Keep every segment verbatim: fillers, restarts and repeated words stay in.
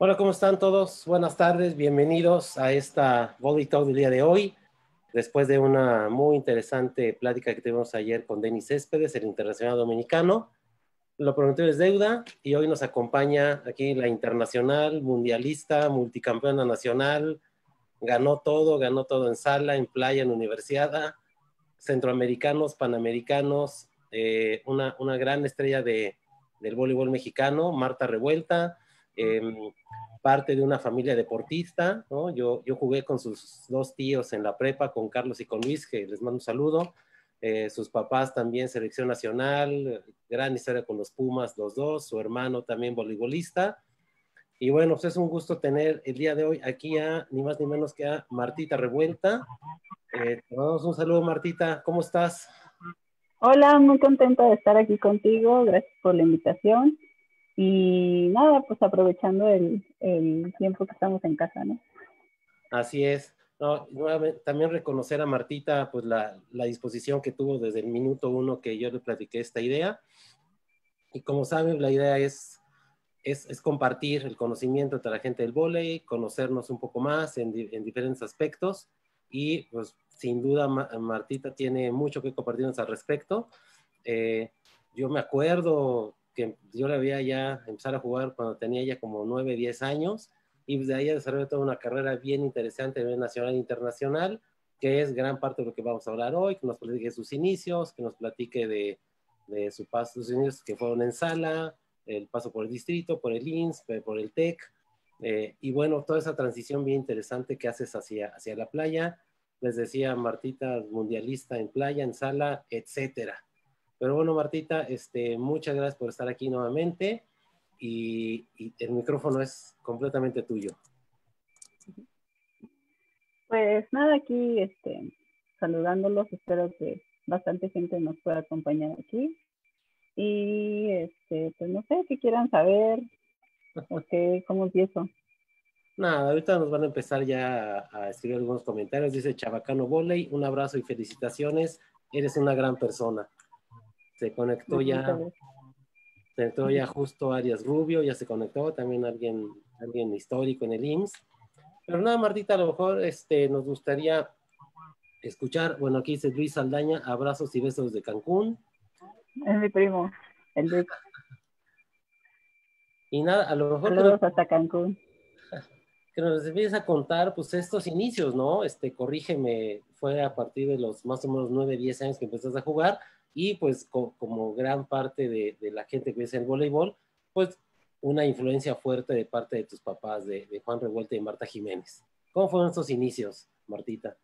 Bueno, ¿cómo están todos? Buenas tardes, bienvenidos a esta Volley Talk del día de hoy. Después de una muy interesante plática que tuvimos ayer con Denis Céspedes, el internacional dominicano. Lo prometido es deuda y hoy nos acompaña aquí la internacional, mundialista, multicampeona nacional. Ganó todo, ganó todo en sala, en playa, en universidad, centroamericanos, panamericanos, eh, una, una gran estrella de, del voleibol mexicano, Marta Revuelta. Eh, parte de una familia deportista, ¿no? Yo, yo jugué con sus dos tíos en la prepa, con Carlos y con Luis, que les mando un saludo. Eh, sus papás también selección nacional, gran historia con los Pumas, los dos, su hermano también voleibolista. Y bueno, pues es un gusto tener el día de hoy aquí a, ni más ni menos que a Martita Revuelta. Eh, te damos un saludo, Martita, ¿cómo estás? Hola, muy contenta de estar aquí contigo, gracias por la invitación. Y nada, pues aprovechando el, el tiempo que estamos en casa, ¿no? Así es. No, nuevamente, también reconocer a Martita, pues la, la disposición que tuvo desde el minuto uno que yo le platiqué esta idea. Y como saben, la idea es, es, es compartir el conocimiento entre la gente del vóley, conocernos un poco más en, en diferentes aspectos. Y pues sin duda Martita tiene mucho que compartirnos al respecto. Eh, yo me acuerdo que yo la veía ya empezar a jugar cuando tenía ya como nueve, diez años, y de ahí desarrolló toda una carrera bien interesante, bien nacional e internacional, que es gran parte de lo que vamos a hablar hoy, que nos platique de sus inicios, que nos platique de, de su paso, sus inicios que fueron en sala, el paso por el distrito, por el I N S, por el TEC, eh, y bueno, toda esa transición bien interesante que haces hacia, hacia la playa. Les decía Martita, mundialista en playa, en sala, etcétera. Pero bueno, Martita, este, muchas gracias por estar aquí nuevamente y, y el micrófono es completamente tuyo. Pues nada, aquí este, saludándolos, espero que bastante gente nos pueda acompañar aquí. Y este, pues no sé, qué quieran saber, okay, ¿cómo empiezo? Nada, ahorita nos van a empezar ya a, a escribir algunos comentarios. Dice Chabacano Voley, un abrazo y felicitaciones, eres una gran persona. Se conectó ya, se conectó ya justo Arias Rubio, ya se conectó también alguien, alguien histórico en el I M S S. Pero nada, Martita, a lo mejor este, nos gustaría escuchar, bueno, aquí dice Luis Saldaña, abrazos y besos de Cancún. Es mi primo, el Luis. Y nada, a lo mejor... Saludos hasta Cancún. Que nos empieces a contar, pues, estos inicios, ¿no? Este, corrígeme, fue a partir de los más o menos nueve, diez años que empezaste a jugar. Y pues co como gran parte de, de la gente que es el voleibol, pues una influencia fuerte de parte de tus papás, de, de Juan Revuelta y Marta Jiménez. ¿Cómo fueron esos inicios, Martita?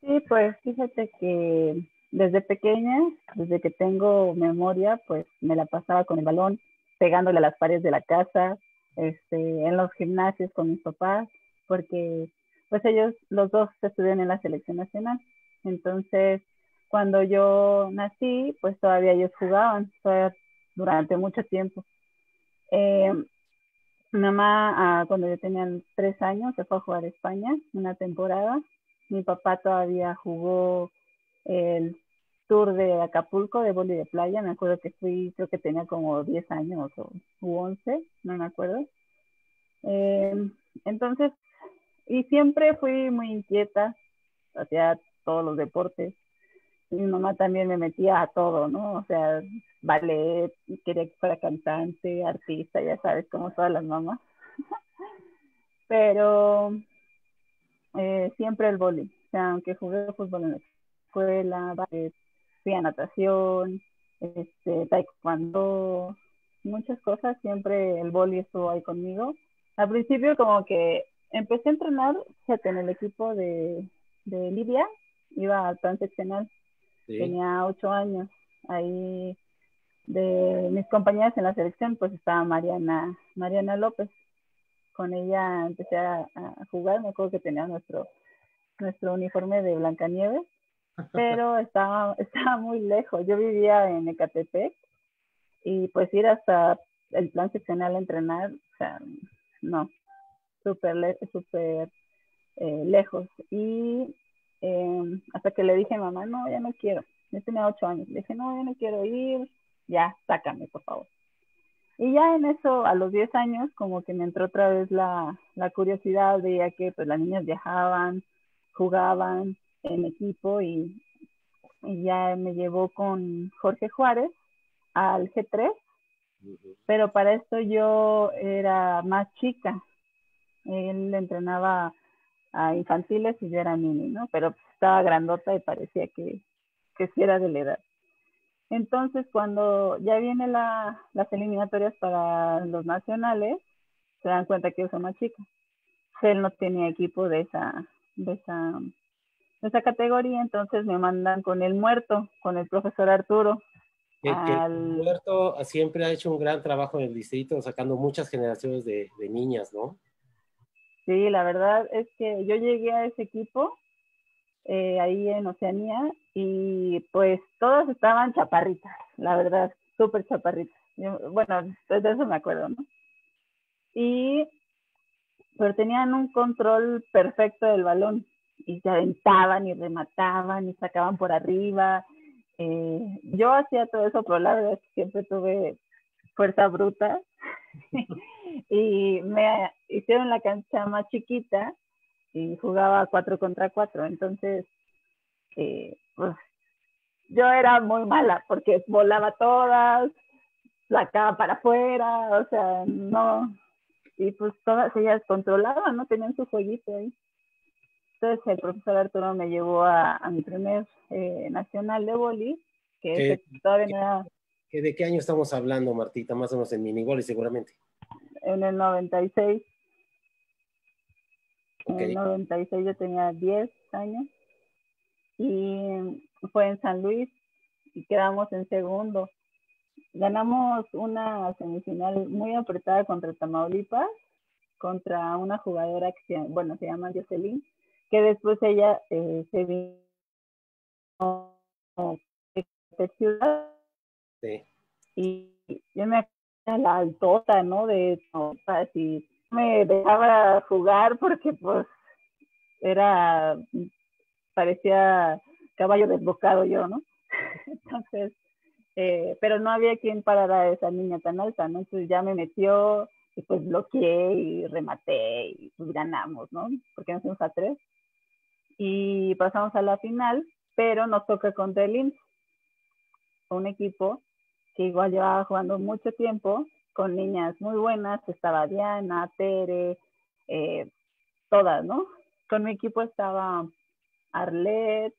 Sí, pues fíjate que desde pequeña, desde que tengo memoria, pues me la pasaba con el balón, pegándole a las paredes de la casa, este, en los gimnasios con mis papás, porque pues ellos, los dos, estudian en la selección nacional. Entonces, cuando yo nací, pues todavía ellos jugaban, todavía durante mucho tiempo. Eh, mi mamá, ah, cuando yo tenía tres años, se fue a jugar a España una temporada. Mi papá todavía jugó el tour de Acapulco de voleibol de playa. Me acuerdo que fui, creo que tenía como diez años o once, no me acuerdo. Eh, entonces, y siempre fui muy inquieta, hacía todos los deportes. Mi mamá también me metía a todo, ¿no? O sea, ballet, quería que fuera cantante, artista, ya sabes, como todas las mamás. Pero eh, siempre el vóley. O sea, aunque jugué fútbol en la escuela, ballet, fui a natación, este, taekwondo, muchas cosas, siempre el vóley estuvo ahí conmigo. Al principio como que empecé a entrenar, fíjate, en el equipo de, de Libia, iba al transeccional. Sí. Tenía ocho años. Ahí de mis compañeras en la selección, pues estaba Mariana, Mariana López. Con ella empecé a, a jugar. Me acuerdo que tenía nuestro, nuestro uniforme de Blancanieves, pero estaba, estaba muy lejos. Yo vivía en Ecatepec y pues ir hasta el plan seccional a entrenar, o sea, no, súper le, súper eh, lejos. Y Eh, hasta que le dije a mamá, no, ya no quiero. Yo tenía ocho años. Le dije, no, ya no quiero ir. Ya, sácame, por favor. Y ya en eso, a los diez años, como que me entró otra vez la, la curiosidad. Veía que pues las niñas viajaban, jugaban en equipo y, y ya me llevó con Jorge Juárez al G tres, pero para esto yo era más chica. Él entrenaba a infantiles y yo era mini, ¿no? Pero estaba grandota y parecía que, que sí era de la edad. Entonces, cuando ya vienen la, las eliminatorias para los nacionales, se dan cuenta que yo soy más chica. Él no tenía equipo de esa, de esa, de esa categoría, entonces me mandan con el muerto, con el profesor Arturo. Que, al... El muerto siempre ha hecho un gran trabajo en el distrito, sacando muchas generaciones de, de niñas, ¿no? Sí, la verdad es que yo llegué a ese equipo eh, ahí en Oceanía y pues todas estaban chaparritas, la verdad, súper chaparritas. Yo, bueno, de eso me acuerdo, ¿no? Y, pero tenían un control perfecto del balón y se aventaban y remataban y sacaban por arriba. Eh, yo hacía todo eso, pero la verdad es que siempre tuve fuerza bruta. Y me hicieron la cancha más chiquita y jugaba cuatro contra cuatro, entonces eh, pues, yo era muy mala porque volaba todas, sacaba para afuera, o sea, no, y pues todas ellas controlaban, no tenían su jueguito ahí. Entonces el profesor Arturo me llevó a, a mi primer eh, nacional de vóley, que eh, ese, todavía no era... ¿De qué año estamos hablando, Martita? Más o menos en minigolly, seguramente. En el noventa y seis. Okay. En el noventa y seis yo tenía diez años. Y fue en San Luis y quedamos en segundo. Ganamos una semifinal muy apretada contra Tamaulipas, contra una jugadora que se, bueno, se llama Jocelyn, que después ella eh, se vino a esta ciudad. Sí. Y yo me acuerdo la altota, ¿no? De notas y me dejaba jugar porque, pues, era, parecía caballo desbocado yo, ¿no? Entonces, eh, pero no había quien parara a esa niña tan alta, ¿no? Entonces ya me metió y, pues, bloqueé y rematé y pues, ganamos, ¿no? Porque nos fuimos a tres. Y pasamos a la final, pero nos toca contra el I M S S, un equipo que igual llevaba jugando mucho tiempo, con niñas muy buenas, estaba Diana, Tere, eh, todas, ¿no? Con mi equipo estaba Arlet,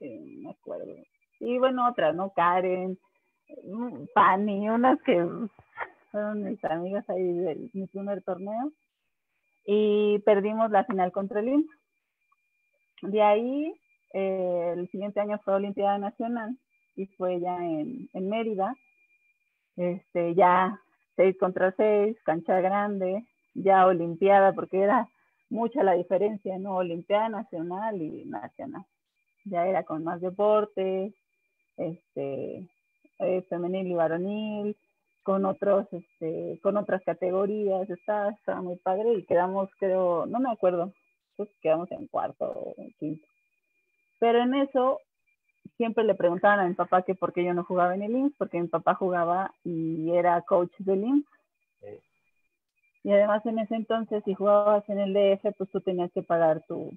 eh, me acuerdo, y bueno, otras, ¿no? Karen, Fanny, unas que fueron mis amigas ahí de mi primer torneo, y perdimos la final contra el I M S S. De ahí, eh, el siguiente año fue Olimpiada Nacional, y fue ya en, en Mérida, este, ya seis contra seis, cancha grande, ya Olimpiada, porque era mucha la diferencia, ¿no? Olimpiada Nacional y Nacional. Ya era con más deportes, este, eh, femenil y varonil, con otros, este, con otras categorías, estaba, estaba muy padre, y quedamos, creo, no me acuerdo, pues quedamos en cuarto o en quinto. Pero en eso... Siempre le preguntaban a mi papá que por qué yo no jugaba en el I M S S, porque mi papá jugaba y era coach del I M S S. Sí. Y además en ese entonces, si jugabas en el D F, pues tú tenías que pagar tu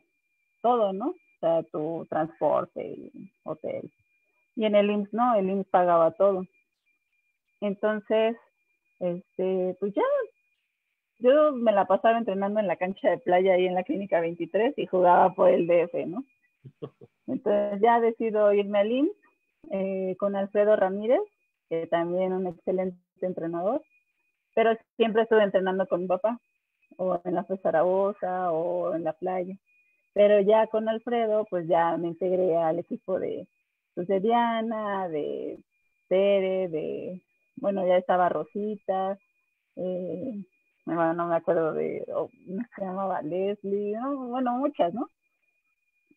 todo, ¿no? O sea, tu transporte y hotel. Y en el I M S S no, el I M S S pagaba todo. Entonces, este, pues ya, yo me la pasaba entrenando en la cancha de playa ahí en la Clínica veintitrés y jugaba por el D F, ¿no? Entonces ya decido irme al I M S S eh, con Alfredo Ramírez, que también un excelente entrenador, pero siempre estuve entrenando con mi papá, o en la F E Zaragoza, o en la playa. Pero ya con Alfredo, pues ya me integré al equipo de, pues de Diana, de Tere, de, bueno, ya estaba Rosita, eh, bueno, no me acuerdo de, oh, se llamaba Leslie, ¿no? Bueno, muchas, ¿no?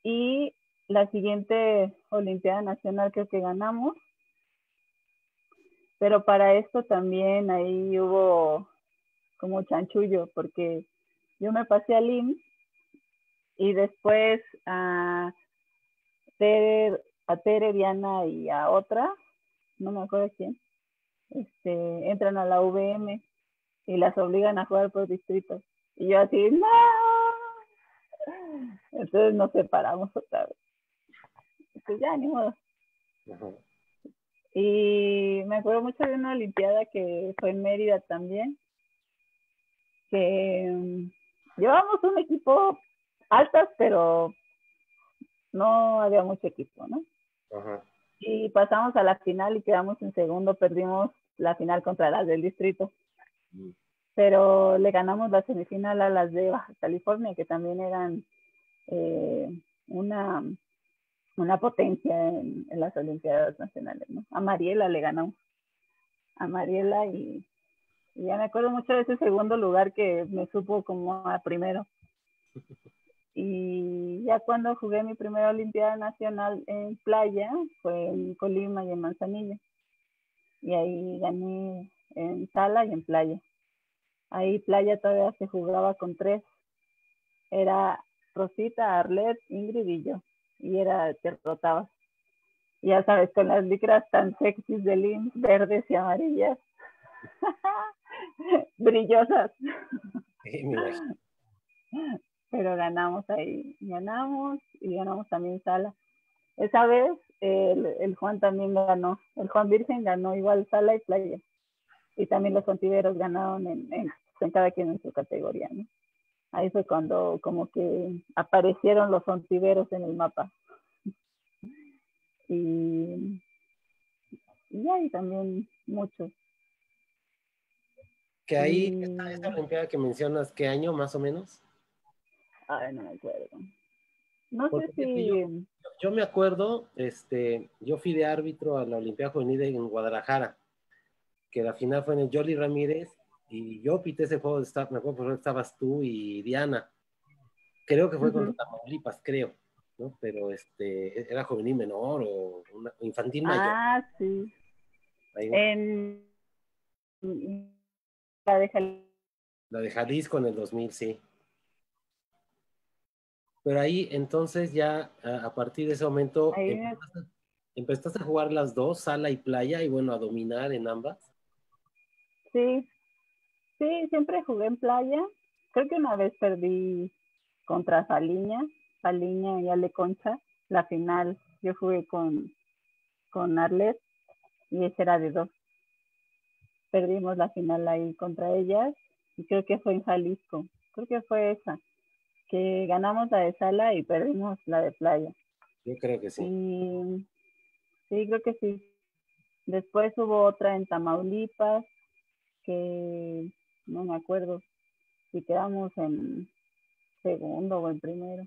Y la siguiente Olimpiada Nacional creo que ganamos. Pero para esto también ahí hubo como chanchullo, porque yo me pasé al I M S S y después a Tere, a Tere, Diana y a otra, no me acuerdo quién, este, entran a la U V M y las obligan a jugar por distritos. Y yo así, ¡no! Entonces nos separamos otra vez. Pues ya, ni modo. Ajá. Y me acuerdo mucho de una olimpiada que fue en Mérida también, que um, llevábamos un equipo altas, pero no había mucho equipo, ¿no? Ajá. Y pasamos a la final y quedamos en segundo, perdimos la final contra las del distrito. Sí. Pero le ganamos la semifinal a las de Baja California, que también eran eh, una... una potencia en, en las Olimpiadas Nacionales, ¿no? A Mariela le ganamos. A Mariela y, y ya me acuerdo mucho de ese segundo lugar que me supo como a primero. Y ya cuando jugué mi primera Olimpiada Nacional en playa, fue en Colima y en Manzanillo. Y ahí gané en sala y en playa. Ahí playa todavía se jugaba con tres. Era Rosita, Arlet, Ingrid y yo. Y era que rotabas, ya sabes, con las licras tan sexys de lin, verdes y amarillas, brillosas. Sí, pero ganamos ahí, ganamos y ganamos también sala. Esa vez el, el Juan también ganó, el Juan Virgen ganó igual sala y playa. Y también los contiveros ganaron en, en, en cada quien en su categoría, ¿no? Ahí fue cuando como que aparecieron los ontiveros en el mapa. Y, y ahí también muchos. Que ahí, y... esta, esta Olimpiada que mencionas, ¿qué año más o menos? Ay, no me acuerdo. No Porque sé si... Yo, yo me acuerdo, este, yo fui de árbitro a la Olimpiada Juvenil en Guadalajara, que la final fue en el Jolly Ramírez. Y yo pité ese juego, de estar, me acuerdo que estabas tú y Diana. Creo que fue uh-huh. contra Tamaulipas, creo, ¿no? Pero este, era juvenil menor o una, infantil mayor. Ah, sí. Ahí, ¿no? En la de Jalisco. La de Jalisco en el dos mil, sí. Pero ahí, entonces, ya a, a partir de ese momento, empezaste, empezaste a jugar las dos, sala y playa, y bueno, a dominar en ambas. Sí. Sí, siempre jugué en playa. Creo que una vez perdí contra Saliña, Saliña y Ale Concha. La final yo jugué con, con Arlet y ese era de dos. Perdimos la final ahí contra ellas y creo que fue en Jalisco. Creo que fue esa, que ganamos la de sala y perdimos la de playa. Yo creo que sí. Y, sí, creo que sí. Después hubo otra en Tamaulipas que... no me acuerdo si quedamos en segundo o en primero.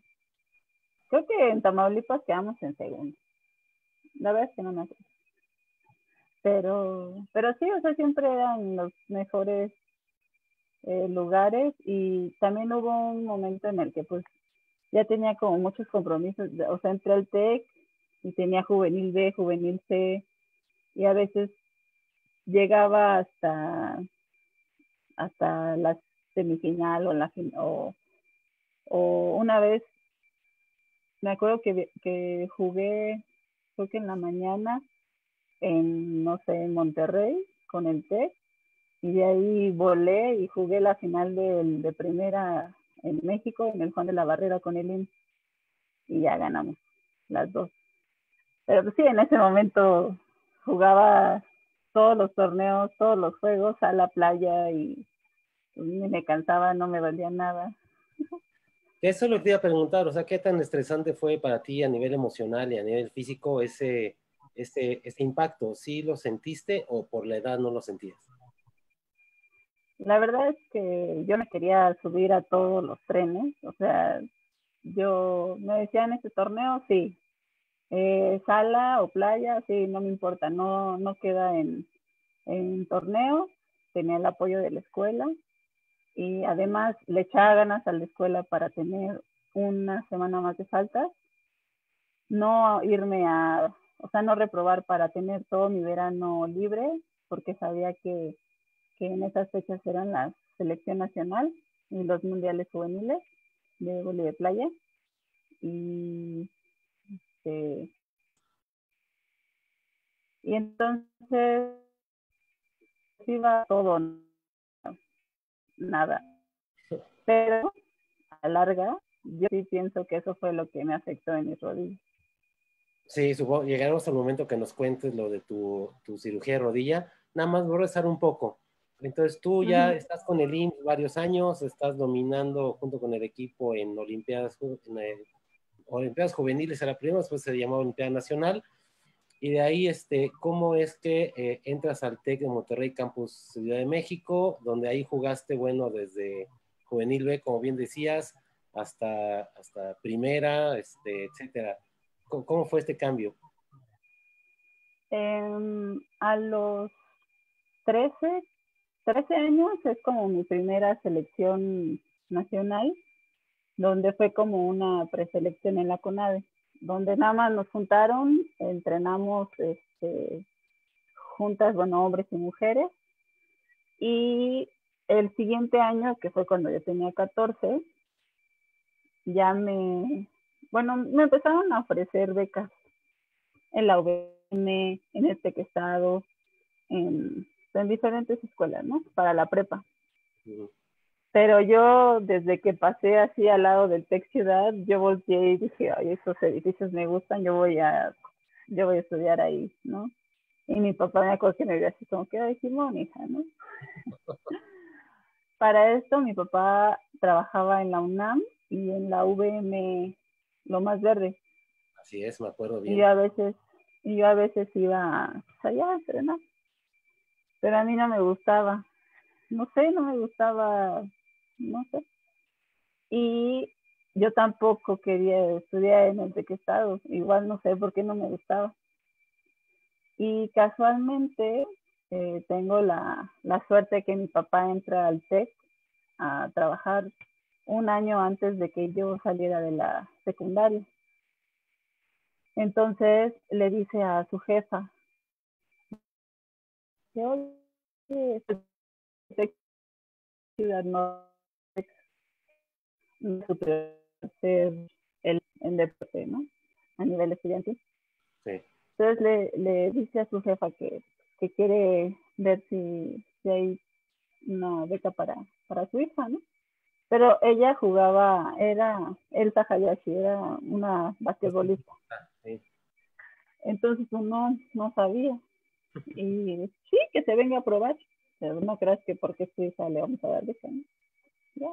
Creo que en Tamaulipas quedamos en segundo. La verdad es que no me acuerdo. Pero, pero sí, o sea, siempre eran los mejores eh, lugares. Y también hubo un momento en el que pues ya tenía como muchos compromisos. O sea, entré al TEC y tenía Juvenil B, Juvenil C. Y a veces llegaba hasta... hasta la semifinal o la fin, o, o una vez me acuerdo que, que jugué creo que en la mañana en no sé en Monterrey con el TEC y de ahí volé y jugué la final de, de primera en México en el Juan de la Barrera con el I M S S y ya ganamos las dos, pero pues sí, en ese momento jugaba todos los torneos, todos los juegos, a la playa y, y me cansaba, no me valía nada. Eso es lo que te iba a preguntar, o sea, ¿qué tan estresante fue para ti a nivel emocional y a nivel físico ese, ese, ese impacto? ¿Sí lo sentiste o por la edad no lo sentías? La verdad es que yo me quería subir a todos los trenes, o sea, yo me decía en este torneo, sí. Eh, sala o playa, sí, no me importa, no, no queda en, en torneo, tenía el apoyo de la escuela y además le echaba ganas a la escuela para tener una semana más de faltas, no irme a, o sea, no reprobar para tener todo mi verano libre, porque sabía que, que en esas fechas eran la selección nacional y los mundiales juveniles de vóley de playa y... y entonces reciba todo, nada. Pero a la larga, yo sí pienso que eso fue lo que me afectó en mis rodillas. Sí, supongo, llegaremos al momento que nos cuentes lo de tu, tu cirugía de rodilla. Nada más voy a rezar un poco. Entonces tú ya estás con el I M S S varios años, estás dominando junto con el equipo en Olimpiadas, en el, Olimpiadas Juveniles a la primera, después se llamó Olimpiada Nacional. Y de ahí, este, ¿cómo es que eh, entras al TEC de Monterrey Campus Ciudad de México, donde ahí jugaste, bueno, desde Juvenil B, como bien decías, hasta, hasta primera, este, etcétera? ¿Cómo, cómo fue este cambio? Eh, a los trece años es como mi primera selección nacional, donde fue como una preselección en la CONADE, donde nada más nos juntaron, entrenamos este, juntas, bueno, hombres y mujeres. Y el siguiente año, que fue cuando yo tenía catorce, ya me, bueno, me empezaron a ofrecer becas en la U V M, en el TEC Estado, en... en diferentes escuelas, ¿no? Para la prepa. Uh-huh. Pero yo, desde que pasé así al lado del TEC Ciudad, yo volteé y dije, ay, esos edificios me gustan, yo voy a, yo voy a estudiar ahí, ¿no? Y mi papá me acogió y me dijo así como que, ay, Simón, hija, ¿no? Para esto, mi papá trabajaba en la UNAM y en la U V M Lomas Verde. Así es, me acuerdo bien. Y yo a veces, y yo a veces iba allá a entrenar. Pero a mí no me gustaba, no sé, no me gustaba, no sé. Y yo tampoco quería estudiar en el TEC Estado, igual no sé por qué no me gustaba. Y casualmente eh, tengo la, la suerte que mi papá entra al TEC a trabajar un año antes de que yo saliera de la secundaria. Entonces le dice a su jefa, ciudad no en deporte, ¿no? A nivel estudiantil. Sí. Entonces le, le dice a su jefa que, que quiere ver si, si hay una beca para, para su hija, ¿no? Pero ella jugaba, era Elsa Hayashi, era una basquetbolista. Sí. Entonces uno no sabía. Y sí, que se venga a probar, pero no creas que porque su hija le vamos a dar beca, ¿no? Yeah.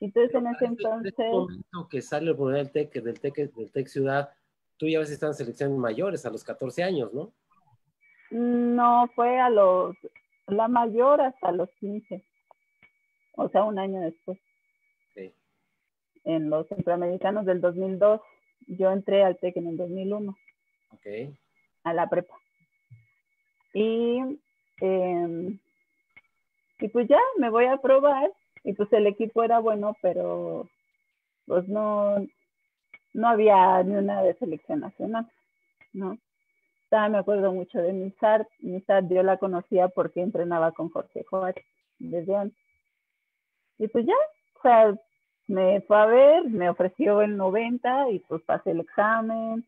Entonces pero en ese entonces en momento que sale el problema del TEC, del TEC, del TEC Ciudad, tú ya ves, están en selecciones mayores a los catorce años, ¿no? No, fue a los, la mayor hasta los quince, o sea un año después. Sí. En los centroamericanos del dos mil dos, yo entré al TEC en el dos mil uno. Okay. A la prepa. Y, eh, y pues ya me voy a probar y pues el equipo era bueno, pero pues no no había ni una de selección nacional, ¿no? También me acuerdo mucho de Mizar. Mizar yo la conocía porque entrenaba con Jorge Juárez desde antes. Y pues ya, o sea, me fue a ver, me ofreció el noventa y pues pasé el examen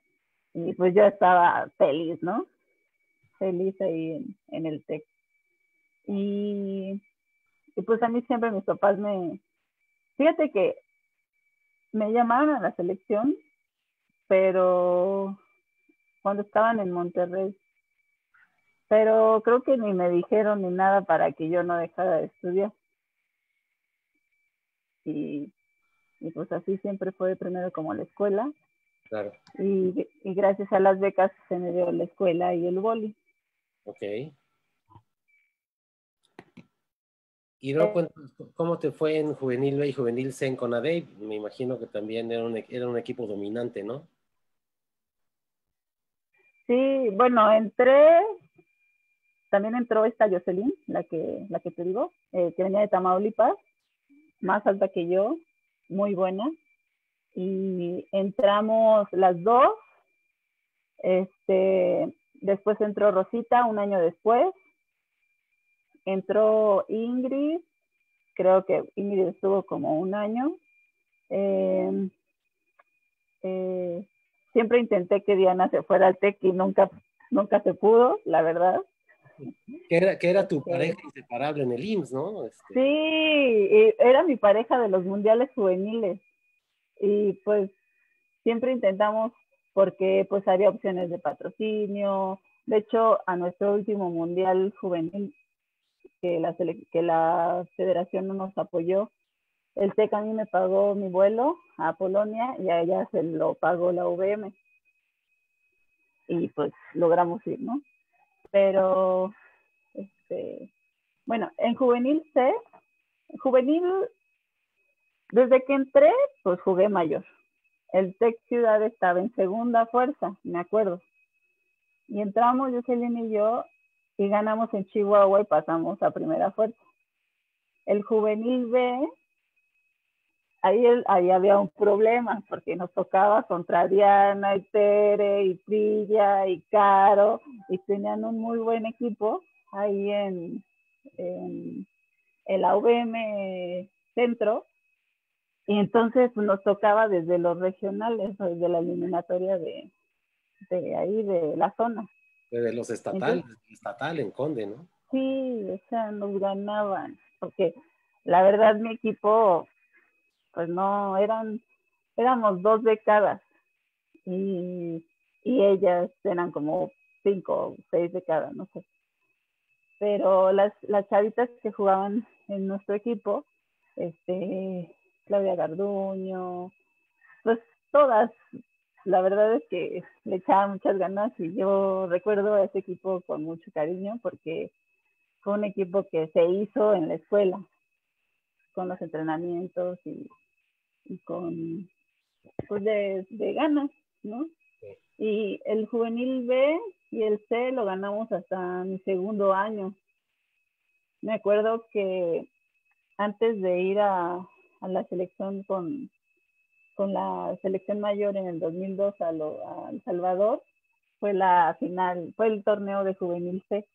y pues yo estaba feliz, ¿no? Feliz ahí en, en el TEC. Y, y pues a mí siempre mis papás me... Fíjate que me llamaron a la selección, pero cuando estaban en Monterrey. Pero creo que ni me dijeron ni nada para que yo no dejara de estudiar. Y, y pues así siempre fue primero como la escuela. Claro. Y, y gracias a las becas se me dio la escuela y el boli. Ok. Y no, ¿cómo te fue en Juvenil B y Juvenil C en CONADE? Me imagino que también era un, era un equipo dominante, ¿no? Sí, bueno, entré, también entró esta Jocelyn, la que, la que te digo, eh, que venía de Tamaulipas, más alta que yo, muy buena. Y entramos las dos, este... Después entró Rosita un año después. Entró Ingrid. Creo que Ingrid estuvo como un año. Eh, eh, siempre intenté que Diana se fuera al TEC y nunca, nunca se pudo, la verdad. Que era, que era tu pareja inseparable en el I M S S, ¿no? Este... Sí, era mi pareja de los mundiales juveniles. Y pues siempre intentamos, porque pues había opciones de patrocinio. De hecho, a nuestro último mundial juvenil, que la, que la federación no nos apoyó, el TEC a mí me pagó mi vuelo a Polonia y a ella se lo pagó la U V M. Y pues logramos ir, ¿no? Pero, este, bueno, en Juvenil C, Juvenil, desde que entré, pues jugué mayor. El TEC Ciudad estaba en segunda fuerza, me acuerdo. Y entramos, Jocelyn y yo, y ganamos en Chihuahua y pasamos a primera fuerza. El Juvenil B, ahí, el, ahí había un problema, porque nos tocaba contra Diana, y Tere, y Prilla, y Caro, y tenían un muy buen equipo ahí en, en el A V M Centro. Y entonces nos tocaba desde los regionales, desde la eliminatoria de, de ahí, de la zona. Desde los estatales, entonces, estatal en Conde, ¿no? Sí, o sea, nos ganaban, porque la verdad mi equipo, pues no, eran, éramos dos décadas y, y ellas eran como cinco o seis décadas, no sé. Pero las, las chavitas que jugaban en nuestro equipo, este... Claudia Garduño, pues todas, la verdad es que le echaba muchas ganas y yo recuerdo a ese equipo con mucho cariño porque fue un equipo que se hizo en la escuela, con los entrenamientos y, y con, pues de, de ganas, ¿no? Y el Juvenil B y el C lo ganamos hasta mi segundo año. Me acuerdo que antes de ir a a la selección con, con la selección mayor en el dos mil dos a, lo, a El Salvador, fue la final, fue el torneo de Juvenil C.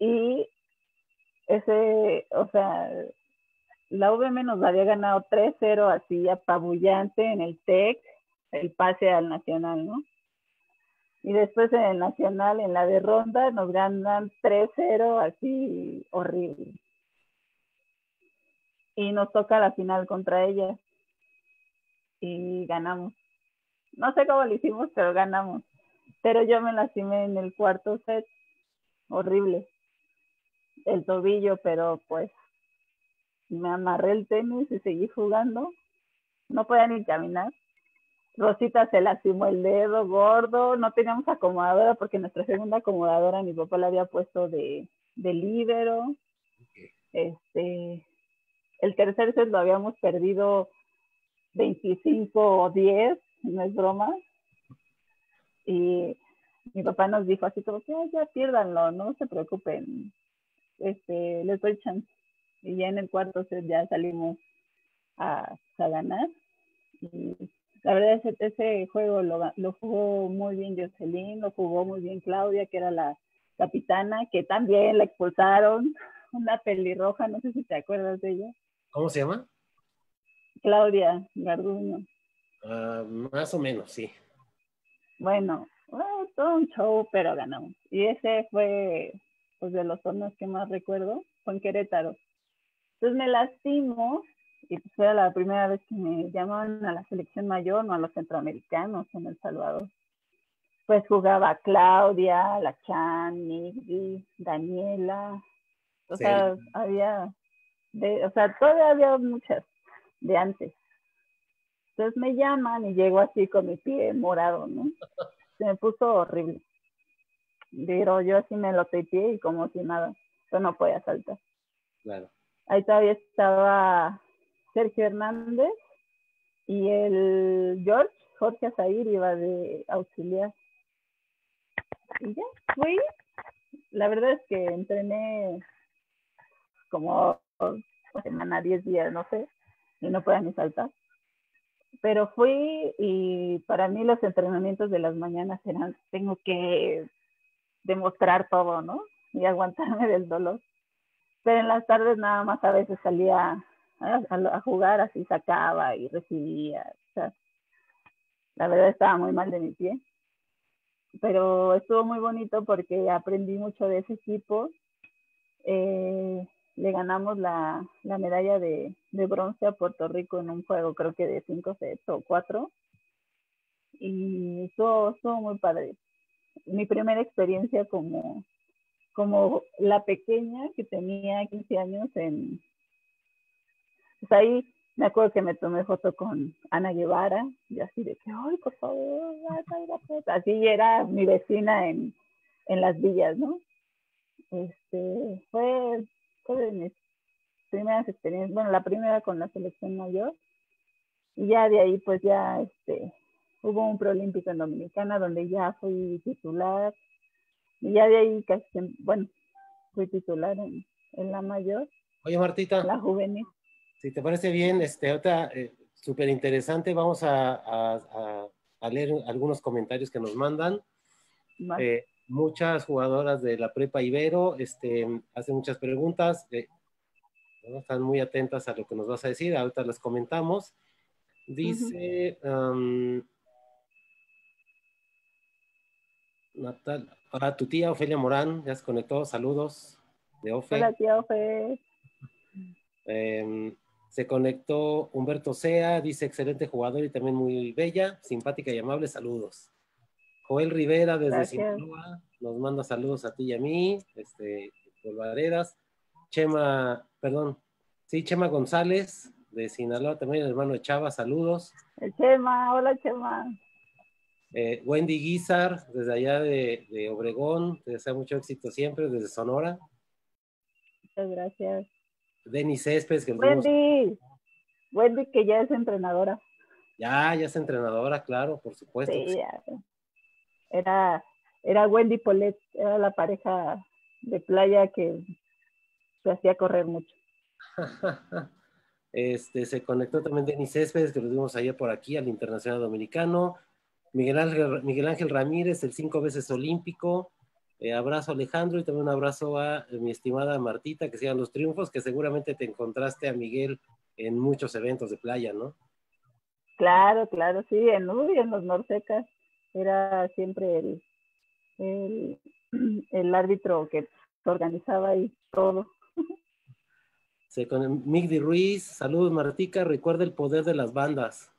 Y ese, o sea, la U V M nos había ganado tres cero así apabullante en el TEC, el pase al Nacional, ¿no? Y después en el Nacional, en la de Ronda, nos ganan tres cero así horrible. Y nos toca la final contra ella. Y ganamos. No sé cómo lo hicimos, pero ganamos. Pero yo me lastimé en el cuarto set. Horrible. El tobillo, pero pues me amarré el tenis y seguí jugando. No podía ni caminar. Rosita se lastimó el dedo gordo. No teníamos acomodadora porque nuestra segunda acomodadora mi papá la había puesto de, de líbero. Okay. Este... El tercer set lo habíamos perdido veinticinco o diez, no es broma. Y mi papá nos dijo así como que, ya piérdanlo, no se preocupen, este, les doy chance. Y ya en el cuarto set ya salimos a, a ganar. Y la verdad es que ese juego lo, lo jugó muy bien Jocelyn, lo jugó muy bien Claudia, que era la capitana, que también la expulsaron. Una pelirroja, no sé si te acuerdas de ella. ¿Cómo se llama? Claudia Garduño. Uh, más o menos, sí. Bueno, bueno, todo un show, pero ganamos. Y ese fue, pues, de los torneos que más recuerdo, fue en Querétaro. Entonces me lastimo, y pues era la primera vez que me llamaban a la selección mayor, no a los centroamericanos en El Salvador. Pues jugaba Claudia, la Chan, Nigri, Daniela... O sí. sea, había, de, o sea, todavía había muchas de antes. Entonces me llaman y llego así con mi pie morado, ¿no? Se me puso horrible. Pero yo así me lo tepié y como si nada, yo no podía saltar. Claro. Ahí todavía estaba Sergio Hernández y el George, Jorge Azair iba de auxiliar. Y ya, fui. La verdad es que entrené como semana, diez días, no sé, y no podía ni saltar. Pero fui y para mí los entrenamientos de las mañanas eran, tengo que demostrar todo, ¿no? Y aguantarme del dolor. Pero en las tardes nada más a veces salía a, a, a jugar, así sacaba y recibía. O sea, la verdad estaba muy mal de mi pie. pero estuvo muy bonito porque aprendí mucho de ese equipo. Eh, le ganamos la, la medalla de, de bronce a Puerto Rico en un juego, creo que de cinco sets o cuatro. Y estuvo, estuvo muy padre. Mi primera experiencia como, como la pequeña que tenía quince años en... Pues ahí me acuerdo que me tomé foto con Ana Guevara y así de que, ay, por favor, así era mi vecina en, en Las Villas, ¿no? Este, fue, fue de mis primeras experiencias, bueno, la primera con la selección mayor, y ya de ahí pues ya este, hubo un preolímpico en Dominicana donde ya fui titular, y ya de ahí casi, bueno, fui titular en, en la mayor. Oye, Martita, la juvenil. Si te parece bien, este, otra eh, súper interesante, vamos a, a, a leer algunos comentarios que nos mandan. Vale. Eh, muchas jugadoras de la Prepa Ibero este, hacen muchas preguntas, eh, ¿no? Están muy atentas a lo que nos vas a decir, ahorita las comentamos. Dice uh-huh. um, Natal, para tu tía Ofelia Morán, ya se conectó, saludos de Ofe. Hola tía Ofe. Eh, Se conectó Humberto Sea, dice excelente jugador y también muy bella, simpática y amable, saludos. Joel Rivera desde Gracias. Sinaloa nos manda saludos a ti y a mí, este, Polvaredas. Chema, perdón, sí, Chema González de Sinaloa, también el hermano de Chava, saludos. El Chema, hola Chema. Eh, Wendy Guizar desde allá de, de Obregón, te desea mucho éxito siempre desde Sonora. Muchas gracias. Denis Céspedes. Que Wendy, Wendy que ya es entrenadora. Ya, ya es entrenadora, claro, por supuesto. Sí, era, era Wendy Polet, era la pareja de playa que se hacía correr mucho. Este, se conectó también Denis Céspedes, que lo vimos ayer por aquí, al Internacional Dominicano. Miguel Ángel, Miguel Ángel Ramírez, el cinco veces olímpico. Eh, abrazo a Alejandro y también un abrazo a eh, mi estimada Martita, que sigan los triunfos, que seguramente te encontraste a Miguel en muchos eventos de playa, ¿no? Claro, claro, sí, en, uy, en los Norsecas era siempre el, el, el árbitro que organizaba ahí todo. Sí, con Migdi Ruiz, saludos Martica, recuerda el poder de las bandas.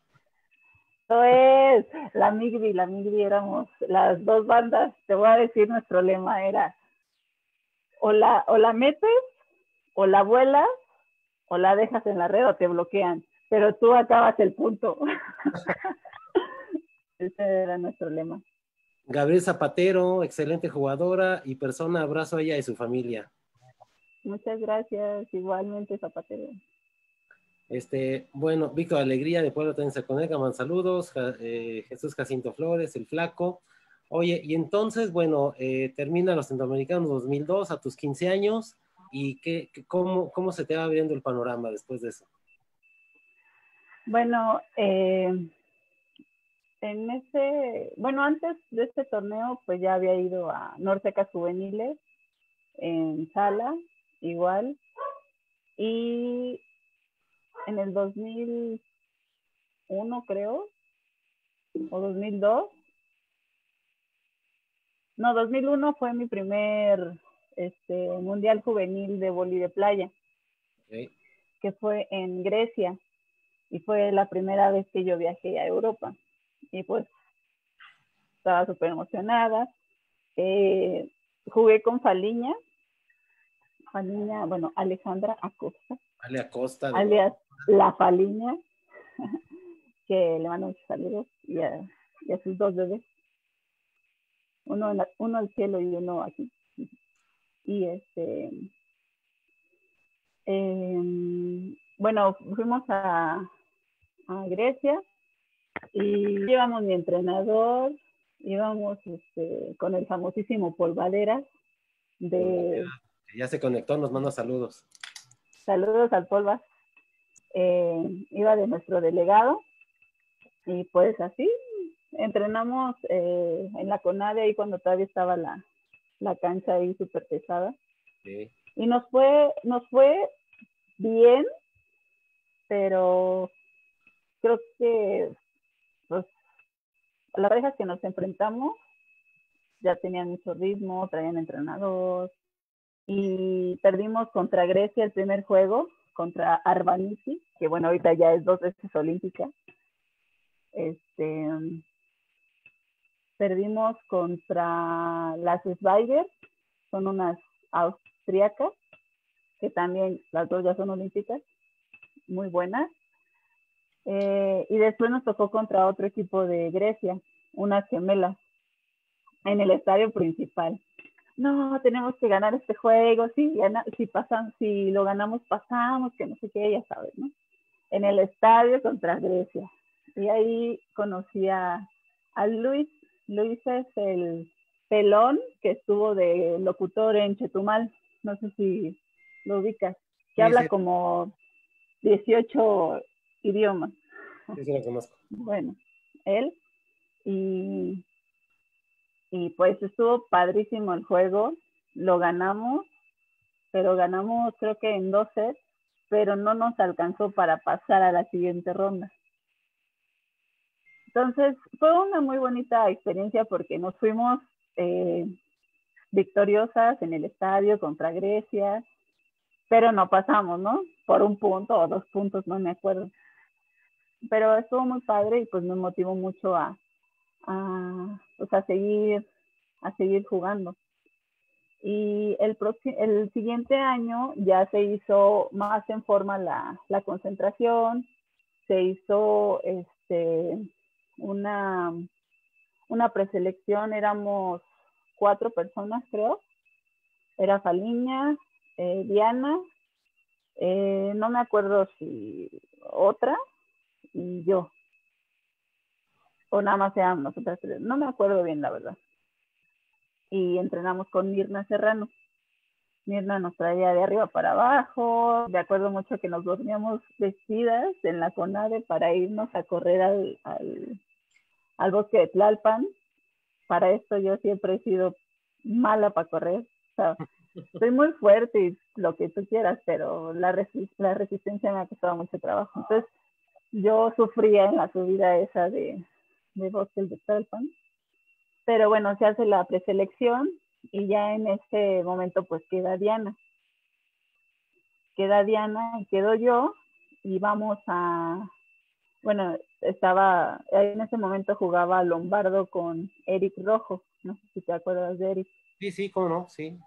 Eso es, la Migri, la Migri éramos las dos bandas, te voy a decir nuestro lema era o la, o la metes, o la vuelas, o la dejas en la red o te bloquean, pero tú acabas el punto. Ese era nuestro lema. Gabriel Zapatero, excelente jugadora y persona, abrazo a ella y su familia. Muchas gracias, igualmente Zapatero. Este, bueno, Víctor Alegría de Puebla también se conecta, man, saludos, eh, Jesús Jacinto Flores, el Flaco. Oye, y entonces, bueno, eh, termina los Centroamericanos dos mil dos a tus quince años, ¿y qué, qué, cómo, cómo se te va abriendo el panorama después de eso? Bueno, eh, en ese, bueno, antes de este torneo, pues ya había ido a Norsecas Juveniles, en Sala, igual, y en el dos mil uno, creo, o dos mil dos. No, dos mil uno fue mi primer este, mundial juvenil de vóley de playa, okay, que fue en Grecia, y fue la primera vez que yo viajé a Europa, y pues estaba súper emocionada. Eh, jugué con Faliña, Faliña, bueno, Alejandra Acosta. Ale Acosta. De... Alias La Faliña, que le mando muchos saludos, y a, y a sus dos bebés. Uno, en la, uno al cielo y uno aquí. Y este... Eh, bueno, fuimos a, a Grecia, y llevamos mi entrenador, íbamos este, con el famosísimo Polvaderas. De... Ya se conectó, nos manda saludos. Saludos al Polvas. Eh, iba de nuestro delegado y pues así entrenamos eh, en la CONADE ahí cuando todavía estaba la, la cancha ahí súper pesada. Sí. Y nos fue, nos fue bien, pero creo que pues, las parejas que nos enfrentamos ya tenían mucho ritmo, traían entrenador. Y perdimos contra Grecia el primer juego, contra Arbanisi, que bueno, ahorita ya es dos veces olímpica. Este, perdimos contra las Schweiger, son unas austriacas, que también las dos ya son olímpicas, muy buenas. Eh, y después nos tocó contra otro equipo de Grecia, unas gemelas, en el estadio principal. No, tenemos que ganar este juego, sí, gana, si, pasan, si lo ganamos pasamos, que no sé qué, ya sabes, ¿no? En el estadio contra Grecia. Y ahí conocí a, a Luis. Luis es el pelón que estuvo de locutor en Chetumal, no sé si lo ubicas, que sí, habla sí. Como dieciocho idiomas. Sí, sí, lo conozco. Bueno, él y... Y pues estuvo padrísimo el juego, lo ganamos, pero ganamos creo que en dos sets, pero no nos alcanzó para pasar a la siguiente ronda. Entonces fue una muy bonita experiencia porque nos fuimos eh, victoriosas en el estadio contra Grecia, pero no pasamos, ¿no? Por un punto o dos puntos, no me acuerdo. Pero estuvo muy padre y pues me motivó mucho a... a pues a seguir a seguir jugando. Y el próximo, el siguiente año ya se hizo más en forma la, la concentración, se hizo este una una preselección, éramos cuatro personas creo, era Faliña, eh, Diana, eh, no me acuerdo si otra y yo. O nada más sean nosotras tres, no me acuerdo bien la verdad. Y entrenamos con Mirna Serrano. Mirna nos traía de arriba para abajo, me acuerdo mucho que nos dormíamos vestidas en la CONADE para irnos a correr al, al, al bosque de Tlalpan. Para esto yo siempre he sido mala para correr, o sea, soy muy fuerte y lo que tú quieras, pero la, resi- la resistencia me ha costado mucho trabajo. Entonces yo sufría en la subida esa de... de Bosque de Tlalpan, pero bueno, se hace la preselección y ya en este momento pues queda Diana queda Diana y quedo yo y vamos a bueno, estaba en ese momento jugaba Lombardo con Eric Rojo, no sé si te acuerdas de Eric. Sí, sí, cómo no, sí.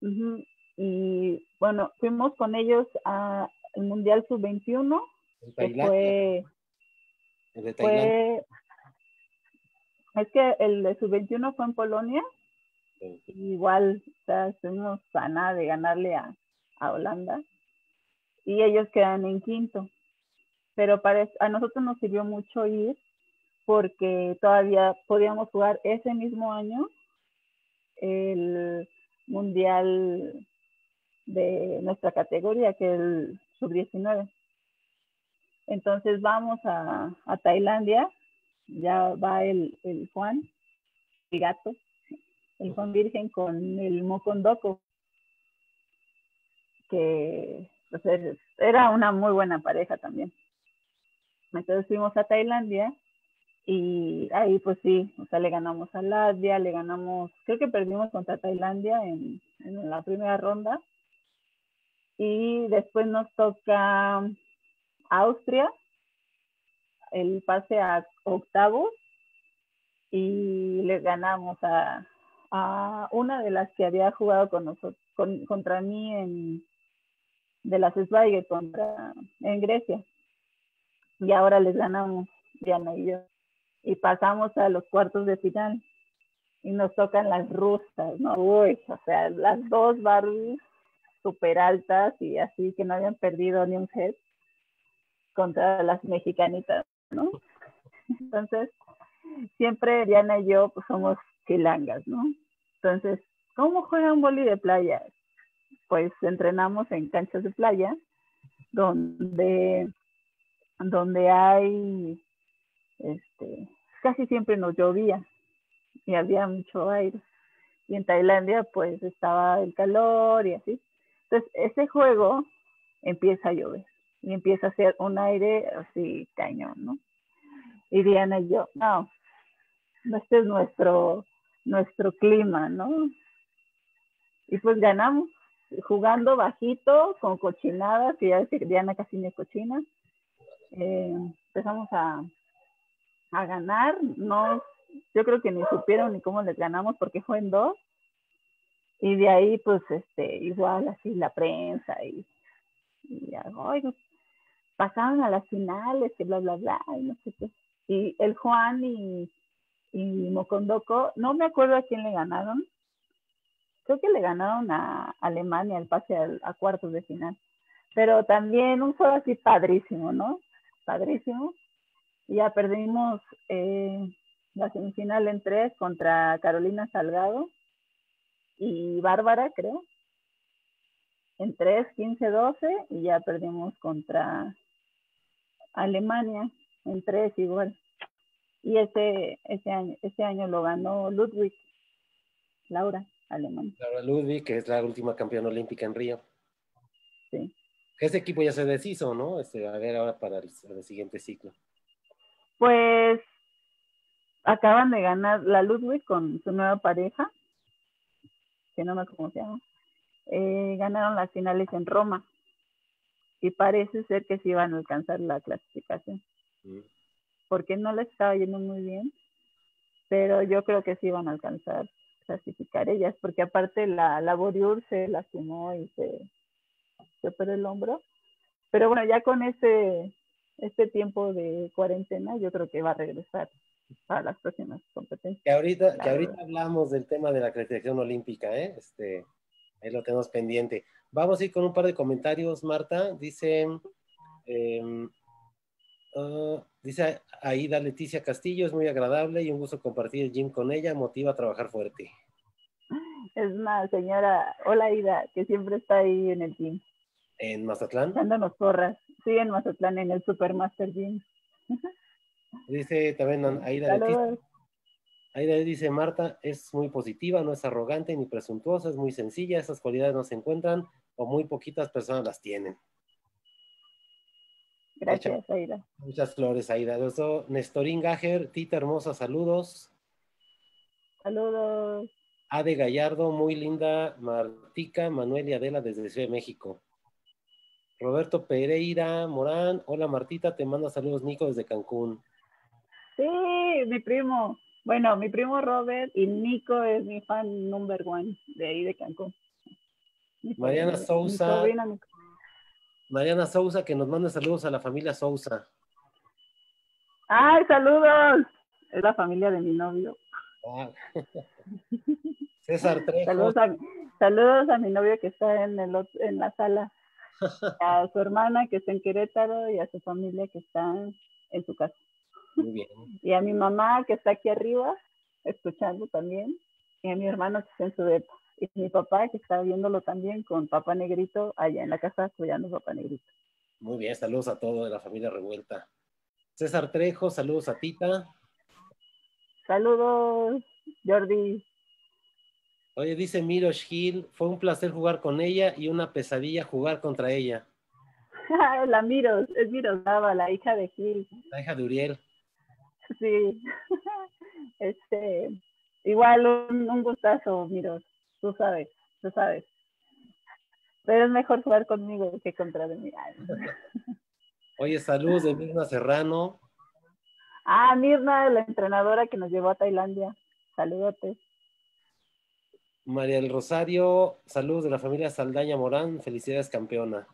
Uh-huh. Y bueno, fuimos con ellos al Mundial sub veintiuno que fue el de Tailandia. Fue, es que el de sub veintiuno fue en Polonia, sí. Igual, o sea, estuvimos a nada de ganarle a, a Holanda y ellos quedan en quinto, pero para, a nosotros nos sirvió mucho ir porque todavía podíamos jugar ese mismo año el mundial de nuestra categoría, que es el sub diecinueve. Entonces vamos a, a Tailandia, ya va el, el Juan, el gato, el Juan Virgen con el Mocondoko, que pues, era una muy buena pareja también. Entonces fuimos a Tailandia y ahí pues sí, o sea, le ganamos a Latvia, le ganamos, creo que perdimos contra Tailandia en, en la primera ronda y después nos toca... Austria, el pase a octavos y le ganamos a, a una de las que había jugado con nosotros, con, contra mí en de las Schweiger contra en Grecia y ahora les ganamos Diana y yo y pasamos a los cuartos de final y nos tocan las rusas, ¿no? Uy, o sea, las dos Barbies super altas y así que no habían perdido ni un set contra las mexicanitas, ¿no? Entonces, siempre Diana y yo pues, somos chilangas, ¿no? Entonces, ¿cómo juega un vóley de playa? Pues entrenamos en canchas de playa, donde, donde hay, este, casi siempre nos llovía y había mucho aire. Y en Tailandia, pues estaba el calor y así. Entonces, ese juego empieza a llover. Y empieza a hacer un aire así, cañón, ¿no? Y Diana y yo, no, este es nuestro nuestro clima, ¿no? Y pues ganamos, jugando bajito, con cochinadas, que ya ves que Diana casi me cochina. Eh, empezamos a, a ganar, no, yo creo que ni supieron ni cómo les ganamos porque fue en dos. Y de ahí, pues, este, igual así la prensa y, y oigo, pasaron a las finales, que bla, bla, bla, y no sé qué. Y el Juan y, y Mocondoko, no me acuerdo a quién le ganaron. Creo que le ganaron a Alemania el pase a, a cuartos de final. Pero también un juego así padrísimo, ¿no? Padrísimo. Y ya perdimos eh, la semifinal en tres contra Carolina Salgado y Bárbara, creo, en tres, quince, doce, y ya perdimos contra Alemania en tres igual. Y este, este, año, este año lo ganó Ludwig, Laura Alemán. Laura Ludwig, que es la última campeona olímpica en Río. Sí. Ese equipo ya se deshizo, ¿no? Este, a ver ahora para el, para el siguiente ciclo. Pues acaban de ganar la Ludwig con su nueva pareja, que no me acuerdo cómo se llama. Eh, ganaron las finales en Roma y parece ser que sí van a alcanzar la clasificación, mm. porque no les estaba yendo muy bien, pero yo creo que sí van a alcanzar clasificar ellas, porque aparte la, la Boriur se lastimó y se, se operó el hombro, pero bueno, ya con este, este tiempo de cuarentena yo creo que va a regresar para las próximas competencias. Que ahorita, que ahorita hablamos del tema de la clasificación olímpica, ¿eh? Este... ahí lo tenemos pendiente. Vamos a ir con un par de comentarios, Marta. Dice, eh, uh, dice Aida Leticia Castillo, es muy agradable y un gusto compartir el gym con ella, motiva a trabajar fuerte. Es una señora, hola Aida, que siempre está ahí en el gym. ¿En Mazatlán? Dándonos porras. Sí, en Mazatlán, en el Supermaster Gym. Dice también Aida Saludos. Leticia. Aida dice, Marta es muy positiva, no es arrogante ni presuntuosa, es muy sencilla, esas cualidades no se encuentran o muy poquitas personas las tienen. Gracias, muchas, Aida. Muchas flores, Aida. Eso, Nestorín Gajer, Tita hermosa, saludos. Saludos. Ade Gallardo, muy linda, Martica, Manuel y Adela desde Ciudad de México. Roberto Pereira Morán, hola Martita, te manda saludos Nico desde Cancún. Sí, mi primo. Bueno, mi primo Robert y Nico es mi fan number one de ahí de Cancún. Mi Mariana sobrina, Sousa. Mi sobrina, mi... Mariana Sousa, que nos manda saludos a la familia Sousa. ¡Ay, saludos! Es la familia de mi novio. Ah. César Trejo. Saludos a, saludos a mi novio que está en, el, en la sala. A su hermana que está en Querétaro y a su familia que está en su casa. Muy bien. Y a mi mamá que está aquí arriba escuchando también, y a mi hermano que está en su depa, y a mi papá que está viéndolo también con papá Negrito allá en la casa apoyando a papá Negrito. Muy bien, saludos a todos de la familia Revuelta. César Trejo, saludos a Tita. Saludos, Jordi. Oye, dice Mirosh Gil, fue un placer jugar con ella y una pesadilla jugar contra ella. La Miros, es Miros Dava, la hija de Gil. La hija de Uriel. Sí, este, igual un, un gustazo, Miros, tú sabes, tú sabes. Pero es mejor jugar conmigo que contra de mí. Oye, saludos de Mirna Serrano. Ah, Mirna, la entrenadora que nos llevó a Tailandia. Saludotes. María del Rosario, saludos de la familia Saldaña Morán, felicidades campeona.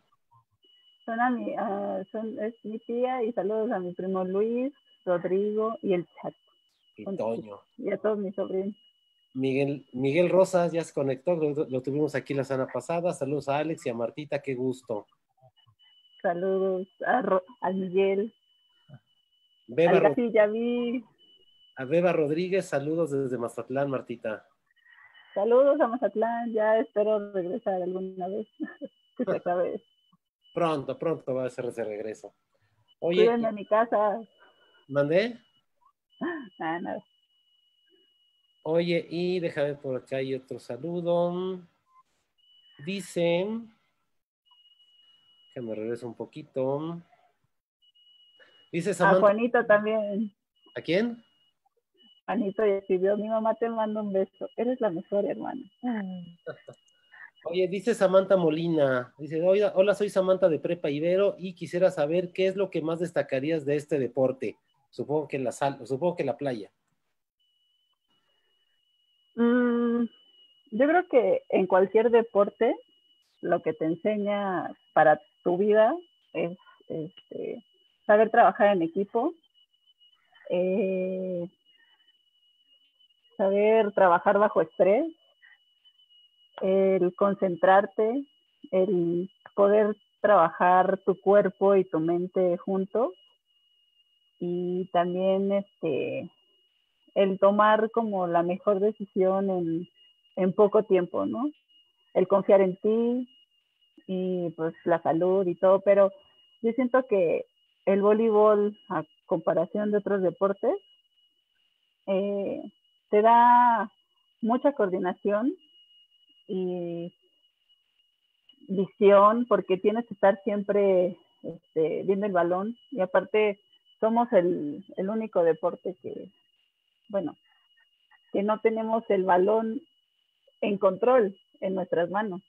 Son a mi, uh, son, es mi tía y saludos a mi primo Luis, Rodrigo y el chat. Y Toño. Y a todos mis sobrinos. Miguel, Miguel Rosas ya se conectó, lo, lo tuvimos aquí la semana pasada. Saludos a Alex y a Martita, qué gusto. Saludos a, Ro, a Miguel. Beba, Al Rod ya vi. A Beba Rodríguez, saludos desde Mazatlán, Martita. Saludos a Mazatlán, ya espero regresar alguna vez. Que se acabe. Pronto, pronto va a ser ese regreso. Oye. Cuídenme a mi casa. ¿Mandé? Nada, nada. Oye, y déjame ver por acá, hay otro saludo. Dice, que me regreso un poquito. Dice Samantha. A Juanito también. ¿A quién? Anita escribió, mi mamá te manda un beso, eres la mejor hermana. Ay. Oye, dice Samantha Molina, dice, hola, soy Samantha de Prepa Ibero y quisiera saber qué es lo que más destacarías de este deporte. Supongo que la sal, supongo que la playa. Mm, yo creo que en cualquier deporte lo que te enseña para tu vida es este, saber trabajar en equipo, eh, saber trabajar bajo estrés, el concentrarte, el poder trabajar tu cuerpo y tu mente juntos, y también este el tomar como la mejor decisión en, en poco tiempo, ¿no? El confiar en ti y pues la salud y todo, pero yo siento que el voleibol, a comparación de otros deportes, eh, te da mucha coordinación y visión, porque tienes que estar siempre este, viendo el balón, y aparte somos el, el único deporte que, bueno, que no tenemos el balón en control en nuestras manos.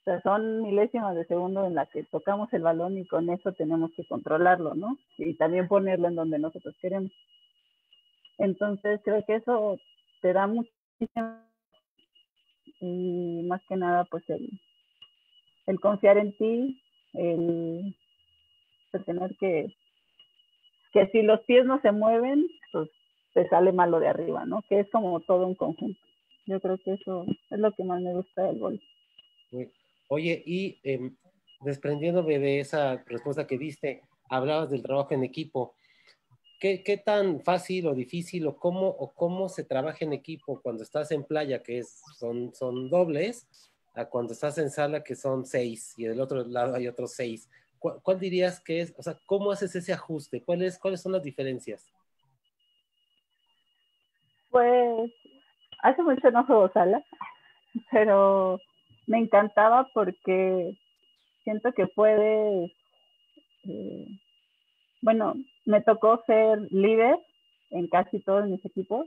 O sea, son milésimas de segundo en la que tocamos el balón y con eso tenemos que controlarlo, ¿no? Y también ponerlo en donde nosotros queremos. Entonces creo que eso te da muchísimo. Y más que nada, pues, el, el confiar en ti, el, el tener que, que si los pies no se mueven, pues, te sale malo de arriba, ¿no? Que es como todo un conjunto. Yo creo que eso es lo que más me gusta del gol. Oye, y eh, desprendiéndome de esa respuesta que diste, hablabas del trabajo en equipo. ¿Qué, qué tan fácil o difícil o cómo, o cómo se trabaja en equipo cuando estás en playa, que es, son, son dobles, a cuando estás en sala, que son seis, y del otro lado hay otros seis? ¿Cuál, cuál dirías que es? O sea, ¿cómo haces ese ajuste? ¿Cuál es, ¿Cuáles son las diferencias? Pues, hace mucho no juego sala, pero me encantaba porque siento que puedes... Eh, bueno... Me tocó ser líder en casi todos mis equipos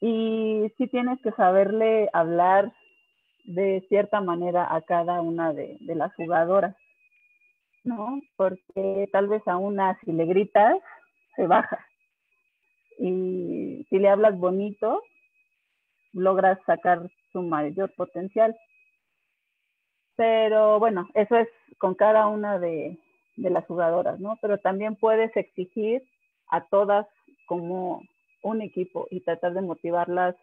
y sí tienes que saberle hablar de cierta manera a cada una de, de las jugadoras, ¿no? Porque tal vez a una si le gritas, se baja. Y si le hablas bonito, logras sacar su mayor potencial. Pero bueno, eso es con cada una de... de las jugadoras, ¿no? Pero también puedes exigir a todas como un equipo y tratar de motivarlas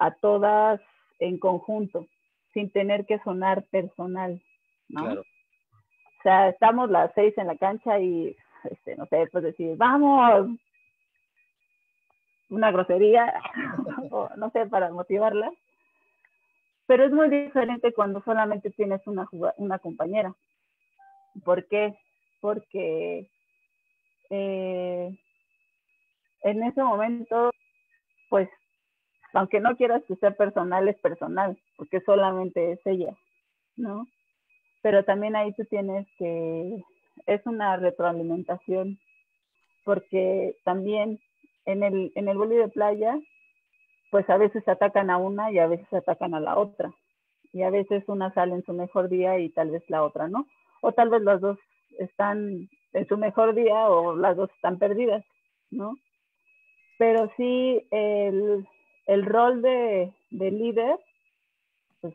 a todas en conjunto, sin tener que sonar personal, ¿no? Claro. O sea, estamos las seis en la cancha y, este, no sé, pues decir, ¡vamos! Una grosería, o, no sé, para motivarlas. Pero es muy diferente cuando solamente tienes una, una compañera. ¿Por qué? Porque eh, en ese momento, pues, aunque no quieras que sea personal, es personal, porque solamente es ella, ¿no? Pero también ahí tú tienes que, es una retroalimentación, porque también en el, en el voleibol de playa, pues a veces atacan a una y a veces atacan a la otra, y a veces una sale en su mejor día y tal vez la otra no, o tal vez las dos están en su mejor día o las dos están perdidas, ¿no? Pero sí, el, el rol de, de líder, pues,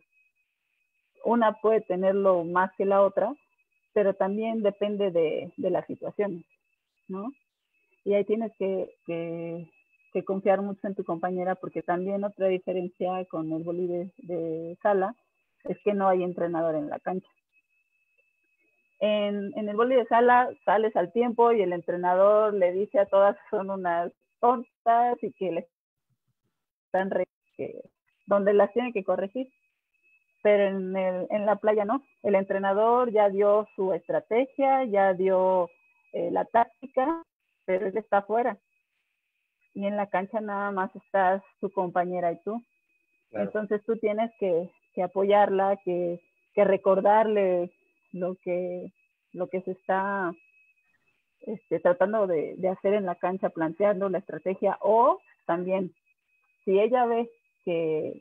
una puede tenerlo más que la otra, pero también depende de, de las situaciones, ¿no? Y ahí tienes que, que, que confiar mucho en tu compañera, porque también otra diferencia con el voleibol de, de sala es que no hay entrenador en la cancha. En, en el vóley de sala sales al tiempo y el entrenador le dice a todas que son unas tontas y que les están re, que, donde las tiene que corregir. Pero en, el, en la playa no. El entrenador ya dio su estrategia, ya dio eh, la táctica, pero él está afuera. Y en la cancha nada más estás tu compañera y tú. Claro. Entonces tú tienes que, que apoyarla, que, que recordarle lo que, lo que se está este, tratando de, de hacer en la cancha, planteando la estrategia, o también si ella ve que,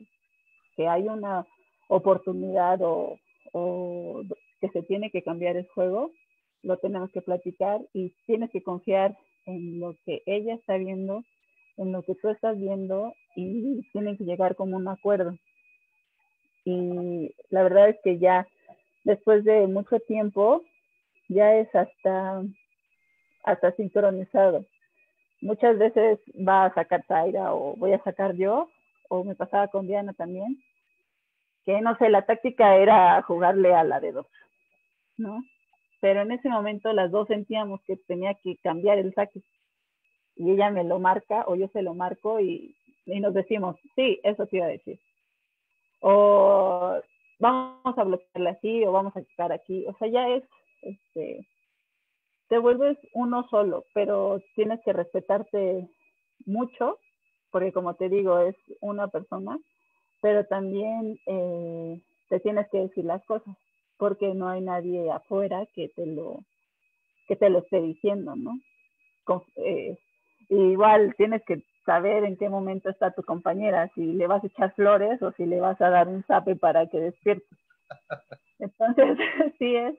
que hay una oportunidad o, o que se tiene que cambiar el juego, lo tenemos que platicar y tienes que confiar en lo que ella está viendo, en lo que tú estás viendo, y tienen que llegar como un acuerdo. Y la verdad es que ya después de mucho tiempo ya es hasta hasta sincronizado. Muchas veces va a sacar Taira o voy a sacar yo, o me pasaba con Diana también, que no sé, la táctica era jugarle a la de dos, ¿no? Pero en ese momento las dos sentíamos que tenía que cambiar el saque. Y ella me lo marca o yo se lo marco y, y nos decimos, sí, eso te iba a decir. O vamos a bloquearla así o vamos a quitar aquí. O sea, ya es, este, te vuelves uno solo, pero tienes que respetarte mucho, porque como te digo, es una persona, pero también eh, te tienes que decir las cosas, porque no hay nadie afuera que te lo, que te lo esté diciendo, ¿no? Con, eh, igual tienes que saber en qué momento está tu compañera, si le vas a echar flores o si le vas a dar un zape para que despierte. Entonces, sí es.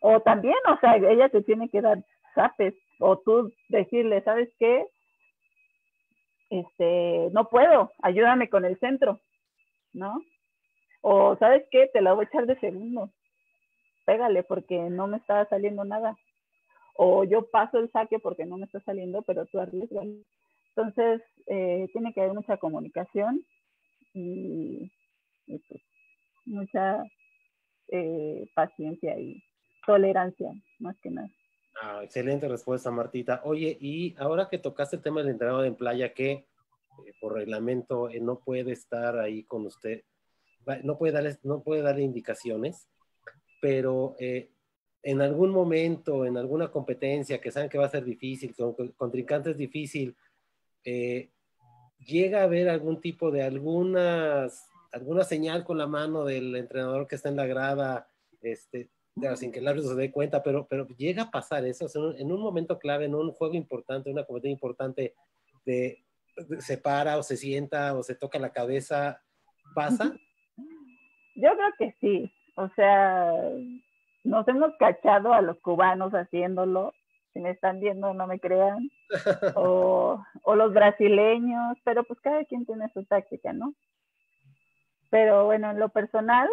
O también, o sea, ella te tiene que dar zapes, o tú decirle, ¿sabes qué? Este, no puedo, ayúdame con el centro, ¿no? O, ¿sabes qué? Te la voy a echar de segundo. Pégale porque no me está saliendo nada. O yo paso el saque porque no me está saliendo, pero tú arriesgas. Entonces, eh, tiene que haber mucha comunicación y, y pues, mucha eh, paciencia y tolerancia, más que nada. Ah, excelente respuesta, Martita. Oye, y ahora que tocaste el tema del entrenador en playa, que eh, por reglamento eh, no puede estar ahí con usted, no puede darle, no puede darle indicaciones, pero eh, en algún momento, en alguna competencia que saben que va a ser difícil, con, con contrincante es difícil, Eh, llega a haber algún tipo de algunas, alguna señal con la mano del entrenador que está en la grada, este, sin que el árbitro se dé cuenta, pero, pero llega a pasar eso, o sea, en un momento clave, en un juego importante, en una competencia importante, de, de, se para o se sienta o se toca la cabeza, ¿pasa? Yo creo que sí, o sea, nos hemos cachado a los cubanos haciéndolo. Si me están viendo, no me crean, o, o los brasileños, pero pues cada quien tiene su táctica, ¿no? Pero bueno, en lo personal,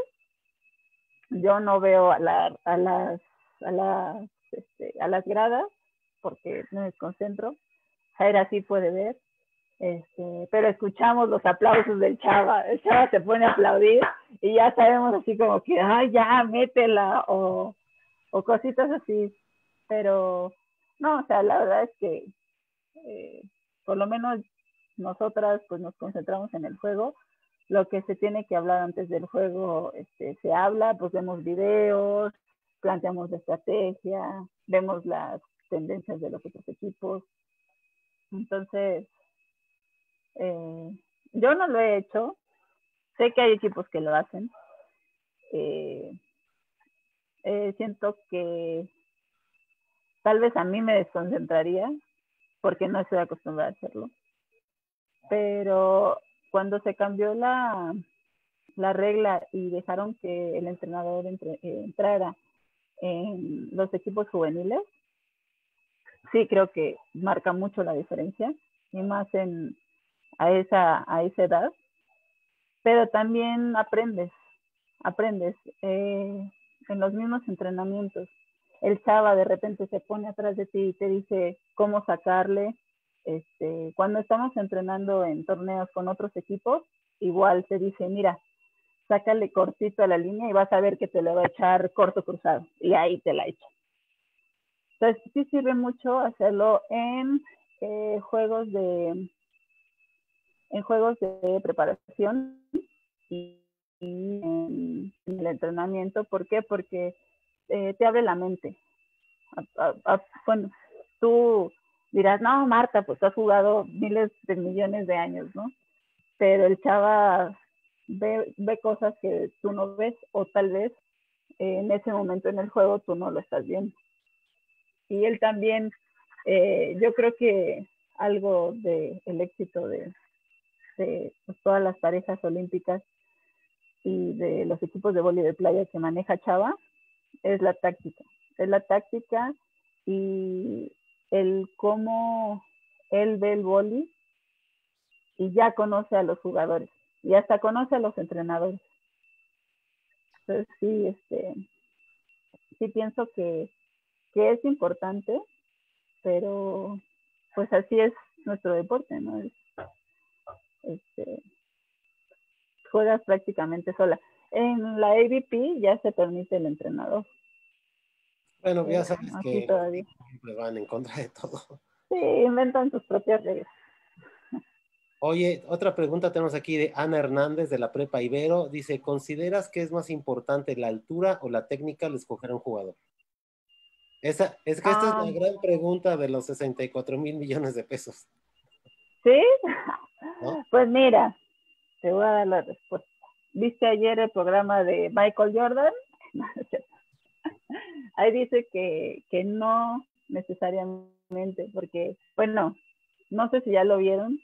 yo no veo a, la, a, las, a, las, este, a las gradas, porque me desconcentro. Jaira sí puede ver, este, pero escuchamos los aplausos del Chava, el Chava se pone a aplaudir y ya sabemos así como que, ay, ya, métela, o, o cositas así, pero... No, o sea, la verdad es que eh, por lo menos nosotras pues nos concentramos en el juego. Lo que se tiene que hablar antes del juego, este, se habla, pues vemos videos, planteamos la estrategia, vemos las tendencias de los otros equipos. Entonces, eh, yo no lo he hecho. Sé que hay equipos que lo hacen. Eh, eh, siento que tal vez a mí me desconcentraría porque no estoy acostumbrada a hacerlo. Pero cuando se cambió la, la regla y dejaron que el entrenador entre, eh, entrara en los equipos juveniles, sí creo que marca mucho la diferencia, y más en, a, esa, a esa edad. Pero también aprendes, aprendes eh, en los mismos entrenamientos. El Chava de repente se pone atrás de ti y te dice cómo sacarle. Este, cuando estamos entrenando en torneos con otros equipos, igual te dice, mira, sácale cortito a la línea y vas a ver que te le va a echar corto cruzado. Y ahí te la echa. Entonces, sí sirve mucho hacerlo en eh, juegos de en juegos de preparación y, y en, en el entrenamiento. ¿Por qué? Porque Eh, te abre la mente. A, a, a, bueno, tú dirás, no, Marta, pues has jugado miles de millones de años, ¿no? Pero el Chava ve, ve cosas que tú no ves, o tal vez eh, en ese momento en el juego tú no lo estás viendo. Y él también eh, yo creo que algo de el éxito de, de pues, todas las parejas olímpicas y de los equipos de voleibol de playa que maneja Chava es la táctica. Es la táctica y el cómo él ve el vóley y ya conoce a los jugadores y hasta conoce a los entrenadores. Entonces sí, este, sí pienso que, que es importante, pero pues así es nuestro deporte, ¿no? Es, este, juegas prácticamente sola. En la A B P ya se permite el entrenador. Bueno, ya sabes que todavía siempre van en contra de todo. Sí, inventan sus propias reglas. Oye, otra pregunta tenemos aquí de Ana Hernández de la Prepa Ibero. Dice, ¿consideras que es más importante la altura o la técnica al escoger a un jugador? Esa, es que ah. esta es la gran pregunta de los sesenta y cuatro mil millones de pesos. ¿Sí? ¿No? Pues mira, te voy a dar la respuesta. ¿Viste ayer el programa de Michael Jordan? Ahí dice que, que no necesariamente, porque, bueno, no sé si ya lo vieron,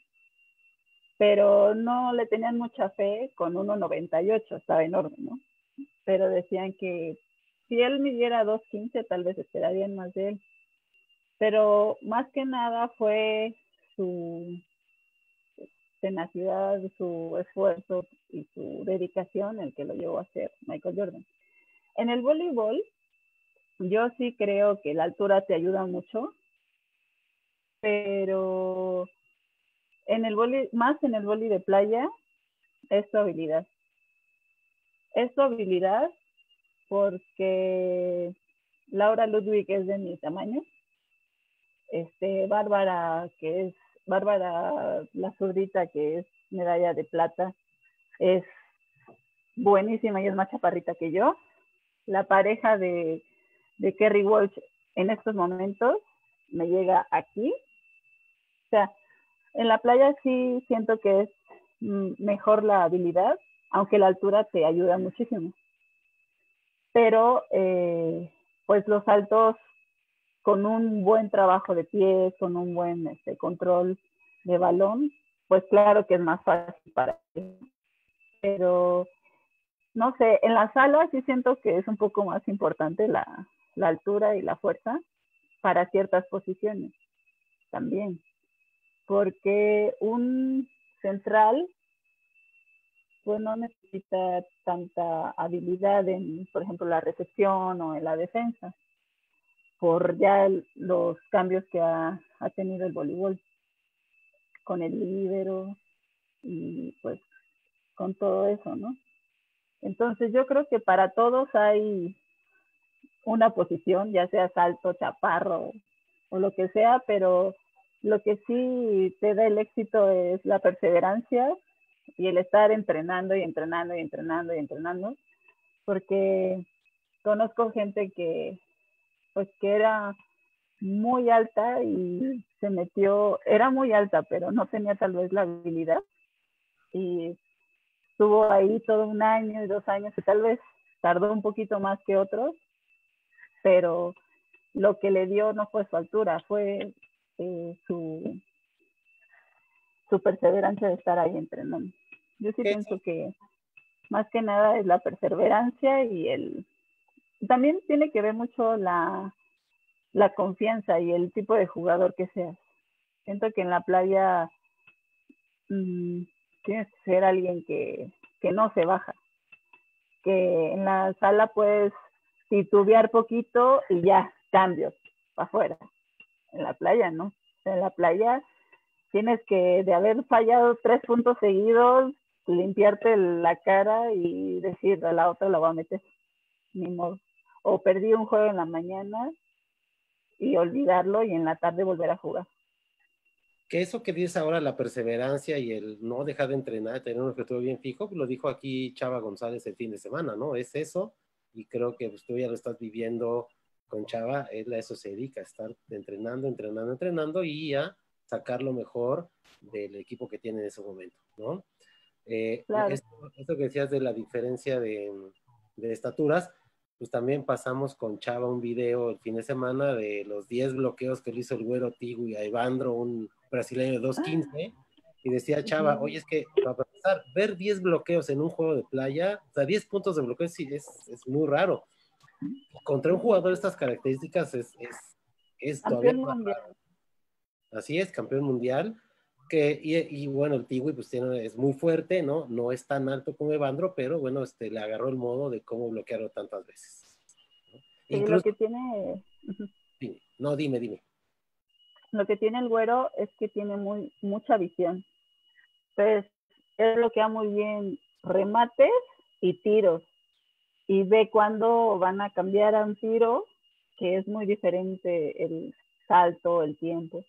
pero no le tenían mucha fe con uno noventa y ocho, estaba enorme, ¿no? Pero decían que si él midiera dos quince, tal vez esperarían más de él. Pero más que nada fue su tenacidad, su esfuerzo y su dedicación el que lo llevó a ser Michael Jordan. En el voleibol, yo sí creo que la altura te ayuda mucho, pero en el vóley, más en el vóley de playa, es tu habilidad. Es tu habilidad porque Laura Ludwig es de mi tamaño, este, Bárbara, que es Bárbara, la zurdita, que es medalla de plata, es buenísima y es más chaparrita que yo. La pareja de de Kerry Walsh en estos momentos me llega aquí. O sea, en la playa sí siento que es mejor la habilidad, aunque la altura te ayuda muchísimo. Pero eh, pues los saltos con un buen trabajo de pies, con un buen este, control de balón, pues claro que es más fácil para ti. Pero no sé, en la sala sí siento que es un poco más importante la la altura y la fuerza para ciertas posiciones también, porque un central pues no necesita tanta habilidad en, por ejemplo, la recepción o en la defensa, por ya los cambios que ha, ha tenido el voleibol con el líbero y pues con todo eso, ¿no? Entonces yo creo que para todos hay una posición, ya sea salto, chaparro o lo que sea, pero lo que sí te da el éxito es la perseverancia y el estar entrenando y entrenando y entrenando y entrenando, porque conozco gente que pues que era muy alta y se metió, era muy alta, pero no tenía tal vez la habilidad y estuvo ahí todo un año y dos años y tal vez tardó un poquito más que otros, pero lo que le dio no fue su altura, fue eh, su, su perseverancia de estar ahí entrenando. Yo sí pienso que más que nada es la perseverancia y el... También tiene que ver mucho la, la confianza y el tipo de jugador que seas. Siento que en la playa mmm, tienes que ser alguien que, que no se baja. Que en la sala puedes titubear poquito y ya, cambios, para afuera. En la playa, ¿no? En la playa tienes que, de haber fallado tres puntos seguidos, limpiarte la cara y decir, a la otra la voy a meter, ni modo. O perdí un juego en la mañana y olvidarlo y en la tarde volver a jugar. Que eso que dices ahora, la perseverancia y el no dejar de entrenar, tener un objetivo bien fijo, lo dijo aquí Chava González el fin de semana, ¿no? Es eso. Y creo que pues, tú ya lo estás viviendo con Chava, él a eso se dedica, a estar entrenando, entrenando, entrenando y a sacar lo mejor del equipo que tiene en ese momento, ¿no? Eh, claro. esto, esto que decías de la diferencia de, de estaturas, pues también pasamos con Chava un video el fin de semana de los diez bloqueos que le hizo el Güero Tigu y a Evandro, un brasileño de dos quince, y decía Chava, oye, es que para empezar, ver diez bloqueos en un juego de playa, o sea, diez puntos de bloqueo sí, es, es muy raro. Contra un jugador de estas características es, es, es todavía más raro. Así es, campeón mundial. Que, y, y bueno, el Tiwi pues tiene, es muy fuerte, ¿no? No es tan alto como Evandro, pero bueno, este, le agarró el modo de cómo bloquearlo tantas veces, ¿no? Sí, incluso, lo que tiene... Dime, no, dime, dime. Lo que tiene el Güero es que tiene muy, mucha visión. Entonces, él bloquea muy bien remates y tiros. Y ve cuándo van a cambiar a un tiro, que es muy diferente el salto, el tiempo.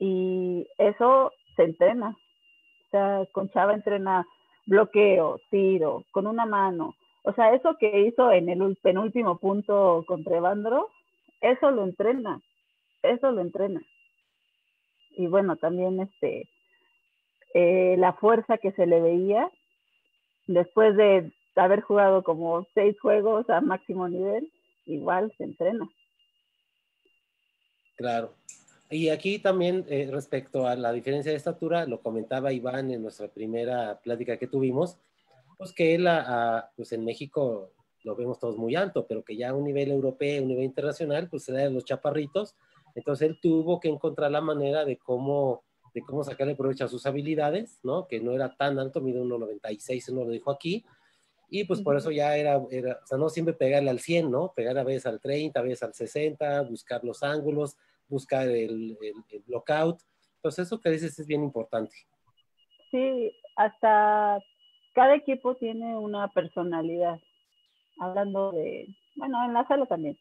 Y eso se entrena. O sea, con Chava entrena bloqueo, tiro, con una mano. O sea, eso que hizo en el penúltimo punto contra Evandro, eso lo entrena. Eso lo entrena. Y bueno, también este eh, la fuerza que se le veía después de haber jugado como seis juegos a máximo nivel, igual se entrena. Claro. Y aquí también eh, respecto a la diferencia de estatura, lo comentaba Iván en nuestra primera plática que tuvimos, pues que él a, a, pues en México lo vemos todos muy alto, pero que ya a un nivel europeo, a un nivel internacional, pues se da de los chaparritos. Entonces él tuvo que encontrar la manera de cómo, de cómo sacarle provecho a sus habilidades, ¿no? Que no era tan alto, mide uno noventa y seis, uno lo dijo aquí. Y pues por eso ya era, era, o sea, no siempre pegarle al cien, ¿no? Pegar a veces al treinta, a veces al sesenta, buscar los ángulos, buscar el, el, el lockout. Entonces eso que dices es bien importante. Sí, hasta cada equipo tiene una personalidad. Hablando de, bueno, en la sala también,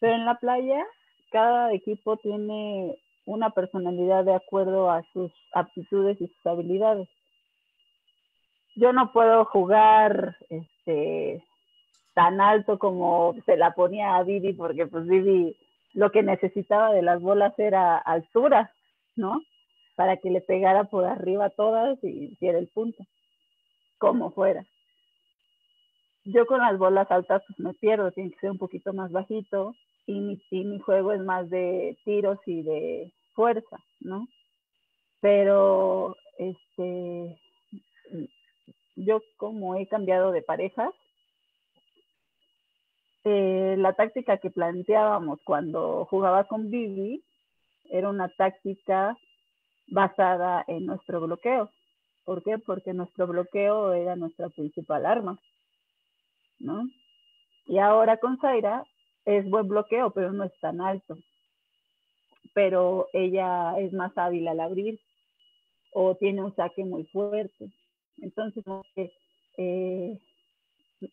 pero en la playa cada equipo tiene una personalidad de acuerdo a sus aptitudes y sus habilidades. Yo no puedo jugar este tan alto como se la ponía a Vivi, porque pues Vivi lo que necesitaba de las bolas era altura, ¿no? Para que le pegara por arriba todas y hiciera el punto, como fuera. Yo con las bolas altas pues me pierdo, tiene que ser un poquito más bajito, y mi, y mi juego es más de tiros y de fuerza, ¿no? Pero este, yo como he cambiado de parejas, Eh, la táctica que planteábamos cuando jugaba con Vivi era una táctica basada en nuestro bloqueo. ¿Por qué? Porque nuestro bloqueo era nuestra principal arma, ¿no? Y ahora con Zaira es buen bloqueo, pero no es tan alto. Pero ella es más hábil al abrir o tiene un saque muy fuerte. Entonces, eh,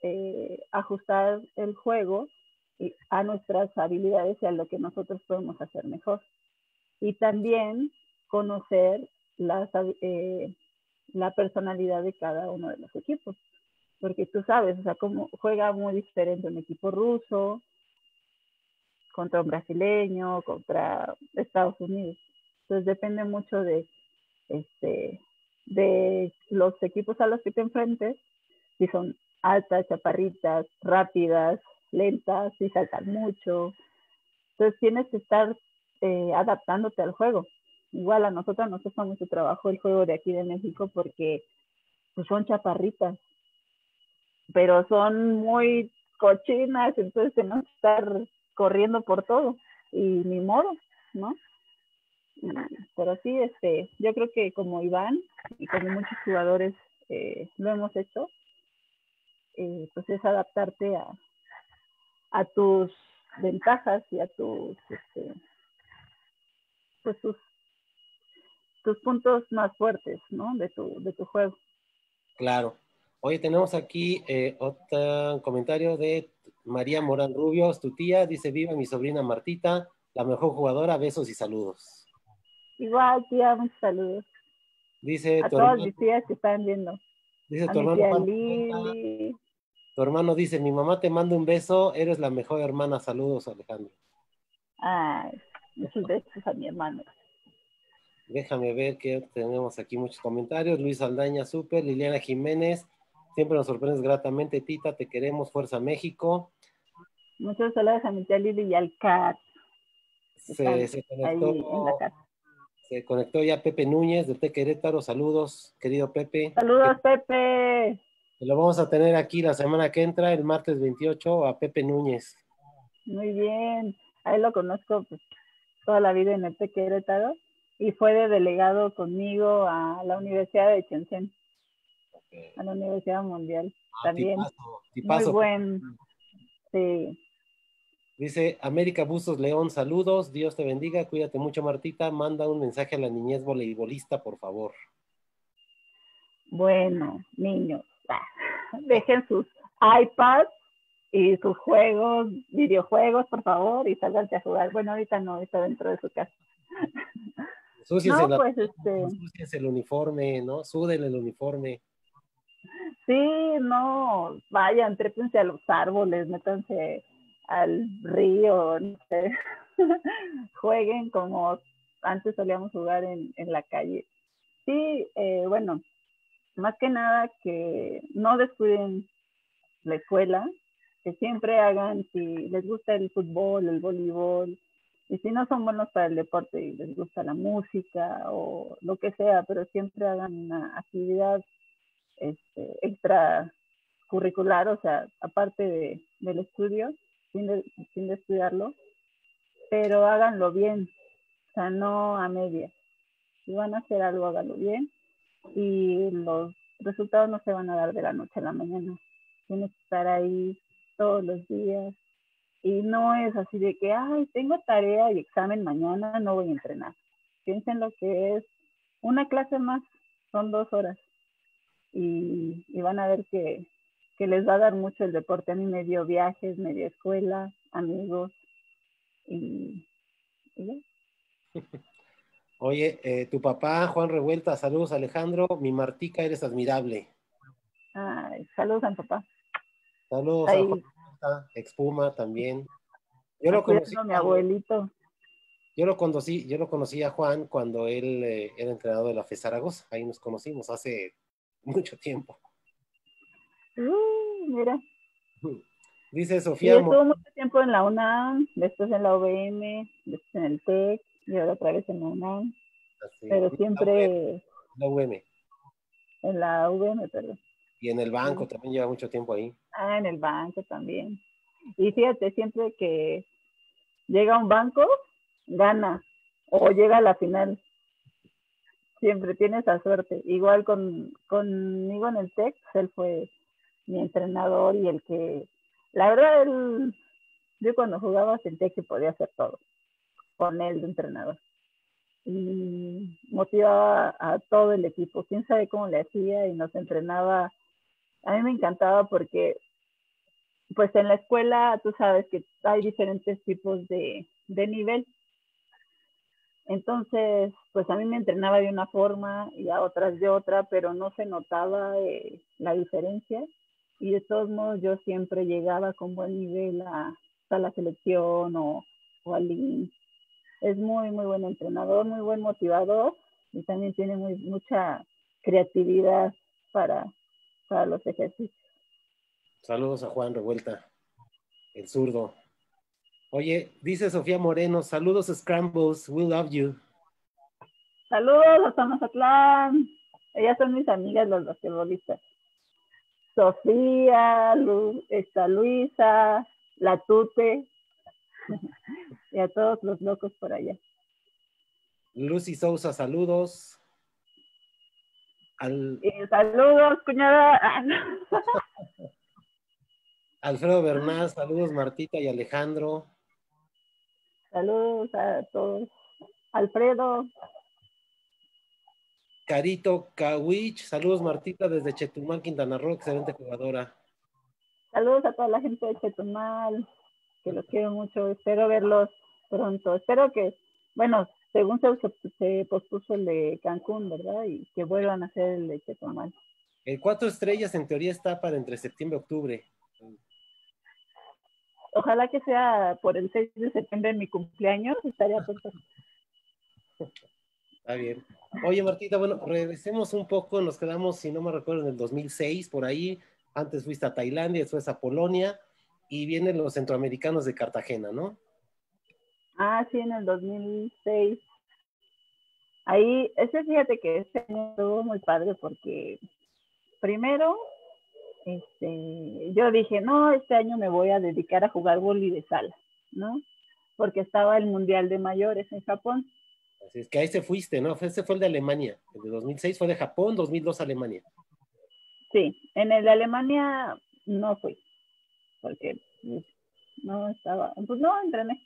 Eh, ajustar el juego a nuestras habilidades y a lo que nosotros podemos hacer mejor, y también conocer las, eh, la personalidad de cada uno de los equipos, porque tú sabes, o sea, cómo juega muy diferente un equipo ruso contra un brasileño, contra Estados Unidos. Entonces depende mucho de este, de los equipos a los que te enfrentes, si son altas, chaparritas, rápidas, lentas, y saltan mucho. Entonces tienes que estar eh, adaptándote al juego. Igual a nosotros nos cuesta mucho trabajo el juego de aquí de México, porque pues, son chaparritas, pero son muy cochinas, entonces tenemos que estar corriendo por todo, y ni modo, ¿no? Pero sí, este, yo creo que como Iván y como muchos jugadores eh, lo hemos hecho, Eh, pues es adaptarte a, a tus ventajas y a tus este, pues tus, tus puntos más fuertes, ¿no? De tu, de tu juego. Claro. Oye, tenemos aquí eh, otro comentario de María Morán Rubios, tu tía, dice, viva mi sobrina Martita, la mejor jugadora, besos y saludos. Igual, tía, muchos saludos. Dice a todas mis tías que están viendo. Dice tu hermano, tu hermano dice, mi mamá te manda un beso, eres la mejor hermana, saludos Alejandro. Ay, muchos besos a mi hermano. Déjame ver que tenemos aquí muchos comentarios, Luis Aldaña, súper, Liliana Jiménez, Siempre nos sorprendes gratamente, Tita. Te queremos. Fuerza México. Muchos saludos a mi tía Lili y al C A T. Se, se, conectó, se conectó ya Pepe Núñez de T Querétaro. Saludos, querido Pepe. Saludos, que, Pepe. Lo vamos a tener aquí la semana que entra, el martes veintiocho, a Pepe Núñez. Muy bien. Ahí lo conozco pues, toda la vida en el T Querétaro y fue de delegado conmigo a la Universidad de Shenzhen. Okay. A la Universidad Mundial. Ah, también. Tipazo, tipazo. Muy buen. Sí. Dice América Bustos León, saludos, Dios te bendiga, cuídate mucho, Martita, manda un mensaje a la niñez voleibolista, por favor. Bueno, niños, dejen sus iPads y sus juegos, videojuegos, por favor, y sálganse a jugar. Bueno, ahorita no, está dentro de su casa. Súciense, no, pues, este... súciense el uniforme, ¿no? Súdenle el uniforme. Sí, no, vayan, trépense a los árboles, métanse al río, no sé. Jueguen como antes solíamos jugar en, en la calle. Sí, eh, bueno, más que nada que no descuiden la escuela, que siempre hagan, si les gusta el fútbol, el voleibol, y si no son buenos para el deporte y les gusta la música o lo que sea, pero siempre hagan una actividad este, extracurricular, o sea, aparte de, del estudio, Sin, de, sin descuidarlo, pero háganlo bien, o sea, no a medias. Si van a hacer algo, háganlo bien y los resultados no se van a dar de la noche a la mañana. Tienes que estar ahí todos los días y no es así de que, ay, tengo tarea y examen mañana, no voy a entrenar. Piensen lo que es una clase más, son dos horas y, y van a ver que que les va a dar mucho el deporte. A mí me dio viajes, me dio escuela, amigos y, y ya. Oye, eh, tu papá, Juan Revuelta, saludos Alejandro, mi Martica, eres admirable. Ay, saludos a mi papá. Saludos ahí. A Juan Revuelta, expuma también. Yo lo conocí a mi abuelito. Yo lo conocí, yo lo conocí a Juan cuando él eh, era entrenador de la F E Zaragoza, ahí nos conocimos hace mucho tiempo. Uh, mira. Dice Sofía. Yo estuve mucho tiempo en la UNAM, después en la U V M, después en el T E C y ahora otra vez en la UNAM. Así, pero siempre. La U V M. En la U V M, perdón. Y en el banco también lleva mucho tiempo ahí. Ah, en el banco también. Y fíjate, siempre que llega un banco, gana o llega a la final. Siempre tiene esa suerte. Igual con, conmigo en el T E C, él fue mi entrenador y el que, la verdad, él, yo cuando jugaba sentía que podía hacer todo con él de entrenador y motivaba a todo el equipo, quién sabe cómo le hacía y nos entrenaba. A mí me encantaba porque pues en la escuela tú sabes que hay diferentes tipos de, de nivel, entonces pues a mí me entrenaba de una forma y a otras de otra, pero no se notaba eh, la diferencia. Y de todos modos, yo siempre llegaba con buen nivel a, a la selección o, o al I N. Es muy, muy buen entrenador, muy buen motivador y también tiene muy, mucha creatividad para, para los ejercicios. Saludos a Juan Revuelta, el zurdo. Oye, dice Sofía Moreno, saludos Scrambles, we love you. Saludos hasta Mazatlán. Ellas son mis amigas, los basquetbolistas. Sofía, Lu, esta Luisa, la Tute y a todos los locos por allá. Lucy Sousa, saludos. Al... Eh, saludos, cuñada. Alfredo Bernás, saludos Martita y Alejandro. Saludos a todos. Alfredo. Carito Kawich, saludos Martita desde Chetumal, Quintana Roo, excelente jugadora. Saludos a toda la gente de Chetumal, que los quiero mucho, espero verlos pronto. Espero que, bueno, según se, se pospuso el de Cancún, ¿verdad? Y que vuelvan a hacer el de Chetumal. El Cuatro Estrellas en teoría está para entre septiembre y octubre. Ojalá que sea por el seis de septiembre de mi cumpleaños, estaría perfecto. Está bien. Oye, Martita, bueno, regresemos un poco, nos quedamos, si no me recuerdo, en el dos mil seis, por ahí. Antes fuiste a Tailandia, después a Polonia, y vienen los centroamericanos de Cartagena, ¿no? Ah, sí, en el dos mil seis. Ahí, ese, fíjate que ese estuvo muy padre porque primero, este, yo dije, no, este año me voy a dedicar a jugar vóley de sala, ¿no? Porque estaba el Mundial de Mayores en Japón. Así es que ahí se fuiste, ¿no? Ese fue el de Alemania, el de dos mil seis fue de Japón, dos mil dos Alemania. Sí, en el de Alemania no fui, porque no estaba, pues no, entrené.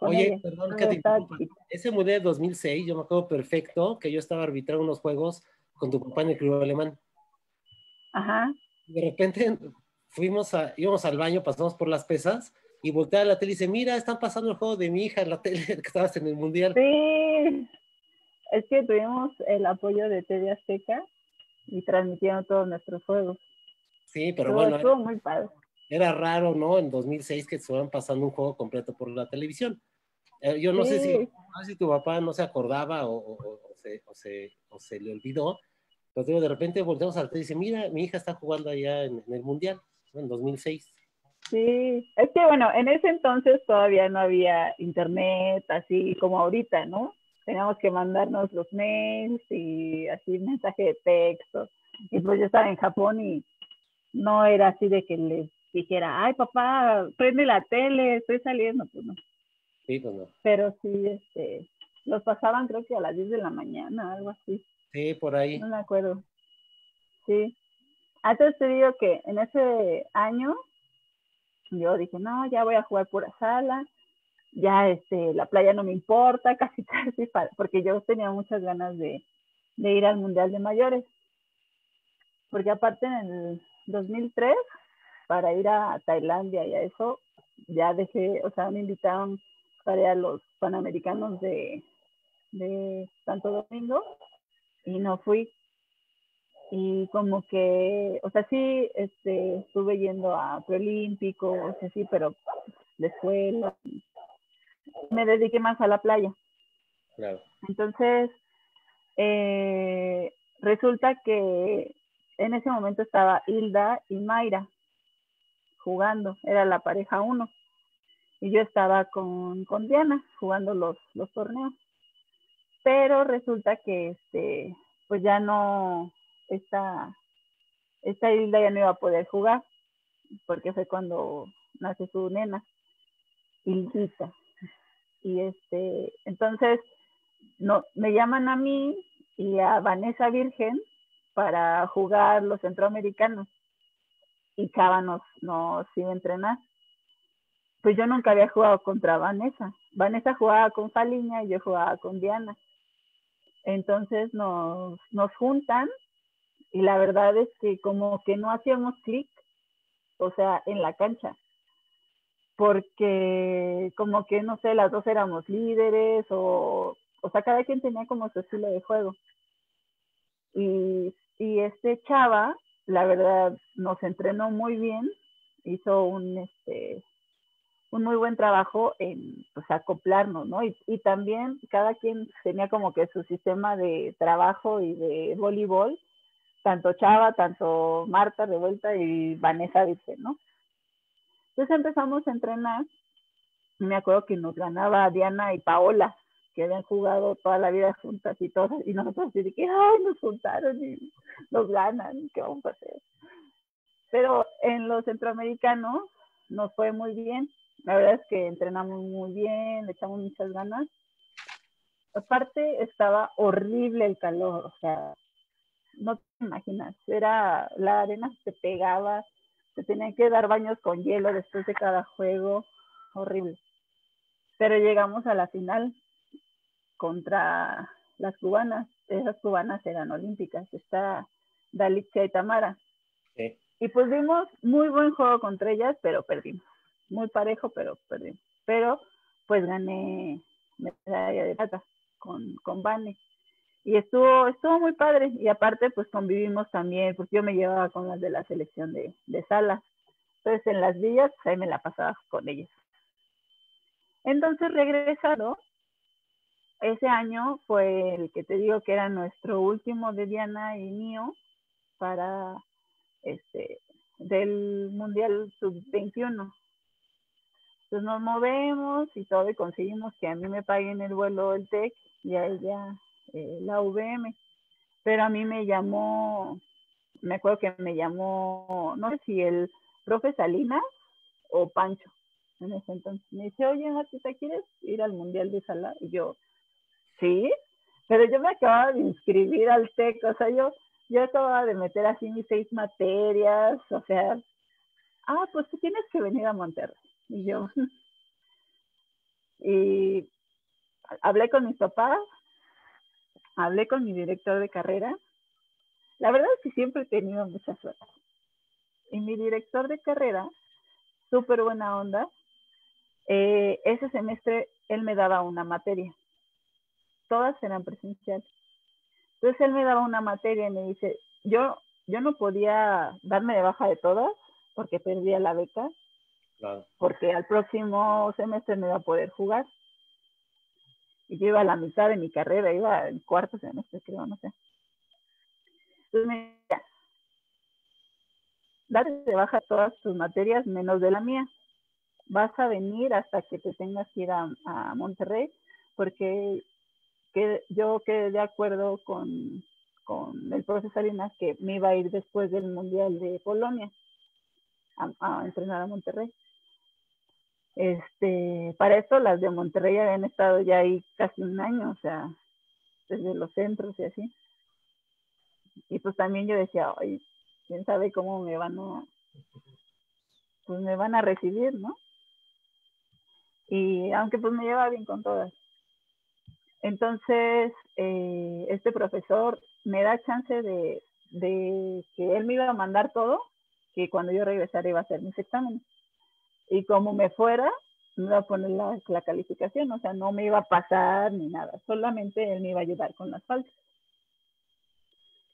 Oye, ella. Perdón no, que te interrumpa. Ese mundial de dos mil seis, yo me acuerdo perfecto que yo estaba arbitrando unos juegos con tu papá en el club alemán. Ajá. De repente fuimos a, íbamos al baño, pasamos por las pesas y volteaba a la tele y dice, mira, están pasando el juego de mi hija en la tele que estabas en el mundial. Sí, es que tuvimos el apoyo de T V Azteca y transmitieron todos nuestros juegos. Sí, pero todo, bueno. Estuvo muy padre. Era raro, ¿no? En dos mil seis que estuvieran pasando un juego completo por la televisión. Yo no, sí. sé si, no sé si tu papá no se acordaba o, o, o, se, o, se, o se le olvidó, pero digo, de repente volteamos al tele y dice, mira, mi hija está jugando allá en, en el Mundial, ¿no? En dos mil seis. Sí, es que bueno, en ese entonces todavía no había internet así como ahorita, ¿no? Teníamos que mandarnos los mails y así mensaje de texto. Y pues yo estaba en Japón y no era así de que les dijera, ay papá, prende la tele, estoy saliendo, pues no. Sí, pues no. Pero sí, este, los pasaban creo que a las diez de la mañana, algo así. Sí, por ahí. No me acuerdo. Sí. Antes te digo que en ese año yo dije, no, ya voy a jugar pura sala, ya este, la playa no me importa, casi casi, para, porque yo tenía muchas ganas de, de ir al Mundial de Mayores. Porque aparte en el dos mil tres, para ir a Tailandia y a eso, ya dejé, o sea, me invitaron para ir a los Panamericanos de, de Santo Domingo y no fui. Y como que, o sea, sí, este, estuve yendo a preolímpicos, o sea, sí, pero de escuela. Me dediqué más a la playa. Claro. Entonces, eh, resulta que en ese momento estaba Hilda y Mayra jugando, era la pareja uno. Y yo estaba con, con Diana jugando los, los torneos. Pero resulta que, este, pues ya no, esta, esta Hilda ya no iba a poder jugar, porque fue cuando nace su nena, Hildita. Y este, entonces no, me llaman a mí y a Vanessa Virgen para jugar los centroamericanos. Y Chava nos, nos iba a entrenar. Pues yo nunca había jugado contra Vanessa. Vanessa jugaba con Faliña y yo jugaba con Diana. Entonces nos, nos juntan y la verdad es que como que no hacíamos clic, o sea, en la cancha. Porque como que, no sé, las dos éramos líderes o, o sea, cada quien tenía como su estilo de juego. Y, y este Chava, la verdad, nos entrenó muy bien, hizo un, este, un muy buen trabajo en, pues, acoplarnos, ¿no? Y, y también cada quien tenía como que su sistema de trabajo y de voleibol, tanto Chava, tanto Marta Revuelta y Vanessa Virgen, ¿no? Entonces empezamos a entrenar, me acuerdo que nos ganaba Diana y Paola, que habían jugado toda la vida juntas y todas, y nosotros así de que, ay, nos juntaron y nos ganan, ¿qué vamos a hacer? Pero en los centroamericanos nos fue muy bien, la verdad es que entrenamos muy bien, le echamos muchas ganas. Aparte estaba horrible el calor, o sea, no te imaginas, era, la arena se pegaba, se tenían que dar baños con hielo después de cada juego, horrible. Pero llegamos a la final contra las cubanas, esas cubanas eran olímpicas, está Dalitza y Tamara. Sí. Y pues vimos muy buen juego contra ellas, pero perdimos. Muy parejo, pero perdimos. Pero pues gané medalla de plata con, con Vane. Y estuvo, estuvo muy padre. Y aparte, pues convivimos también, porque yo me llevaba con las de la selección de, de salas. Entonces, en las villas, pues ahí me la pasaba con ellas. Entonces, regresando, Ese año fue el que te digo que era nuestro último de Diana y mío para este del Mundial sub veintiuno. Entonces nos movemos y todo y conseguimos que a mí me paguen el vuelo el TEC y a ella eh, la U V M. Pero a mí me llamó, me acuerdo que me llamó, no sé si el profe Salinas o Pancho en ese entonces. Me dice, oye, Martita, ¿quieres ir al Mundial de Sala? Y yo, sí, pero yo me acababa de inscribir al TEC, o sea, yo, yo acababa de meter así mis seis materias, o sea, ah, pues tú tienes que venir a Monterrey, y yo, y hablé con mis papás, hablé con mi director de carrera, la verdad es que siempre he tenido mucha suerte, y mi director de carrera, súper buena onda, eh, ese semestre él me daba una materia, todas eran presenciales. Entonces él me daba una materia y me dice, yo, yo no podía darme de baja de todas porque perdía la beca, claro, porque al próximo semestre no iba a poder jugar. Y yo iba a la mitad de mi carrera, iba en cuarto semestre, creo, no sé. Entonces me decía, date de baja de todas tus materias menos de la mía. Vas a venir hasta que te tengas que ir a, a Monterrey porque... que yo quedé de acuerdo con, con el profesor Salinas que me iba a ir después del Mundial de Polonia a, a entrenar a Monterrey. Este, para esto las de Monterrey habían estado ya ahí casi un año, o sea, desde los centros y así. Y pues también yo decía, ay, quién sabe cómo me van a, pues me van a recibir, ¿no? Y aunque pues me llevaba bien con todas. Entonces, eh, este profesor me da chance de, de que él me iba a mandar todo, que cuando yo regresara iba a hacer mis exámenes. Y como me fuera, me iba a poner la, la calificación, o sea, no me iba a pasar ni nada, solamente él me iba a ayudar con las faltas.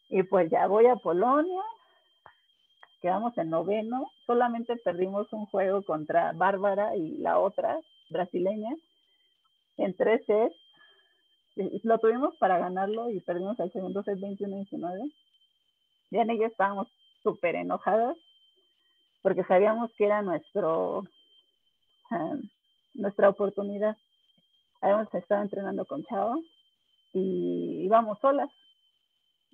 Y pues ya voy a Polonia, quedamos en noveno, solamente perdimos un juego contra Bárbara y la otra, brasileña, en tres sets. Lo tuvimos para ganarlo y perdimos al segundo set veintiuno a diecinueve. Diana y yo estábamos súper enojadas porque sabíamos que era nuestro um, nuestra oportunidad. Habíamos estado entrenando con Chao y íbamos solas.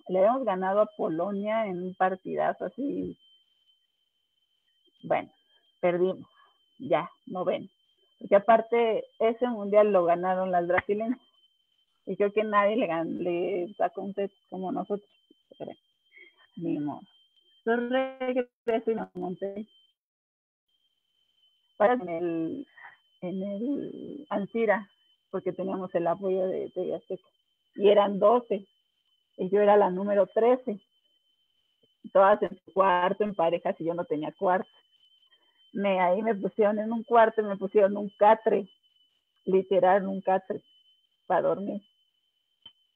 Le habíamos ganado a Polonia en un partidazo así. Bueno, perdimos. Ya, no ven. Porque aparte, ese mundial lo ganaron las brasileñas. Y creo que nadie le, le sacó un set como nosotros. Pero, ni modo. Entonces regresé y me monté. Para en el, en el Antira, porque teníamos el apoyo de T V Azteca. Y eran doce. Y yo era la número trece. Todas en cuarto, en parejas, y yo no tenía cuarto. Me, ahí me pusieron en un cuarto, me pusieron un catre. Literal, un catre. Para dormir.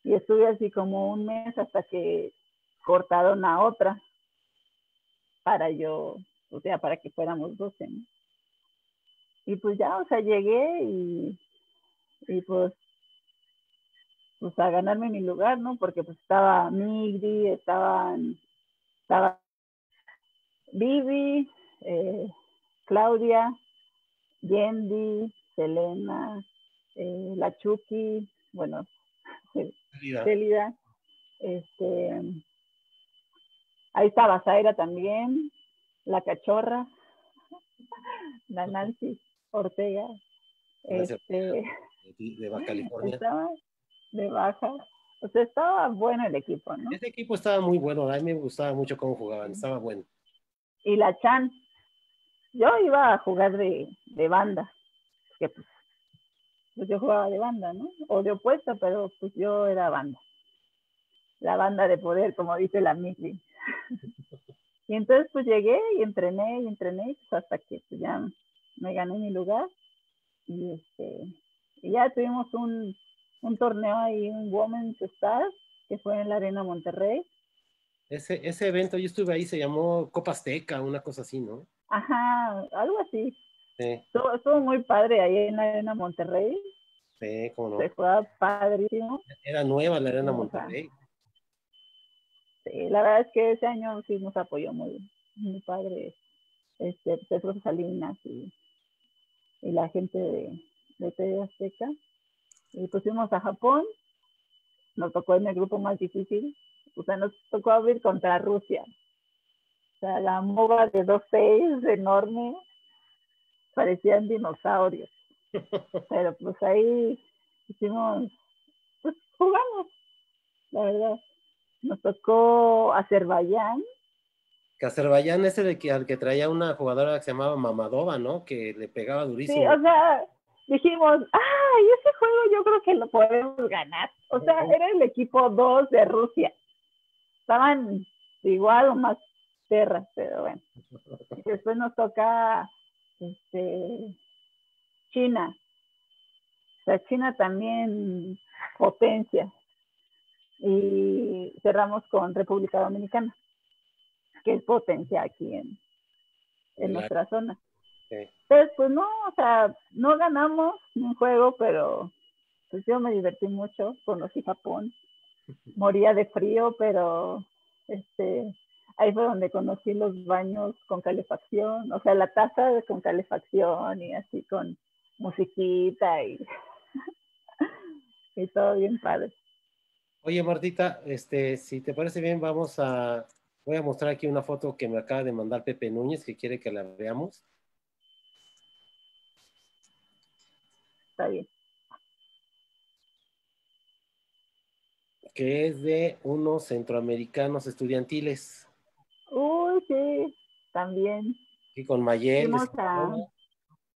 Y estuve así como un mes hasta que cortaron a otra para yo, o sea, para que fuéramos doce, ¿no? Y pues ya, o sea, llegué y, y pues, pues a ganarme mi lugar, ¿no? Porque pues estaba Migdi, estaban, estaba Vivi, eh, Claudia, Yendi, Selena, Eh, la Chucky, bueno, Celida, este, ahí estaba Zaira también, la Cachorra, la Nancy Ortega, gracias, este, de Baja California, estaba de Baja, o sea, estaba bueno el equipo, ¿no? Este equipo estaba muy bueno, a mí me gustaba mucho cómo jugaban, estaba bueno. Y la Chan, yo iba a jugar de, de banda, que pues, pues yo jugaba de banda, ¿no? O de opuesta, pero pues yo era banda. La banda de poder, como dice la Missy. Y entonces pues llegué y entrené y entrené pues, hasta que pues, ya me gané mi lugar. Y, este, y ya tuvimos un, un torneo ahí, un Women's Stars, que fue en la Arena Monterrey. Ese, ese evento, yo estuve ahí, se llamó Copa Azteca, una cosa así, ¿no? Ajá, algo así. Sí. Estuvo, estuvo muy padre ahí en la Arena Monterrey. Sí, como no. Se jugaba padrísimo. Era nueva la Arena Monterrey. Sí, la verdad es que ese año sí nos apoyó muy, muy padre. Este, Pedro Salinas y, y la gente de, de T V Azteca. Y pues fuimos a Japón. Nos tocó en el grupo más difícil. O sea, nos tocó abrir contra Rusia. O sea, la MOBA de dos seis, enorme. Parecían dinosaurios. Pero pues ahí hicimos, pues jugamos, la verdad. Nos tocó Azerbaiyán. Que Azerbaiyán es el que, al que traía una jugadora que se llamaba Mamadova, ¿no? Que le pegaba durísimo. Sí, o sea, dijimos, ay, ese juego yo creo que lo podemos ganar. O sea, uh-huh. Era el equipo dos de Rusia. Estaban igual o más perras, pero bueno. Y después nos toca este China. O sea, China también potencia. Y cerramos con República Dominicana, que es potencia aquí en, en nuestra zona. Okay. Entonces, pues no, o sea, no ganamos un juego, pero pues yo me divertí mucho, conocí Japón, moría de frío, pero este, ahí fue donde conocí los baños con calefacción, o sea, la taza con calefacción y así con musiquita y, y todo bien padre. Oye, Martita, este, si te parece bien, vamos a, voy a mostrar aquí una foto que me acaba de mandar Pepe Núñez, que quiere que la veamos. Está bien. Que es de unos centroamericanos estudiantiles. Uy, sí, también. Y con Mayel. A...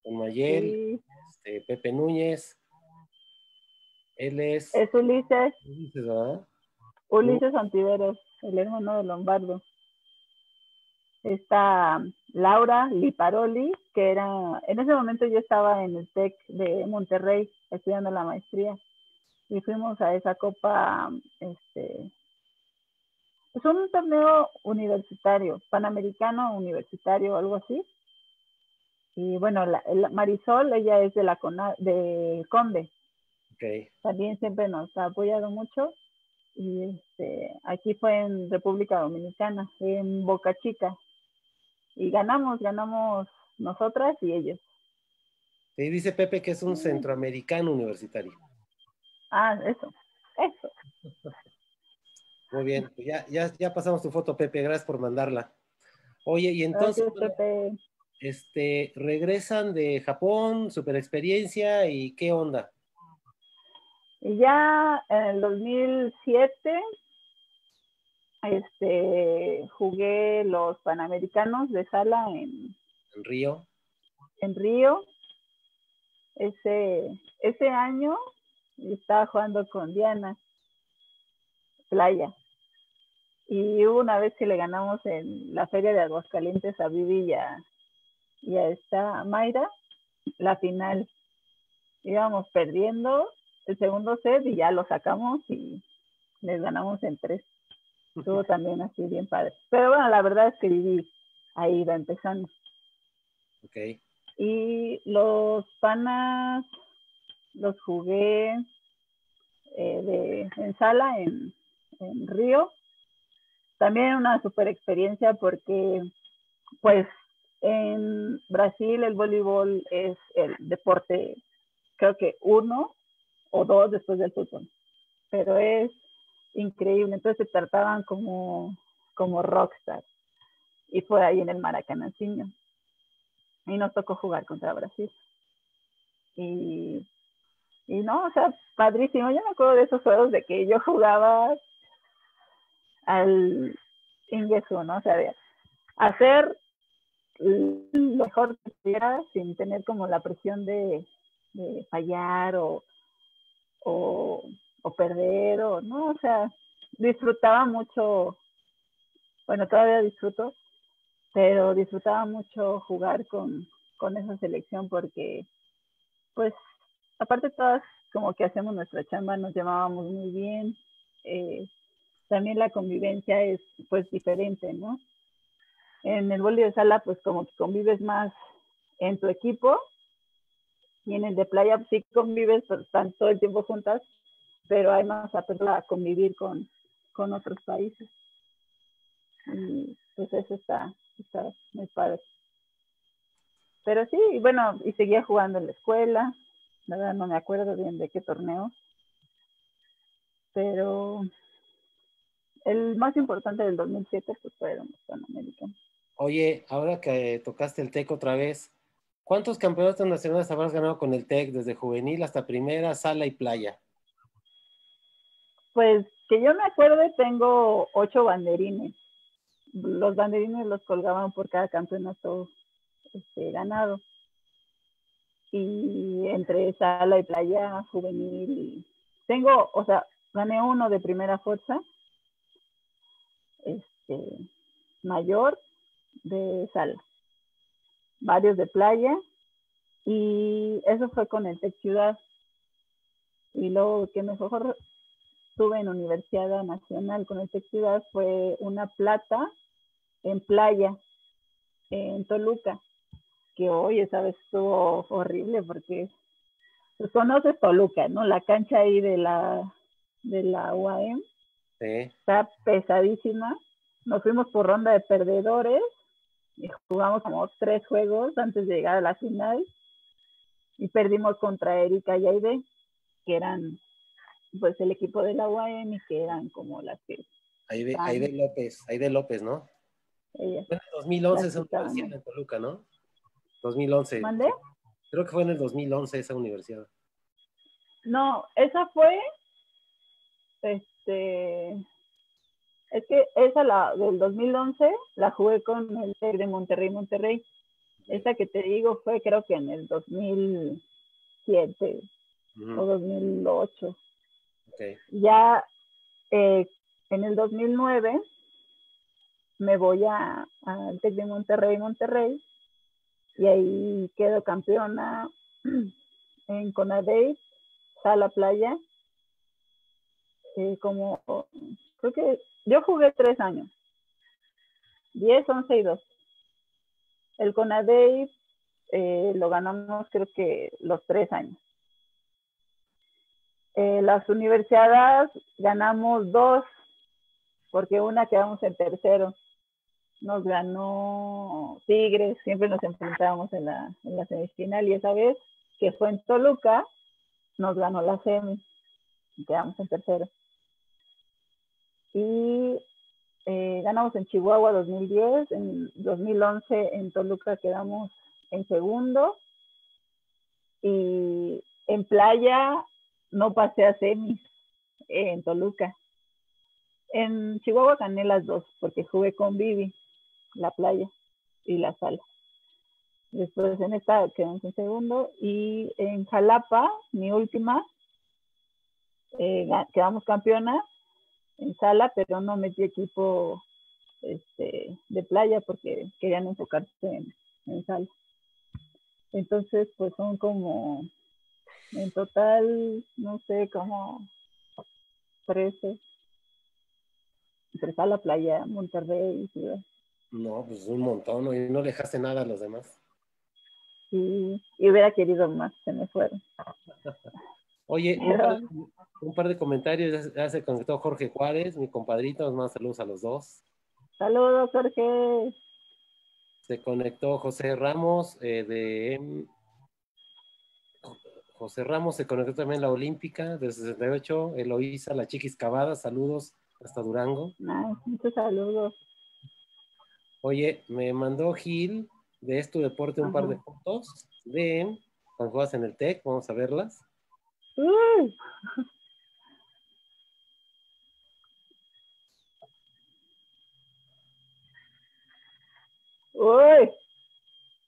Con Mayel, sí. este, Pepe Núñez. Él es... Es Ulises. Ulises, ¿verdad? Ulises Ontiveros, el hermano de Lombardo. Está Laura Liparoli, que era... En ese momento yo estaba en el TEC de Monterrey, estudiando la maestría. Y fuimos a esa copa... Este, pues un torneo universitario, panamericano universitario, algo así. Y bueno, la, la Marisol, ella es de la Cona, de Conde. Okay. También siempre nos ha apoyado mucho y este, aquí fue en República Dominicana, en Boca Chica, y ganamos, ganamos nosotras y ellos. Y dice Pepe que es un sí. Centroamericano universitario. Ah, eso, eso. Muy bien, ya, ya, ya pasamos tu foto, Pepe, gracias por mandarla. Oye, y entonces... Gracias, Pepe. Este, regresan de Japón, super experiencia, ¿y qué onda? Y ya en el dos mil siete este, jugué los Panamericanos de Sala en, en Río. En Río. Ese, ese año estaba jugando con Diana Playa. Y hubo una vez que le ganamos en la Feria de Aguascalientes a Vivi y a, y a esta Mayra la final. Íbamos perdiendo el segundo set y ya lo sacamos y les ganamos en tres. Estuvo también así bien padre. Pero bueno, la verdad es que viví ahí, va empezando. Ok. Y los panas los jugué eh, de, en Sala, en, en Río. También una super experiencia porque, pues, en Brasil el voleibol es el deporte, creo que uno o dos después del fútbol, pero es increíble, entonces se trataban como, como rockstar, y fue ahí en el Maracanãzinho, y nos tocó jugar contra Brasil, y, y no, o sea, padrísimo, yo me acuerdo de esos juegos de que yo jugaba al ingreso, ¿no? O sea, de hacer lo mejor que pudiera sin tener como la presión de, de fallar, o O, o perder, o no, o sea, disfrutaba mucho, bueno, todavía disfruto, pero disfrutaba mucho jugar con, con esa selección porque, pues, aparte todas como que hacemos nuestra chamba, nos llamábamos muy bien, eh, también la convivencia es, pues, diferente, ¿no? En el voleibol de sala, pues, como que convives más en tu equipo Vienes de playa, sí convives, están todo el tiempo juntas, pero hay más apertura para convivir con, con otros países. Y pues eso está, está muy padre. Pero sí, y bueno, y seguía jugando en la escuela, la verdad no me acuerdo bien de qué torneo, pero el más importante del dos mil siete pues fueron los Panamericanos. Oye, ahora que tocaste el TEC otra vez, ¿cuántos campeonatos nacionales habrás ganado con el TEC desde juvenil hasta primera, sala y playa? Pues que yo me acuerde, tengo ocho banderines. Los banderines los colgaban por cada campeonato este, ganado. Y entre sala y playa, juvenil. Y... Tengo, o sea, gané uno de primera fuerza, este, mayor, de sala, varios de playa, y eso fue con el TEC Ciudad. Y luego que mejor tuve en Universidad Nacional con el TEC Ciudad fue una plata en playa en Toluca, que hoy esa vez estuvo horrible porque pues, conoces Toluca, ¿no? La cancha ahí de la de la U A M, sí, está pesadísima. Nos fuimos por ronda de perdedores y jugamos como tres juegos antes de llegar a la final y perdimos contra Erika y Aide, que eran pues el equipo de la U A M y que eran como las que... Aide, Aide López, Aide López, ¿no? Ella. Fue en el dos mil once esa universidad en Toluca, ¿no? dos mil once. ¿Mandé? Creo que fue en el dos mil once esa universidad. No, esa fue... Este... Es que esa la del dos mil once la jugué con el TEC de Monterrey, Monterrey. Esa que te digo fue creo que en el dos mil siete uh-huh. o dos mil ocho. Okay. Ya eh, en el dos mil nueve me voy a al TEC de Monterrey, Monterrey. Y ahí quedo campeona en CONADEIP, sala playa. Eh, como... Creo que yo jugué tres años. diez, once y dos. El CONADEIP eh, lo ganamos creo que los tres años. Eh, las universidades ganamos dos, porque una quedamos en tercero. Nos ganó Tigres, siempre nos enfrentábamos en la, en la semifinal, y esa vez que fue en Toluca, nos ganó la semi. Y quedamos en tercero. Y eh, ganamos en Chihuahua dos mil diez, en dos mil once en Toluca quedamos en segundo y en playa no pasé a semis eh, en Toluca. En Chihuahua gané las dos porque jugué con Vivi, la playa y la sala. Después en esta quedamos en segundo y en Jalapa, mi última, eh, quedamos campeonas en sala, pero no metí equipo este, de playa porque querían enfocarse en, en sala. Entonces, pues son como, en total, no sé, como trece. Entre sala, playa, Monterrey y Ciudad. No, pues un montón, ¿no? Y no le dejaste nada a los demás. Sí, y hubiera querido más, se me fueron. Oye, pero... un par de comentarios, ya se conectó Jorge Juárez, mi compadrito, más saludos a los dos. Saludos, Jorge. Se conectó José Ramos, eh, de... José Ramos se conectó también la Olímpica, del sesenta y ocho, Eloísa, la Chiquis Cavada, saludos hasta Durango. Ay, muchos saludos. Oye, me mandó Gil, de Esto Deporte, un Ajá. par de fotos, de cuando juegas en el TEC, vamos a verlas. Uh. Uy,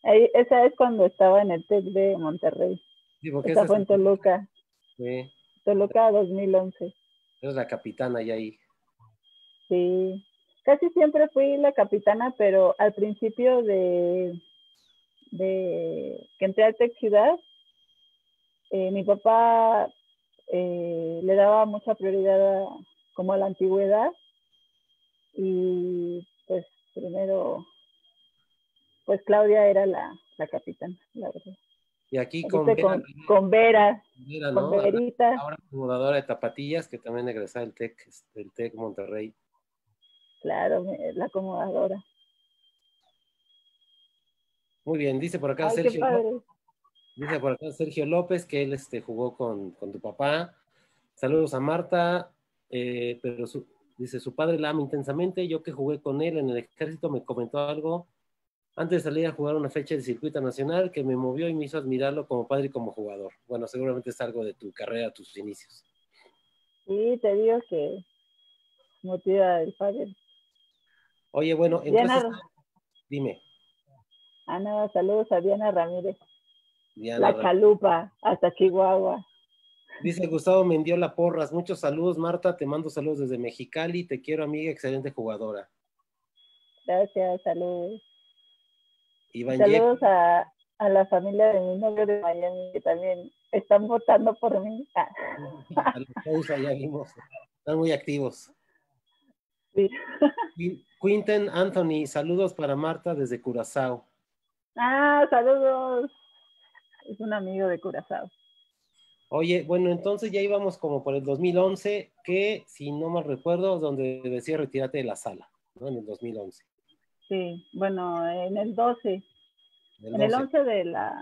ahí, esa es cuando estaba en el TEC de Monterrey. Sí, esa fue en Toluca. Sí. Toluca dos mil once. Eres la capitana ya ahí. Sí, casi siempre fui la capitana, pero al principio de, de que entré al TEC Ciudad, eh, mi papá eh, le daba mucha prioridad a, como a la antigüedad. Y pues primero... Pues Claudia era la, la capitana, la verdad. Y aquí con, con, Vera, con Vera, Vera ¿no? con Verita. Ahora jugadora de Tapatías, que también regresa del TEC, del TEC Monterrey. Claro, la acomodadora. Muy bien, dice por acá Ay, Sergio López, dice por acá Sergio López que él este, jugó con, con tu papá. Saludos a Marta, eh, pero su, dice su padre la ama intensamente. Yo que jugué con él en el ejército me comentó algo antes de salir a jugar una fecha del circuito nacional que me movió y me hizo admirarlo como padre y como jugador. Bueno, seguramente es algo de tu carrera, tus inicios. Sí, te digo que motiva el padre. Oye, bueno, entonces, Diana, dime. Ah, no, saludos a Diana Ramírez. Diana La Ramírez. Chalupa, hasta Chihuahua. Dice Gustavo Mendiola Porras, muchos saludos, Marta, te mando saludos desde Mexicali, te quiero, amiga, excelente jugadora. Gracias, saludos. Iván saludos a, a la familia de mi novio de Miami, que también están votando por mí. A los pausa, ya vimos, están muy activos. Sí. Quinten Anthony, saludos para Marta desde Curazao. Ah, saludos. Es un amigo de Curazao. Oye, bueno, entonces ya íbamos como por el dos mil once, que si no mal recuerdo, donde decía retírate de la sala, ¿no? En el dos mil once. Sí, bueno, en el doce. En el once de la,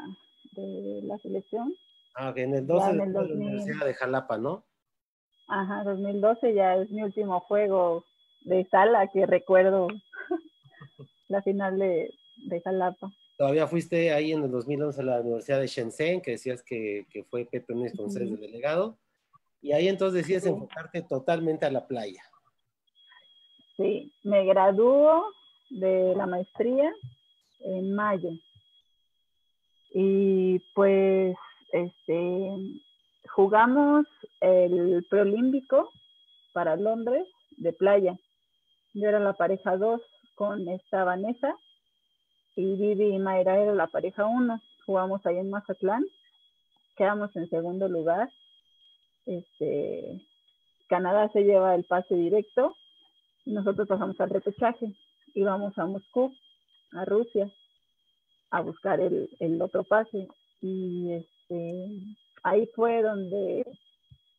de la selección. Ah, ok, en el doce en el de la Universidad de Jalapa, ¿no? Ajá, dos mil doce ya es mi último juego de sala que recuerdo, la final de, de Jalapa. Todavía fuiste ahí en el dos mil once a la Universidad de Shenzhen, que decías que, que fue Pepe Núñez Concés de delegado, y ahí entonces decides sí. enfocarte totalmente a la playa. Sí, me graduó de la maestría en mayo, y pues este, jugamos el Prolímpico para Londres de playa. Yo era la pareja dos con esta Vanessa, y Vivi y Mayra era la pareja uno. Jugamos ahí en Mazatlán, quedamos en segundo lugar. Este, Canadá se lleva el pase directo, nosotros pasamos al repechaje, íbamos a Moscú, a Rusia, a buscar el, el otro pase. Y este, ahí fue donde,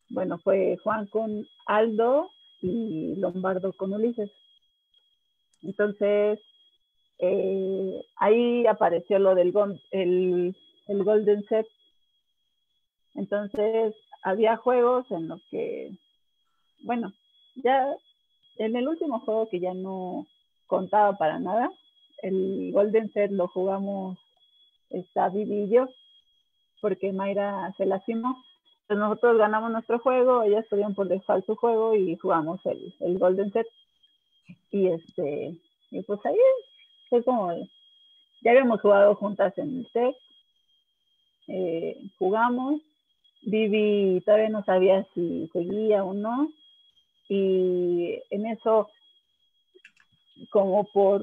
bueno, fue Juan con Aldo y Lombardo con Ulises. Entonces, eh, ahí apareció lo del el, el Golden Set. Entonces, había juegos en los que, bueno, ya en el último juego que ya no contaba para nada, el Golden Set lo jugamos esta Vivi y yo, porque Mayra se lastimó. Nosotros ganamos nuestro juego, ellas pudieron por desfalco su juego y jugamos el, el Golden Set. Y este, y pues ahí fue como, ya habíamos jugado juntas en el set, eh, jugamos, Vivi todavía no sabía si seguía o no, y en eso, como por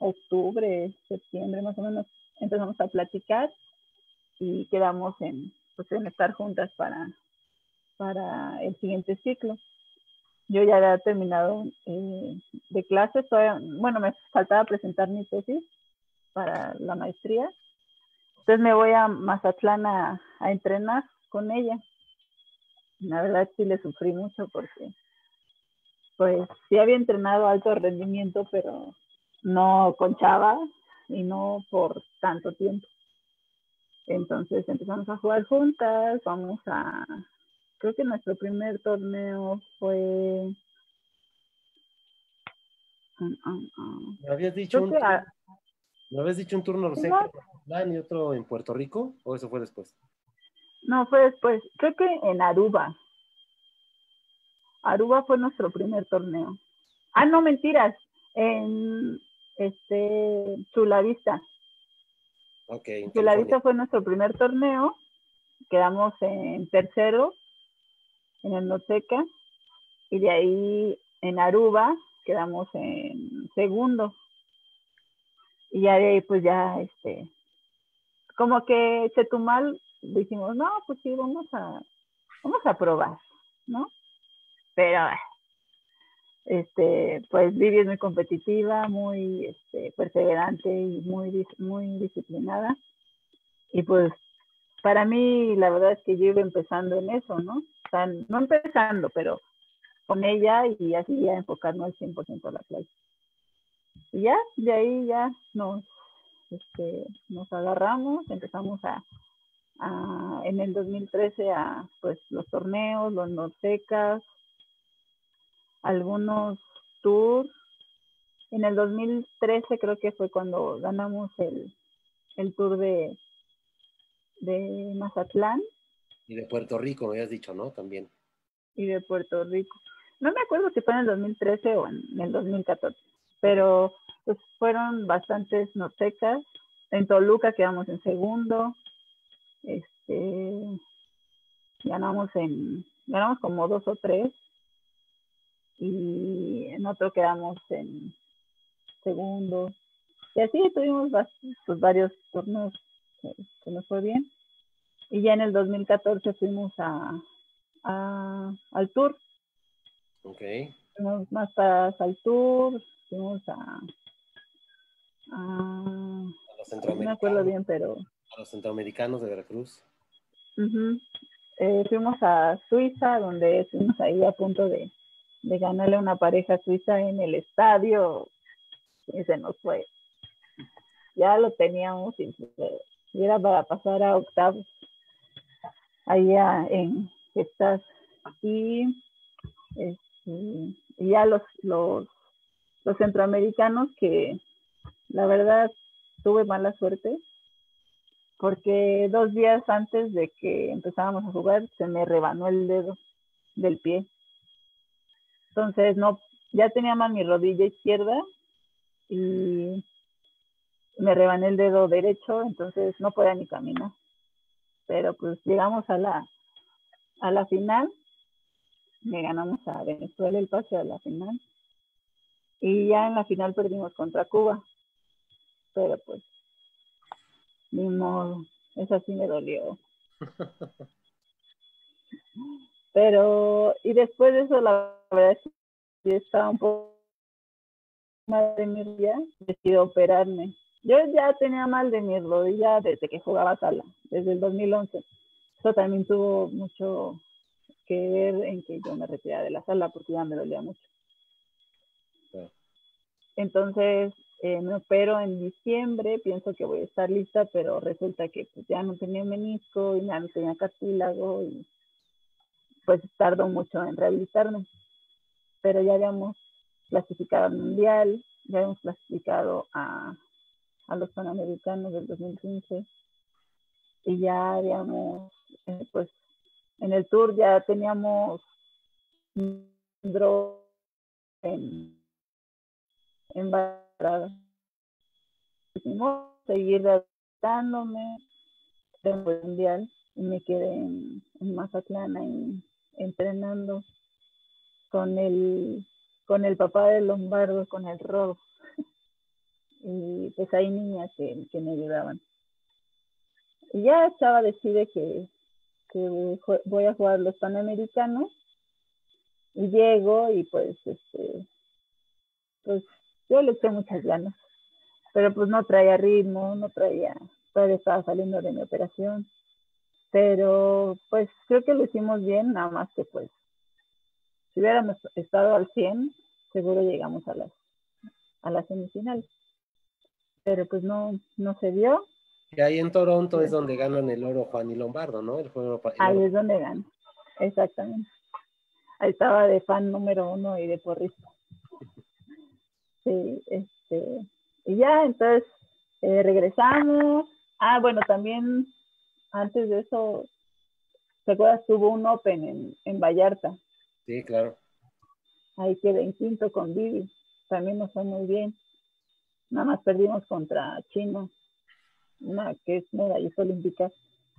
octubre, septiembre más o menos, empezamos a platicar y quedamos en pues en estar juntas para, para el siguiente ciclo. Yo ya había terminado eh, de clases, todavía, bueno, me faltaba presentar mi tesis para la maestría. Entonces me voy a Mazatlán a, a entrenar con ella. La verdad sí le sufrí mucho porque, pues, sí había entrenado alto rendimiento, pero no con Chava y no por tanto tiempo. Entonces empezamos a jugar juntas, vamos a, creo que nuestro primer torneo fue, ¿me habías dicho, un, a... ¿me habías dicho un turno en Mazatlán y otro en Puerto Rico? ¿O eso fue después? No, fue después, creo que en Aruba, Aruba fue nuestro primer torneo. Ah, no, mentiras, en este Chula Vista. Okay, la vista fue nuestro primer torneo, quedamos en tercero, en el Norteca, y de ahí en Aruba quedamos en segundo. Y ya de ahí, pues ya, este, como que Chetumal, dijimos, no, pues sí, vamos a, vamos a probar, ¿no? Pero, este, pues Vivi es muy competitiva, muy este, perseverante y muy, muy disciplinada, y pues para mí la verdad es que yo iba empezando en eso, ¿no? O sea, no empezando, pero con ella y así ya enfocarnos al cien por ciento a la playa. Y ya, de ahí ya nos, este, nos agarramos, empezamos a, a, en el dos mil trece a, pues, los torneos, los Norsecas, algunos tours. En el dos mil trece creo que fue cuando ganamos el, el tour de, de Mazatlán. Y de Puerto Rico, me habías dicho, ¿no? También. Y de Puerto Rico. No me acuerdo si fue en el dos mil trece o en el dos mil catorce, pero pues fueron bastantes Norsecas. En Toluca quedamos en segundo. Este, ganamos, en, ganamos como dos o tres. Y en otro quedamos en segundo. Y así tuvimos pues, varios torneos que, que nos fue bien. Y ya en el dos mil catorce fuimos a, a, al tour. Ok. Fuimos más para al tour, fuimos a... a, a los centroamericanos. No me acuerdo bien, pero... A los centroamericanos de Veracruz. Uh-huh. eh, fuimos a Suiza, donde estuvimos ahí a punto de, de ganarle a una pareja suiza en el estadio. Y se nos fue. Ya lo teníamos y, y era para pasar a octavos. Allá en estas y, este, y ya los, los, los centroamericanos que la verdad tuve mala suerte porque dos días antes de que empezábamos a jugar se me rebanó el dedo del pie. Entonces no, ya tenía mal mi rodilla izquierda y me rebané el dedo derecho, entonces no podía ni caminar. Pero pues llegamos a la, a la final, le ganamos a Venezuela el pase a la final y ya en la final perdimos contra Cuba, pero pues ni modo, eso sí me dolió. Pero y después de eso la verdad es que estaba un poco mal de mi rodilla, decidí operarme. Yo ya tenía mal de mi rodilla desde que jugaba sala, desde el dos mil once. Eso también tuvo mucho que ver en que yo me retirara de la sala porque ya me dolía mucho. Entonces eh, me opero en diciembre, pienso que voy a estar lista, pero resulta que pues, ya no tenía menisco y ya no tenía cartílago y pues tardó mucho en rehabilitarme. Pero ya habíamos clasificado al mundial, ya habíamos clasificado a... a los Panamericanos del dos mil quince y ya habíamos eh, pues en el tour ya teníamos draw en en barra seguir adaptándome del mundial y me quedé en, en Mazatlán ahí, entrenando con el con el papá de Lombardo, con el Rob. Y pues hay niñas que, que me ayudaban. Y ya Chava decide que, que voy a jugar los Panamericanos. Y llego y pues, este, pues yo le eché muchas ganas. Pero pues no traía ritmo, no traía, todavía estaba saliendo de mi operación. Pero pues creo que lo hicimos bien, nada más que pues, si hubiéramos estado al cien, seguro llegamos a las, a las semifinales. Pero pues no, no se dio. Y ahí en Toronto es donde ganan el oro Juan y Lombardo, ¿no? El juego el ahí oro. Es donde ganan, exactamente. Ahí estaba de fan número uno y de porrista. Sí, este... Y ya, entonces, eh, regresamos. Ah, bueno, también, antes de eso, ¿te acuerdas? Tuvo un Open en, en Vallarta. Sí, claro. Ahí quedé en quinto con Vivi. También nos fue muy bien. Nada más perdimos contra China, una que es medallista olímpica,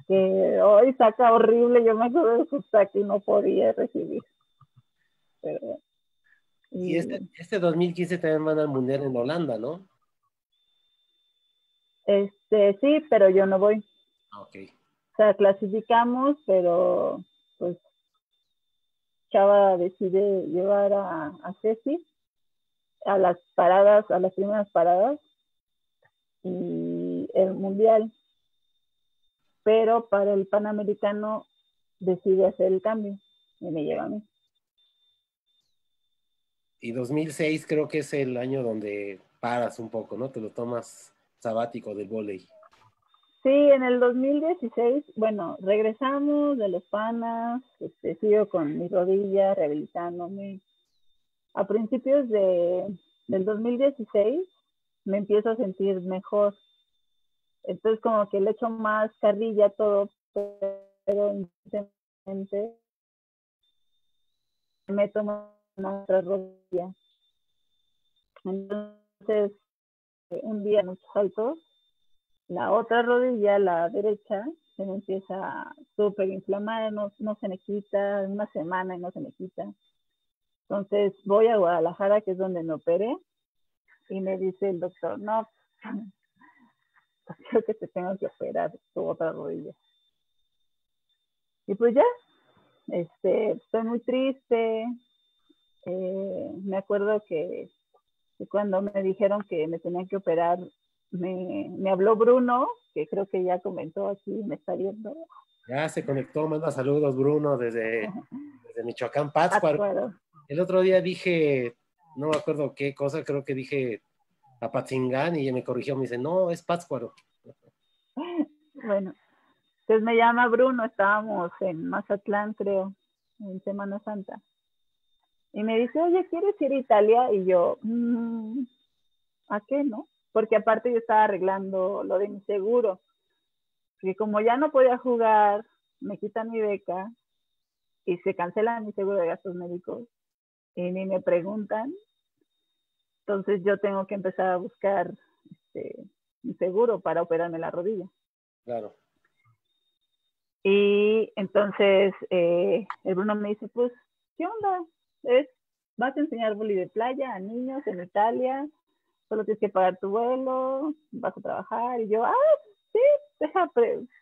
que hoy saca horrible, yo me acuerdo de su saque y no podía recibir. Pero, y... y este, este dos mil quince también van al Mundial en Holanda, ¿no? Este, sí, pero yo no voy. Ok. O sea, clasificamos, pero pues Chava decide llevar a, a Ceci a las paradas, a las primeras paradas y el mundial. pero para el Panamericano decide hacer el cambio y me lleva a mí. Y dos mil seis creo que es el año donde paras un poco, ¿no? Te lo tomas sabático del vóley. Sí, en el dos mil dieciséis, bueno, regresamos de los Panas, este, sigo con mis rodillas, rehabilitándome. A principios de, del dos mil dieciséis me empiezo a sentir mejor. Entonces como que le echo más carrilla todo, pero intensamente me tomo nuestra rodilla. Entonces un día muchos saltos, la otra rodilla, la derecha, se me empieza súper inflamada, no, no se me quita, una semana y no se me quita. Entonces voy a Guadalajara, que es donde me operé, y me dice el doctor, no, creo que te tengo que operar tu otra rodilla. Y pues ya, este, estoy muy triste. Eh, me acuerdo que, que cuando me dijeron que me tenían que operar, Me, me habló Bruno, que creo que ya comentó aquí, me está viendo. Ya se conectó, manda saludos Bruno desde, desde Michoacán, Pátzcuaro. El otro día dije, no me acuerdo qué cosa, creo que dije Apatzingán y me corrigió, me dice, no, es Pátzcuaro. Bueno, entonces me llama Bruno, estábamos en Mazatlán, creo, en Semana Santa. Y me dice, oye, ¿quieres ir a Italia? Y yo, mm, ¿a qué no? Porque aparte yo estaba arreglando lo de mi seguro, que como ya no podía jugar, me quitan mi beca y se cancela mi seguro de gastos médicos y ni me preguntan. Entonces yo tengo que empezar a buscar este, mi seguro para operarme la rodilla. Claro. Y entonces eh, el Bruno me dice, pues, ¿qué onda? ¿Es, vas a enseñar boli de playa a niños en Italia? Solo tienes que pagar tu vuelo, vas a trabajar. Y yo, ah, sí, deja,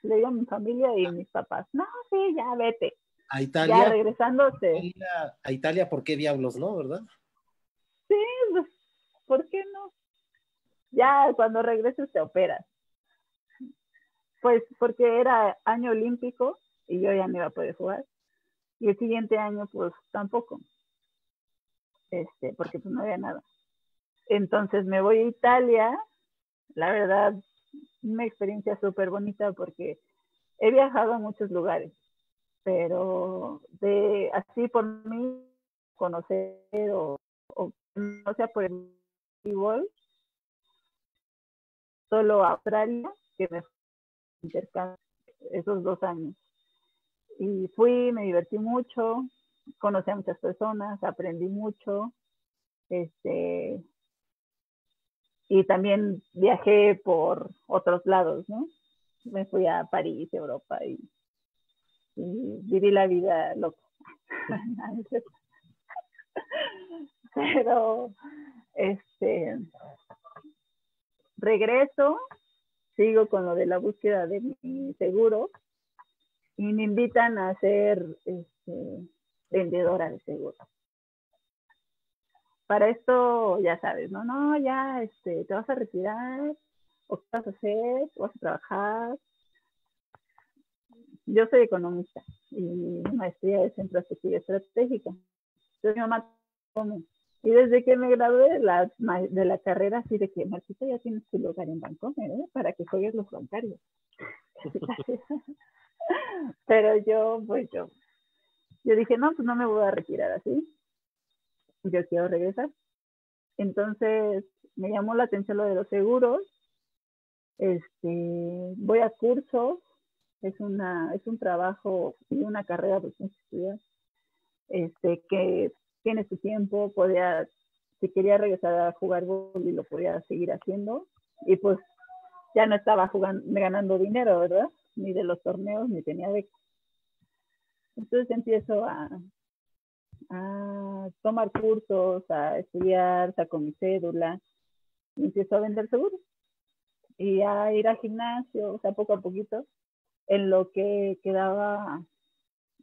le digo a mi familia y a mis papás, no, sí, ya vete. A Italia. Ya regresándose. A Italia, a Italia, ¿por qué diablos no, verdad? Sí, pues, ¿por qué no? Ya cuando regreses te operas. Pues porque era año olímpico y yo ya no iba a poder jugar. Y el siguiente año, pues tampoco. Este, porque pues no había nada. Entonces me voy a Italia, la verdad, una experiencia súper bonita porque he viajado a muchos lugares, pero de así por mí conocer o, o no sea por el fútbol, solo a Australia, que me intercambió esos dos años. Y fui, me divertí mucho, conocí a muchas personas, aprendí mucho, este... Y también viajé por otros lados, ¿no? Me fui a París, Europa, y, y viví la vida loca. Pero, este, regreso, sigo con lo de la búsqueda de mi seguro, y me invitan a ser este, vendedora de seguros. Para esto, ya sabes, no, no, ya este, te vas a retirar, o qué vas a hacer, o vas a trabajar. Yo soy economista y mi maestría es en perspectiva estratégica. Entonces mi mamá come. Y desde que me gradué de la, de la carrera, así de que, Marquita, ya tienes tu lugar en Bancomer, ¿eh? Para que juegues los bancarios. Pero yo, pues yo, yo dije, no, pues no me voy a retirar así. Yo quiero regresar. Entonces me llamó la atención lo de los seguros. Este, voy a cursos, es una es un trabajo y una carrera pues, este que tiene su tiempo, podía si quería regresar a jugar boli lo podía seguir haciendo y pues ya no estaba jugando, ganando dinero, ¿verdad? Ni de los torneos ni tenía beca. Entonces empiezo a a tomar cursos, a estudiar, saco mi cédula, y empiezo a vender seguros y a ir al gimnasio, o sea, poco a poquito, en lo que quedaba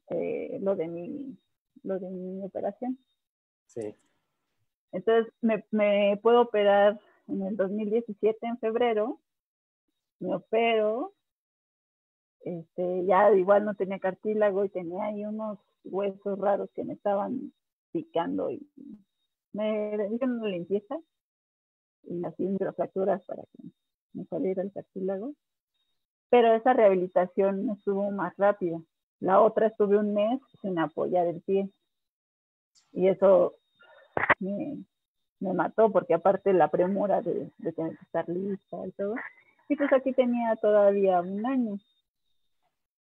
eh, lo de mi lo de mi operación. Sí. Entonces me, me puedo operar en el dos mil diecisiete, en febrero, me opero Este, ya igual no tenía cartílago y tenía ahí unos huesos raros que me estaban picando y me hicieron una limpieza y así microfracturas para que me saliera el cartílago. Pero esa rehabilitación estuvo más rápida. La otra estuve un mes sin apoyar el pie. Y eso me, me mató, porque aparte la premura de, de tener que estar lista y todo. Y pues aquí tenía todavía un año.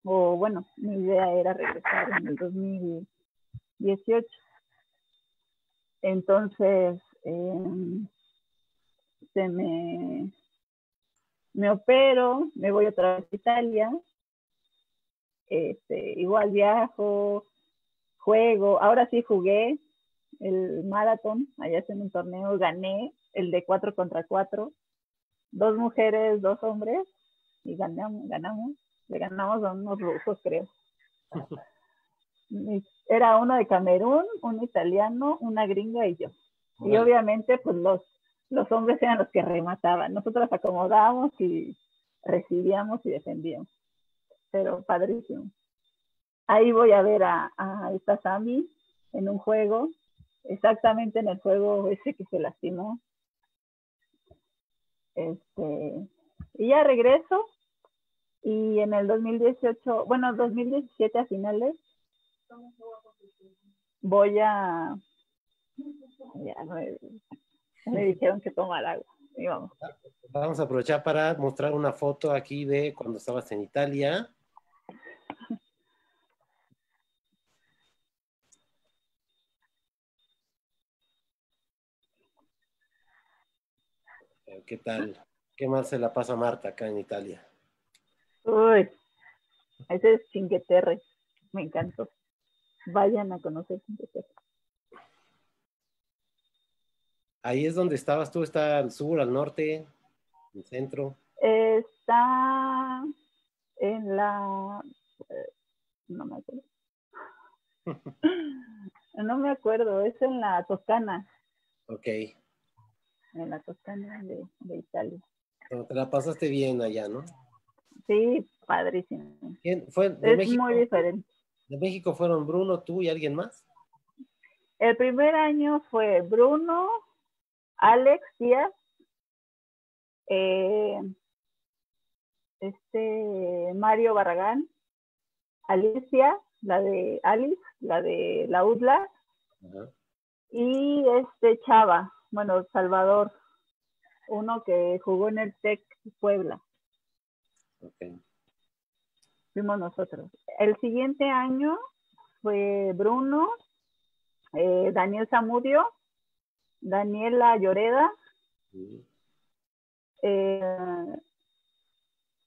O bueno, mi idea era regresar en el dos mil dieciocho. Entonces, eh, se me... me opero, me voy otra vez a Italia, este, igual viajo, juego, ahora sí jugué el maratón, allá es en un torneo, gané el de cuatro contra cuatro, dos mujeres, dos hombres, y ganamos, ganamos, le ganamos a unos rusos, creo. Era uno de Camerún, un italiano, una gringa y yo. Bueno. Y obviamente, pues los los hombres eran los que remataban. Nosotros acomodábamos y recibíamos y defendíamos. Pero padrísimo. Ahí voy a ver a, a esta Sammy en un juego, exactamente en el juego ese que se lastimó. Este, y ya regreso. Y en el dos mil dieciocho, bueno, dos mil diecisiete a finales, voy a... Ya, no he, me dijeron que tomar agua. Y vamos. Vamos a aprovechar para mostrar una foto aquí de cuando estabas en Italia. ¿Qué tal? ¿Qué más se la pasa Marta acá en Italia? Uy, ese es Cinque Terre. Me encantó. Vayan a conocer Cinque Terre. Ahí es donde estabas tú, ¿está al sur, al norte, el centro? Está en la... no me acuerdo. No me acuerdo, es en la Toscana. Ok. En la Toscana de, de Italia. Pero te la pasaste bien allá, ¿no? Sí, padrísimo. ¿Quién fue? De es México, muy diferente. ¿De México fueron Bruno, tú y alguien más? El primer año fue Bruno... Alex Díaz, eh, este Mario Barragán, Alicia, la de Alice, la de la U D L A, uh-huh. Y este Chava, bueno, Salvador, uno que jugó en el TEC Puebla. Okay. Fuimos nosotros. El siguiente año fue Bruno, eh, Daniel Zamudio, Daniela Lloreda, sí. eh,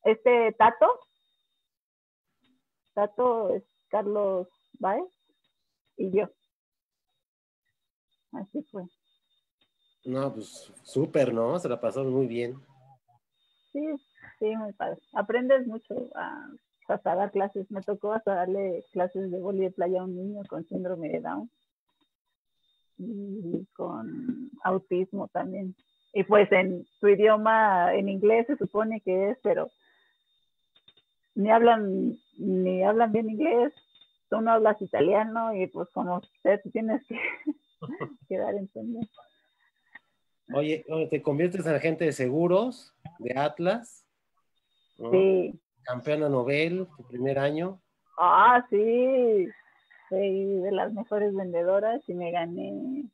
este Tato, Tato es Carlos Baez y yo. Así fue. No, pues súper, ¿no? Se la pasaron muy bien. Sí, sí, muy padre. Aprendes mucho a, a dar clases. Me tocó hasta darle clases de vóley de playa a un niño con síndrome de Down. Y con autismo también. Y pues en su idioma, en inglés se supone que es, pero ni hablan, ni hablan bien inglés, tú no hablas italiano y pues como usted tienes que, que dar a entender. Oye, te conviertes en agente de seguros, de Atlas, ¿no? Sí. Campeona Nobel, tu primer año. Ah, sí. Soy de las mejores vendedoras y me gané.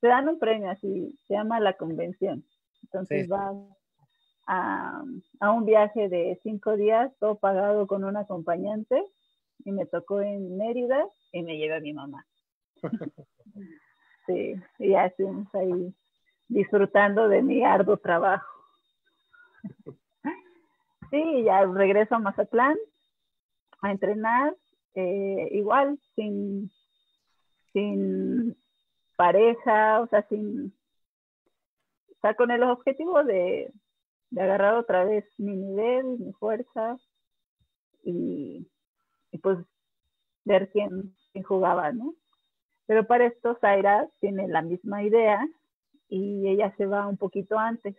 Se dan un premio así, se llama la convención. Entonces sí. Vas a, a un viaje de cinco días, todo pagado con un acompañante, y me tocó en Mérida y me llevé a mi mamá. Sí, y ya estuvimos ahí disfrutando de mi arduo trabajo. Sí, ya regreso a Mazatlán a entrenar. Eh, igual, sin, sin pareja, o sea, sin, o sea, con el objetivo de, de agarrar otra vez mi nivel, mi fuerza, y, y pues ver quién, quién jugaba, ¿no? Pero para esto Zaira tiene la misma idea y ella se va un poquito antes.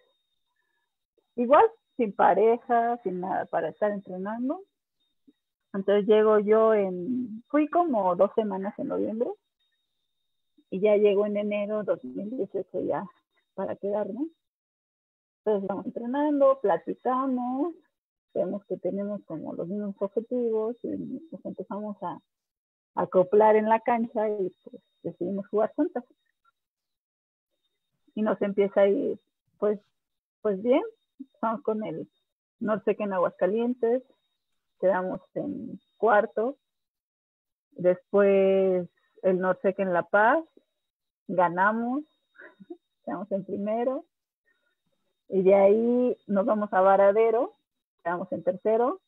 Igual, sin pareja, sin nada, para estar entrenando. Entonces llego yo en, fui como dos semanas en noviembre y ya llego en enero dos mil dieciocho ya para quedarme. Entonces vamos entrenando, platicamos, vemos que tenemos como los mismos objetivos y nos empezamos a, a acoplar en la cancha y pues decidimos jugar juntas. Y nos empieza a ir, pues, pues bien, estamos con el Norsec en Aguascalientes, quedamos en cuarto, después el Norsec en La Paz, ganamos, quedamos en primero, y de ahí nos vamos a Varadero, quedamos en tercero,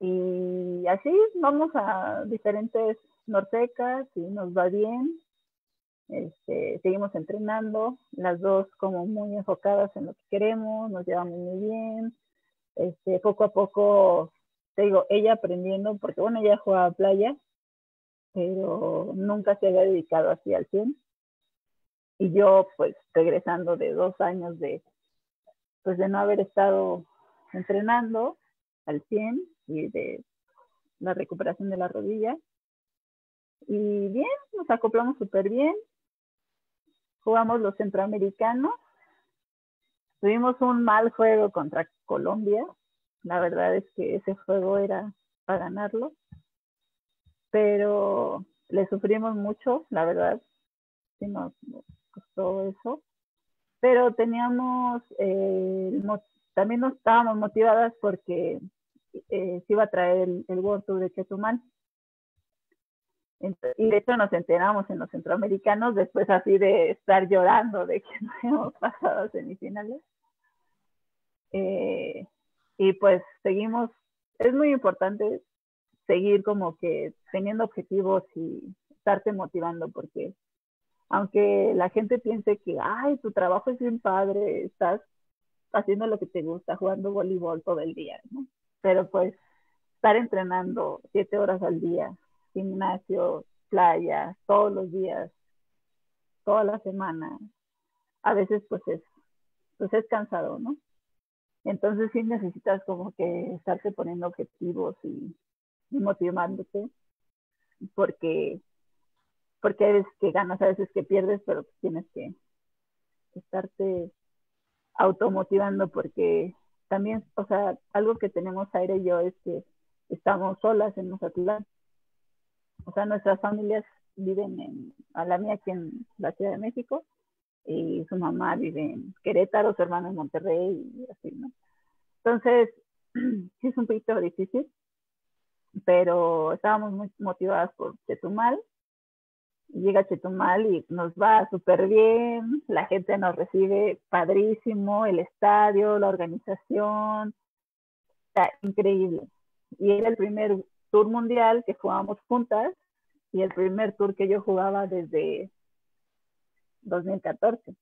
y así vamos a diferentes Norsecas y nos va bien. Este, seguimos entrenando, las dos como muy enfocadas en lo que queremos, nos llevamos muy bien, este, poco a poco, te digo, ella aprendiendo, porque bueno, ella jugaba playa, pero nunca se había dedicado así al cien, y yo pues regresando de dos años de, pues de no haber estado entrenando al cien, y de la recuperación de la rodilla, y bien, nos acoplamos súper bien. Jugamos los centroamericanos. Tuvimos un mal juego contra Colombia. La verdad es que ese juego era para ganarlo. Pero le sufrimos mucho, la verdad. Sí nos costó eso. Pero teníamos, eh, también nos estábamos motivadas porque eh, se iba a traer el, el World Tour de Chetumal. Y de hecho nos enteramos en los centroamericanos después así de estar llorando de que no hemos pasado a semifinales. Eh, y pues seguimos, es muy importante seguir como que teniendo objetivos y estarte motivando porque aunque la gente piense que, ay, tu trabajo es bien padre, estás haciendo lo que te gusta, jugando voleibol todo el día, ¿no? Pero pues estar entrenando siete horas al día, gimnasio, playa, todos los días, toda la semana, a veces pues es, pues es cansado, ¿no? Entonces sí necesitas como que estarte poniendo objetivos y, y motivándote, porque, porque hay veces que ganas, a veces que pierdes, pero tienes que estarte automotivando, porque también, o sea, algo que tenemos Zaira y yo es que estamos solas en Mazatlán. O sea, nuestras familias viven en, a la mía aquí en la Ciudad de México, y su mamá vive en Querétaro, su hermano en Monterrey, y así, ¿no? Entonces, sí es un poquito difícil, pero estábamos muy motivadas por Chetumal. Llega Chetumal y nos va súper bien, la gente nos recibe padrísimo, el estadio, la organización, está increíble. Y era el primer tour mundial que jugábamos juntas y el primer tour que yo jugaba desde dos mil catorce, o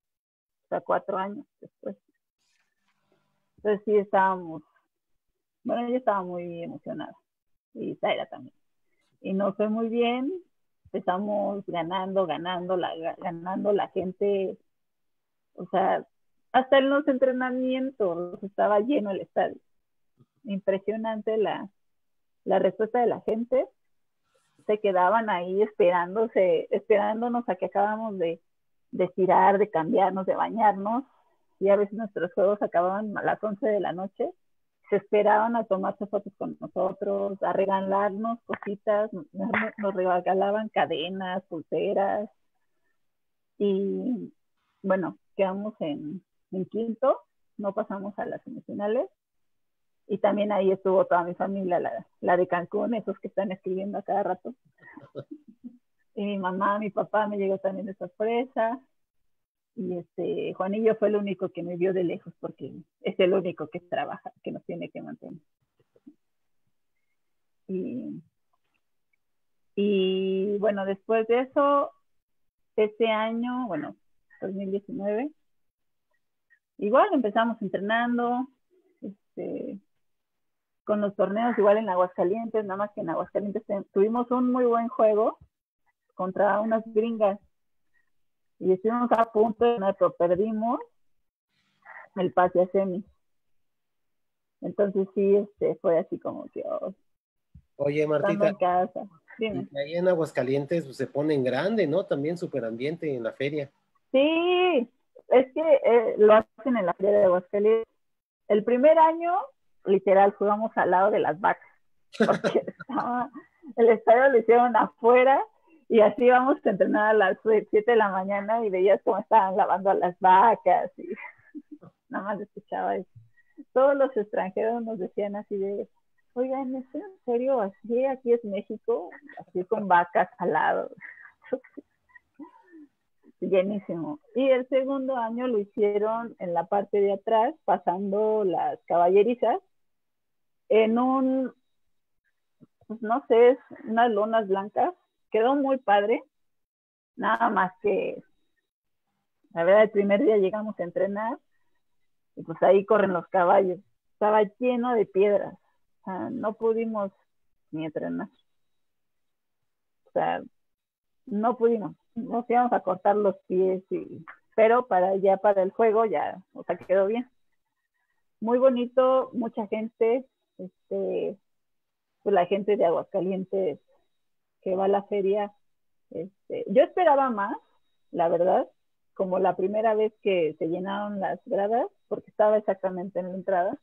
sea, cuatro años después. Entonces sí estábamos, bueno, yo estaba muy emocionada y Zaira también. Y nos fue muy bien, empezamos ganando, ganando, la, ganando la gente, o sea, hasta en los entrenamientos estaba lleno el estadio. Impresionante la... la respuesta de la gente. Se quedaban ahí esperándose, esperándonos a que acabamos de, de tirar, de cambiarnos, de bañarnos, y a veces nuestros juegos acababan a las once de la noche, se esperaban a tomarse fotos con nosotros, a regalarnos cositas, nos, nos regalaban cadenas, pulseras, y bueno, quedamos en, en quinto, no pasamos a las semifinales. Y también ahí estuvo toda mi familia, la, la de Cancún, esos que están escribiendo a cada rato. Y mi mamá, mi papá me llegó también de sorpresa. Y este, Juanillo fue el único que me vio de lejos porque es el único que trabaja, que nos tiene que mantener. Y, y bueno, después de eso, este año, bueno, dos mil diecinueve, igual empezamos entrenando, este... con los torneos igual en Aguascalientes, nada más que en Aguascalientes tuvimos un muy buen juego contra unas gringas y estuvimos a punto de ganar, pero perdimos el pase a semi. Entonces sí, este, fue así como que... Oh, oye, Martita, en casa. Ahí en Aguascalientes pues, se ponen grande, ¿no? También súper ambiente en la feria. Sí, es que eh, lo hacen en la feria de Aguascalientes. El primer año, literal, jugamos al lado de las vacas, porque estaba, el estadio lo hicieron afuera y así íbamos a entrenar a las siete de la mañana y veías cómo estaban lavando a las vacas y nada más escuchaba eso. Todos los extranjeros nos decían así de... Oigan, ¿es en serio así? Aquí es México, así con vacas al lado. Llenísimo. Y el segundo año lo hicieron en la parte de atrás, pasando las caballerizas, en un, pues no sé, unas lonas blancas. Quedó muy padre. Nada más que, la verdad, el primer día llegamos a entrenar y pues ahí corren los caballos. Estaba lleno de piedras. O sea, no pudimos ni entrenar. O sea, no pudimos. Nos íbamos a cortar los pies, y, pero para ya para el juego ya, o sea, quedó bien. Muy bonito, mucha gente, este, pues la gente de Aguascalientes que va a la feria. Este, yo esperaba más, la verdad, como la primera vez que se llenaron las gradas, porque estaba exactamente en la entrada.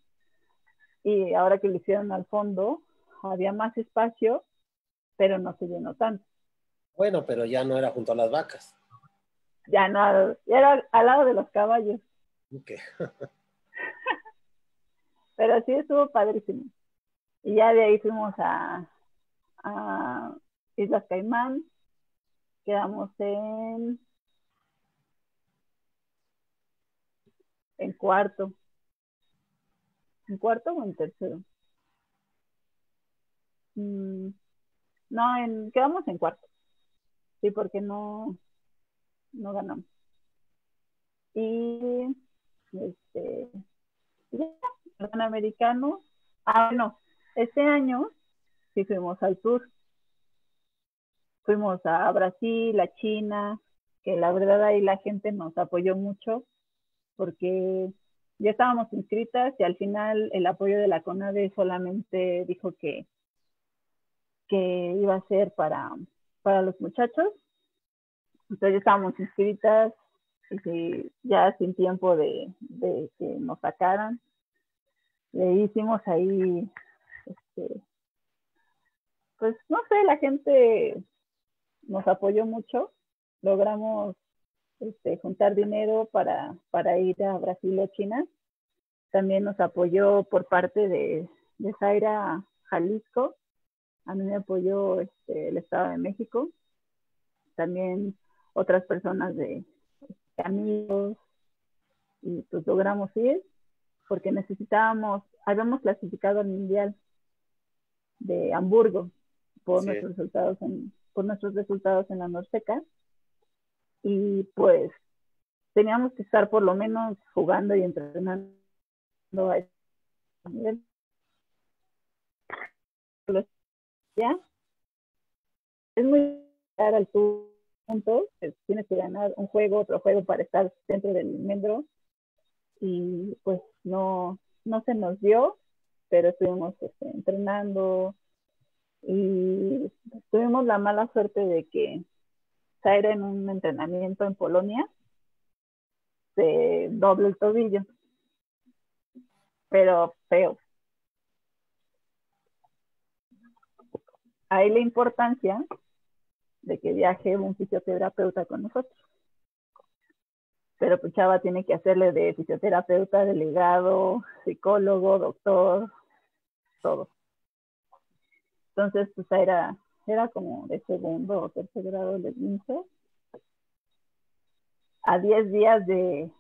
Y ahora que lo hicieron al fondo, había más espacio, pero no se llenó tanto. Bueno, pero ya no era junto a las vacas. Ya no, ya era al lado de los caballos. Ok. Pero sí estuvo padrísimo. Y ya de ahí fuimos a, a Islas Caimán. Quedamos en, en cuarto. ¿En cuarto o en tercero? Mm, no, en, quedamos en cuarto. Sí, porque no, no ganamos. Y este, ya, Panamericano. Ah, no, este año sí fuimos al sur. Fuimos a Brasil, a China, que la verdad ahí la gente nos apoyó mucho, porque... Ya estábamos inscritas y al final el apoyo de la CONADE solamente dijo que, que iba a ser para, para los muchachos. Entonces ya estábamos inscritas y ya sin tiempo de, de que nos sacaran. Le hicimos ahí, este, pues no sé, la gente nos apoyó mucho. Logramos... Este, juntar dinero para, para ir a Brasil o China. También nos apoyó por parte de, de Zaira Jalisco. A mí me apoyó este, el Estado de México. También otras personas de, de amigos. Y pues logramos ir porque necesitábamos, habíamos clasificado al Mundial de Hamburgo por, sí. nuestros, resultados en, por nuestros resultados en la Norseca. Y pues teníamos que estar por lo menos jugando y entrenando a ese nivel. Ya. Es muy caro al tu punto, pues tienes que ganar un juego, otro juego para estar dentro del miembro. Y pues no, no se nos dio, pero estuvimos este, entrenando y tuvimos la mala suerte de que Zaira en un entrenamiento en Polonia se dobló el tobillo, pero feo. Ahí la importancia de que viaje un fisioterapeuta con nosotros, pero pues Chava tiene que hacerle de fisioterapeuta, delegado, psicólogo, doctor, todo. Entonces pues Zaira era como de segundo o tercer grado de quince. A diez días de,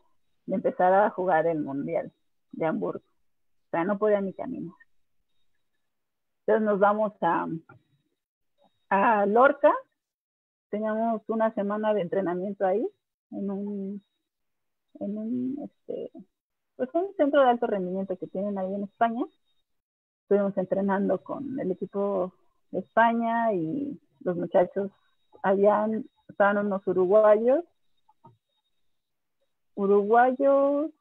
de empezar a jugar el Mundial de Hamburgo. O sea, no podía ni caminar. Entonces nos vamos a, a Lorca. Teníamos una semana de entrenamiento ahí, en un, en un, este, pues un centro de alto rendimiento que tienen ahí en España. Estuvimos entrenando con el equipo de España y los muchachos habían, estaban unos uruguayos uruguayos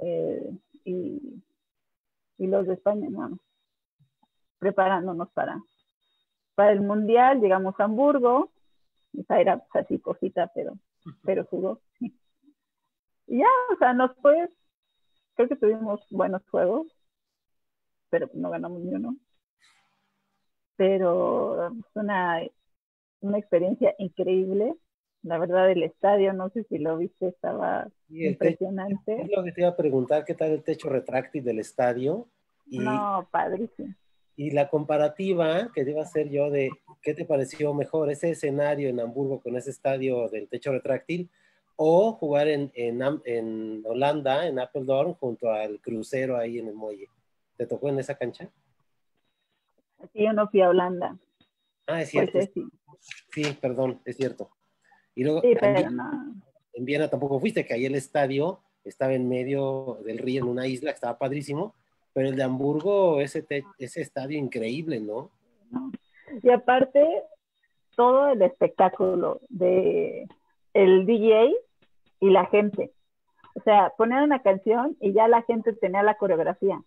eh, y y los de España nada más, preparándonos para, para el Mundial. Llegamos a Hamburgo, esa era pues, así cosita, pero, pero jugó. Y ya, o sea, nos fue, creo que tuvimos buenos juegos, pero no ganamos ni uno. Pero fue una, una experiencia increíble. La verdad, el estadio, no sé si lo viste, estaba impresionante. Techo, es lo que te iba a preguntar, ¿qué tal el techo retráctil del estadio? Y, no, padrísimo. Y la comparativa que iba a hacer yo de qué te pareció mejor, ese escenario en Hamburgo con ese estadio del techo retráctil, o jugar en, en, en Holanda, en Apeldoorn, junto al crucero ahí en el muelle. ¿Te tocó en esa cancha? Sí, yo no fui a Holanda. Ah, es cierto. Pues, sí. sí, perdón, es cierto. Y luego sí, pero en, Viena, no. en Viena tampoco fuiste, que ahí el estadio estaba en medio del río, en una isla, que estaba padrísimo, pero el de Hamburgo, ese, te, ese estadio increíble, ¿no? Y aparte, todo el espectáculo de el D J y la gente. O sea, ponían una canción y ya la gente tenía la coreografía.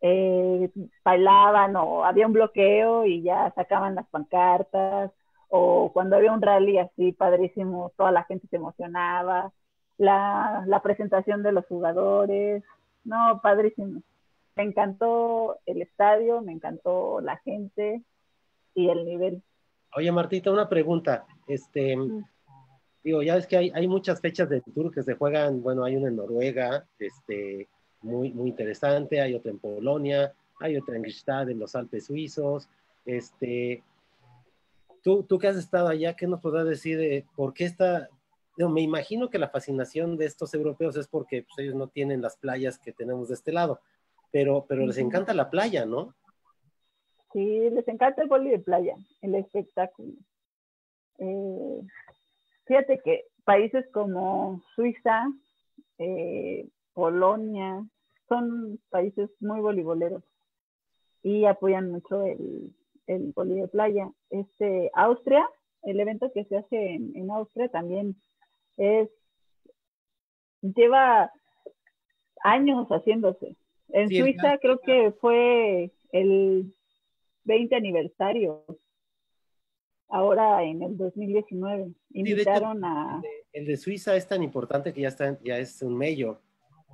Eh, bailaban o había un bloqueo y ya sacaban las pancartas, o cuando había un rally así padrísimo, toda la gente se emocionaba, la, la presentación de los jugadores, no, padrísimo. Me encantó el estadio, me encantó la gente y el nivel. Oye, Martita, una pregunta, este, sí. digo, ya ves que hay, hay muchas fechas del Tour que se juegan, bueno, hay una en Noruega, este, muy, muy interesante, hay otra en Polonia, hay otra en Gstaad, en los Alpes suizos, este... Tú, tú que has estado allá, ¿qué nos podrás decir de por qué está? No, me imagino que la fascinación de estos europeos es porque pues, ellos no tienen las playas que tenemos de este lado, pero, pero les encanta la playa, ¿no? Sí, les encanta el vóley de playa, el espectáculo. Eh, fíjate que países como Suiza, eh, Polonia, son países muy voleiboleros y apoyan mucho el... el vóley de playa. Este, Austria, el evento que se hace en, en Austria también es, lleva años haciéndose. En sí, Suiza es, creo que fue el veinte aniversario, ahora en el dos mil diecinueve. Invitaron sí, de hecho, a... El de Suiza es tan importante que ya, está, ya es un mayor,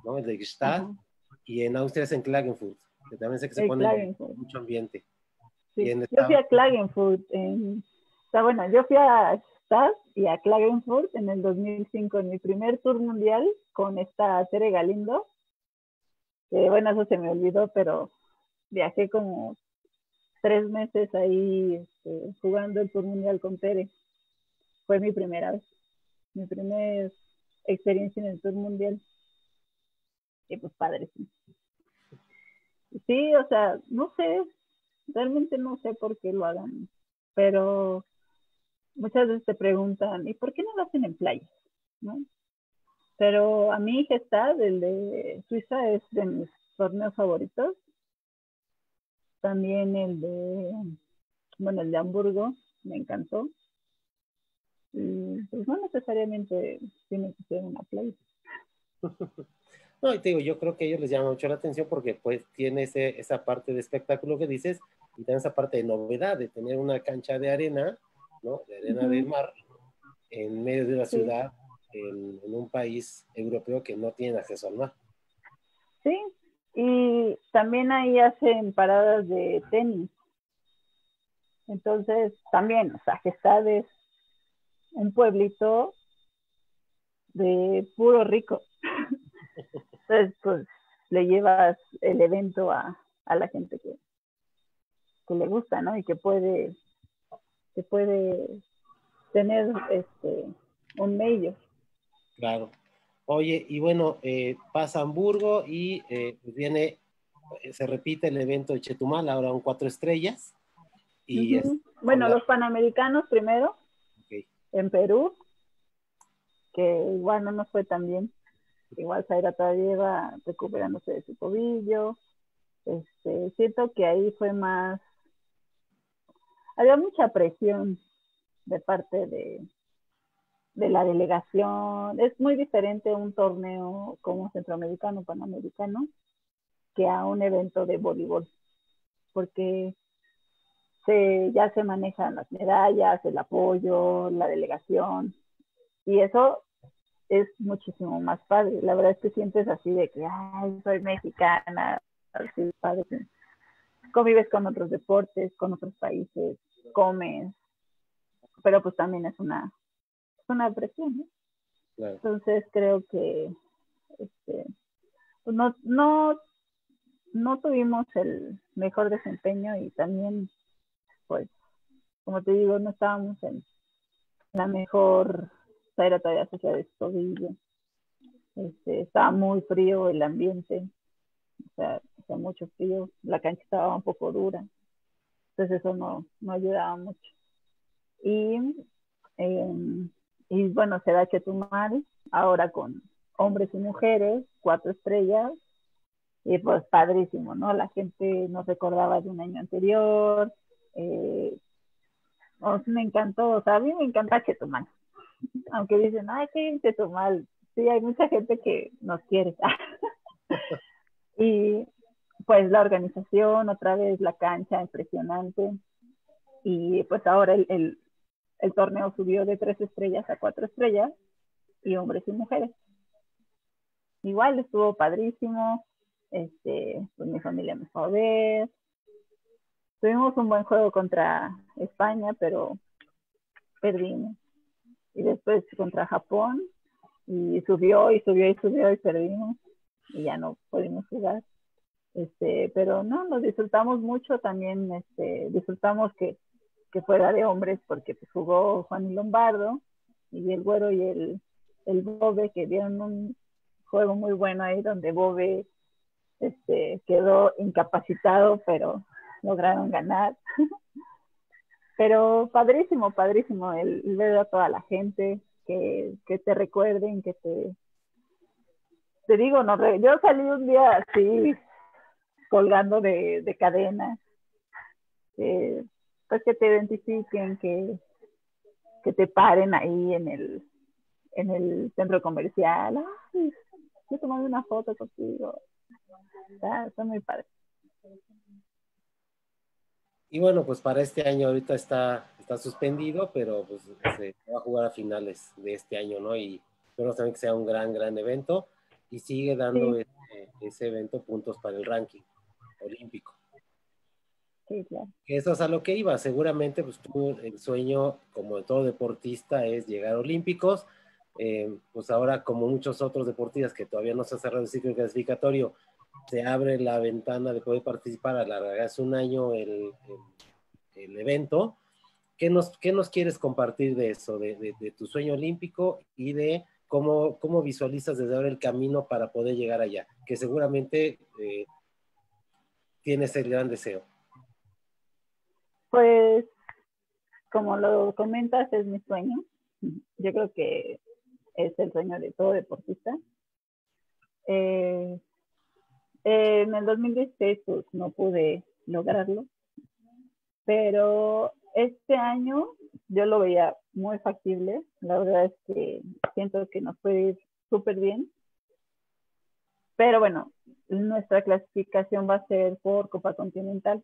¿no? El de Gstaad, uh-huh. y en Austria es en Klagenfurt, que también sé que se el pone en mucho ambiente. Sí. Yo fui a Klagenfurt, en, o sea, bueno, yo fui a Gstaad y a Klagenfurt en el dos mil cinco, en mi primer tour mundial con esta Tere Galindo, que bueno, eso se me olvidó, pero viajé como tres meses ahí este, jugando el tour mundial con Tere. Fue mi primera vez, mi primera experiencia en el tour mundial. Y pues padre, sí. Sí, o sea, no sé. Realmente no sé por qué lo hagan, pero muchas veces te preguntan, ¿y por qué no lo hacen en playas? ¿No? Pero a mí Gstaad, el de Suiza, es de mis torneos favoritos. También el de, bueno, el de Hamburgo, me encantó. Y pues no necesariamente tiene que ser una playa. No, y te digo, yo creo que a ellos les llama mucho la atención porque pues tiene ese, esa parte de espectáculo que dices y también esa parte de novedad, de tener una cancha de arena, ¿no? De arena uh-huh. de mar en medio de una sí. ciudad, en, en un país europeo que no tiene acceso al mar. Sí, y también ahí hacen paradas de tenis. Entonces, también, o sea, Gstaad es un pueblito de puro rico. Entonces, pues, le llevas el evento a, a la gente que, que le gusta, ¿no? Y que puede, que puede tener este, un medio. Claro. Oye, y bueno, eh, pasa a Hamburgo y eh, viene, se repite el evento de Chetumal, ahora un cuatro estrellas. Y uh-huh. es, bueno, hablar. Los Panamericanos primero, okay. en Perú, que igual no nos fue tan bien. Igual Zaira todavía iba recuperándose de su tobillo. Este, siento que ahí fue más... Había mucha presión de parte de, de la delegación. Es muy diferente un torneo como centroamericano, panamericano, que a un evento de voleibol, porque se, ya se manejan las medallas, el apoyo, la delegación, y eso es muchísimo más padre. La verdad es que sientes así de que, ay, soy mexicana, así padre. Convives con otros deportes, con otros países, comes, pero pues también es una, es una presión, ¿no? Claro. Entonces creo que este, no, no, no tuvimos el mejor desempeño y también, pues, como te digo, no estábamos en la mejor, era todavía asociada de tobillo, este, estaba muy frío el ambiente, o sea, hacía mucho frío, la cancha estaba un poco dura, entonces eso no, no ayudaba mucho. Y, eh, y bueno, se da Chetumal, ahora con hombres y mujeres, cuatro estrellas, y pues padrísimo, ¿no? La gente nos recordaba de un año anterior, eh, pues, me encantó, o sea, a mí me encanta Chetumal, aunque dicen, ay, qué Chetumal, sí, hay mucha gente que nos quiere. Y pues la organización, otra vez la cancha, impresionante, y pues ahora el, el, el torneo subió de tres estrellas a cuatro estrellas, y hombres y mujeres. Igual estuvo padrísimo, este, pues mi familia me fue a ver, tuvimos un buen juego contra España, pero perdimos, y después contra Japón, y subió, y subió, y subió, y perdimos, y ya no pudimos jugar, este, pero no, nos disfrutamos mucho también, este, disfrutamos que, que fuera de hombres, porque pues, jugó Juan y Lombardo, y el Güero y el, el Bobe, que dieron un juego muy bueno ahí, donde Bobe este, quedó incapacitado, pero lograron ganar. Pero padrísimo, padrísimo, el, el ver a toda la gente, que, que te recuerden, que te... Te digo, no, yo salí un día así, colgando de, de cadenas, eh, pues que te identifiquen, que, que te paren ahí en el, en el centro comercial. Ay, yo tomé una foto contigo. Está, está muy padre. Y bueno, pues para este año ahorita está, está suspendido, pero pues se va a jugar a finales de este año, ¿no? Y esperamos también que sea un gran, gran evento. Y sigue dando sí. ese, ese evento puntos para el ranking olímpico. Sí, claro. Eso es a lo que iba. Seguramente, pues tú, el sueño, como de todo deportista, es llegar a olímpicos. Eh, pues ahora, como muchos otros deportistas que todavía no se ha cerrado el ciclo clasificatorio, se abre la ventana de poder participar, alargarse un año el, el, el evento. ¿Qué nos, qué nos quieres compartir de eso, de, de, de tu sueño olímpico y de ¿Cómo, ¿Cómo visualizas desde ahora el camino para poder llegar allá? Que seguramente eh, tienes el gran deseo. Pues, como lo comentas, es mi sueño. Yo creo que es el sueño de todo deportista. Eh, eh, en el dos mil dieciséis pues, no pude lograrlo, pero este año yo lo veía muy factible. La verdad es que siento que nos puede ir súper bien. Pero bueno, nuestra clasificación va a ser por Copa Continental.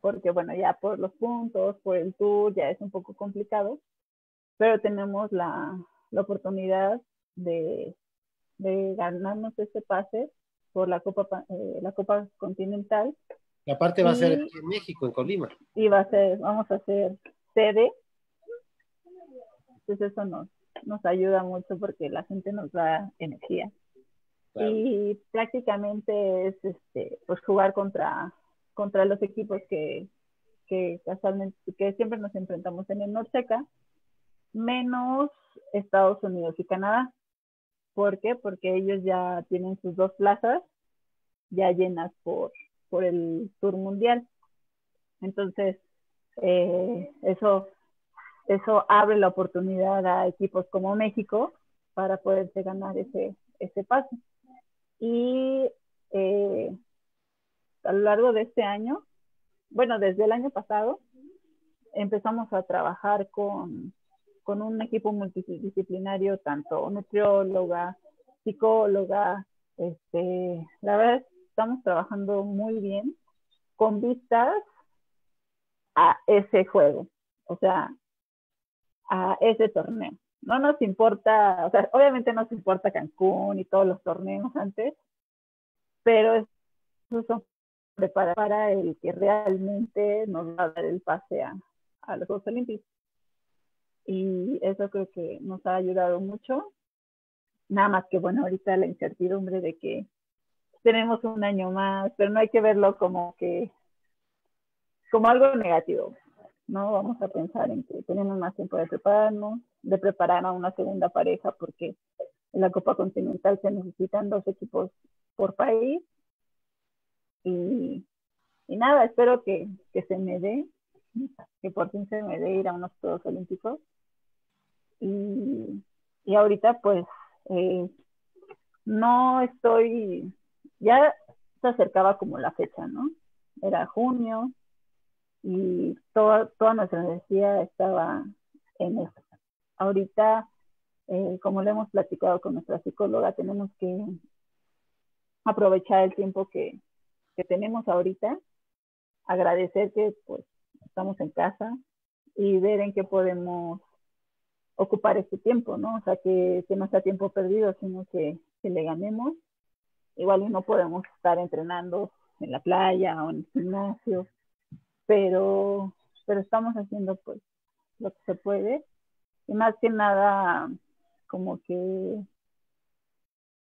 Porque bueno, ya por los puntos, por el tour, ya es un poco complicado. Pero tenemos la, la oportunidad de, de ganarnos este pase por la Copa, eh, la Copa Continental. Y aparte va a ser aquí en México, en Colima. Y va a ser, vamos a hacer sede. Entonces eso nos, nos ayuda mucho porque la gente nos da energía. Claro. Y prácticamente es este, pues jugar contra, contra los equipos que, que, que siempre nos enfrentamos en el Norteca, menos Estados Unidos y Canadá. ¿Por qué? Porque ellos ya tienen sus dos plazas ya llenas por... por el Tour Mundial. Entonces, eh, eso, eso abre la oportunidad a equipos como México para poderse ganar ese, ese pase. Y eh, a lo largo de este año, bueno, desde el año pasado, empezamos a trabajar con, con un equipo multidisciplinario, tanto nutrióloga, psicóloga, este, la verdad es estamos trabajando muy bien con vistas a ese juego, o sea, a ese torneo. No nos importa, o sea, obviamente nos importa Cancún y todos los torneos antes, pero eso son preparados para el que realmente nos va a dar el pase a, a los Juegos Olímpicos. Y eso creo que nos ha ayudado mucho. Nada más que, bueno, ahorita la incertidumbre de que tenemos un año más, pero no hay que verlo como que, como algo negativo, ¿no? Vamos a pensar en que tenemos más tiempo de prepararnos, de preparar a una segunda pareja, porque en la Copa Continental se necesitan dos equipos por país. Y, y nada, espero que, que se me dé, que por fin se me dé ir a unos Juegos Olímpicos. Y, y ahorita, pues, eh, no estoy... Ya se acercaba como la fecha, ¿no? Era junio y toda, toda nuestra energía estaba en eso. Ahorita, eh, como lo hemos platicado con nuestra psicóloga, tenemos que aprovechar el tiempo que, que tenemos ahorita, agradecer que pues estamos en casa y ver en qué podemos ocupar este tiempo, ¿no? O sea, que, que no sea tiempo perdido, sino que, que le ganemos. Igual no podemos estar entrenando en la playa o en el gimnasio, pero, pero estamos haciendo pues lo que se puede. Y más que nada, como que,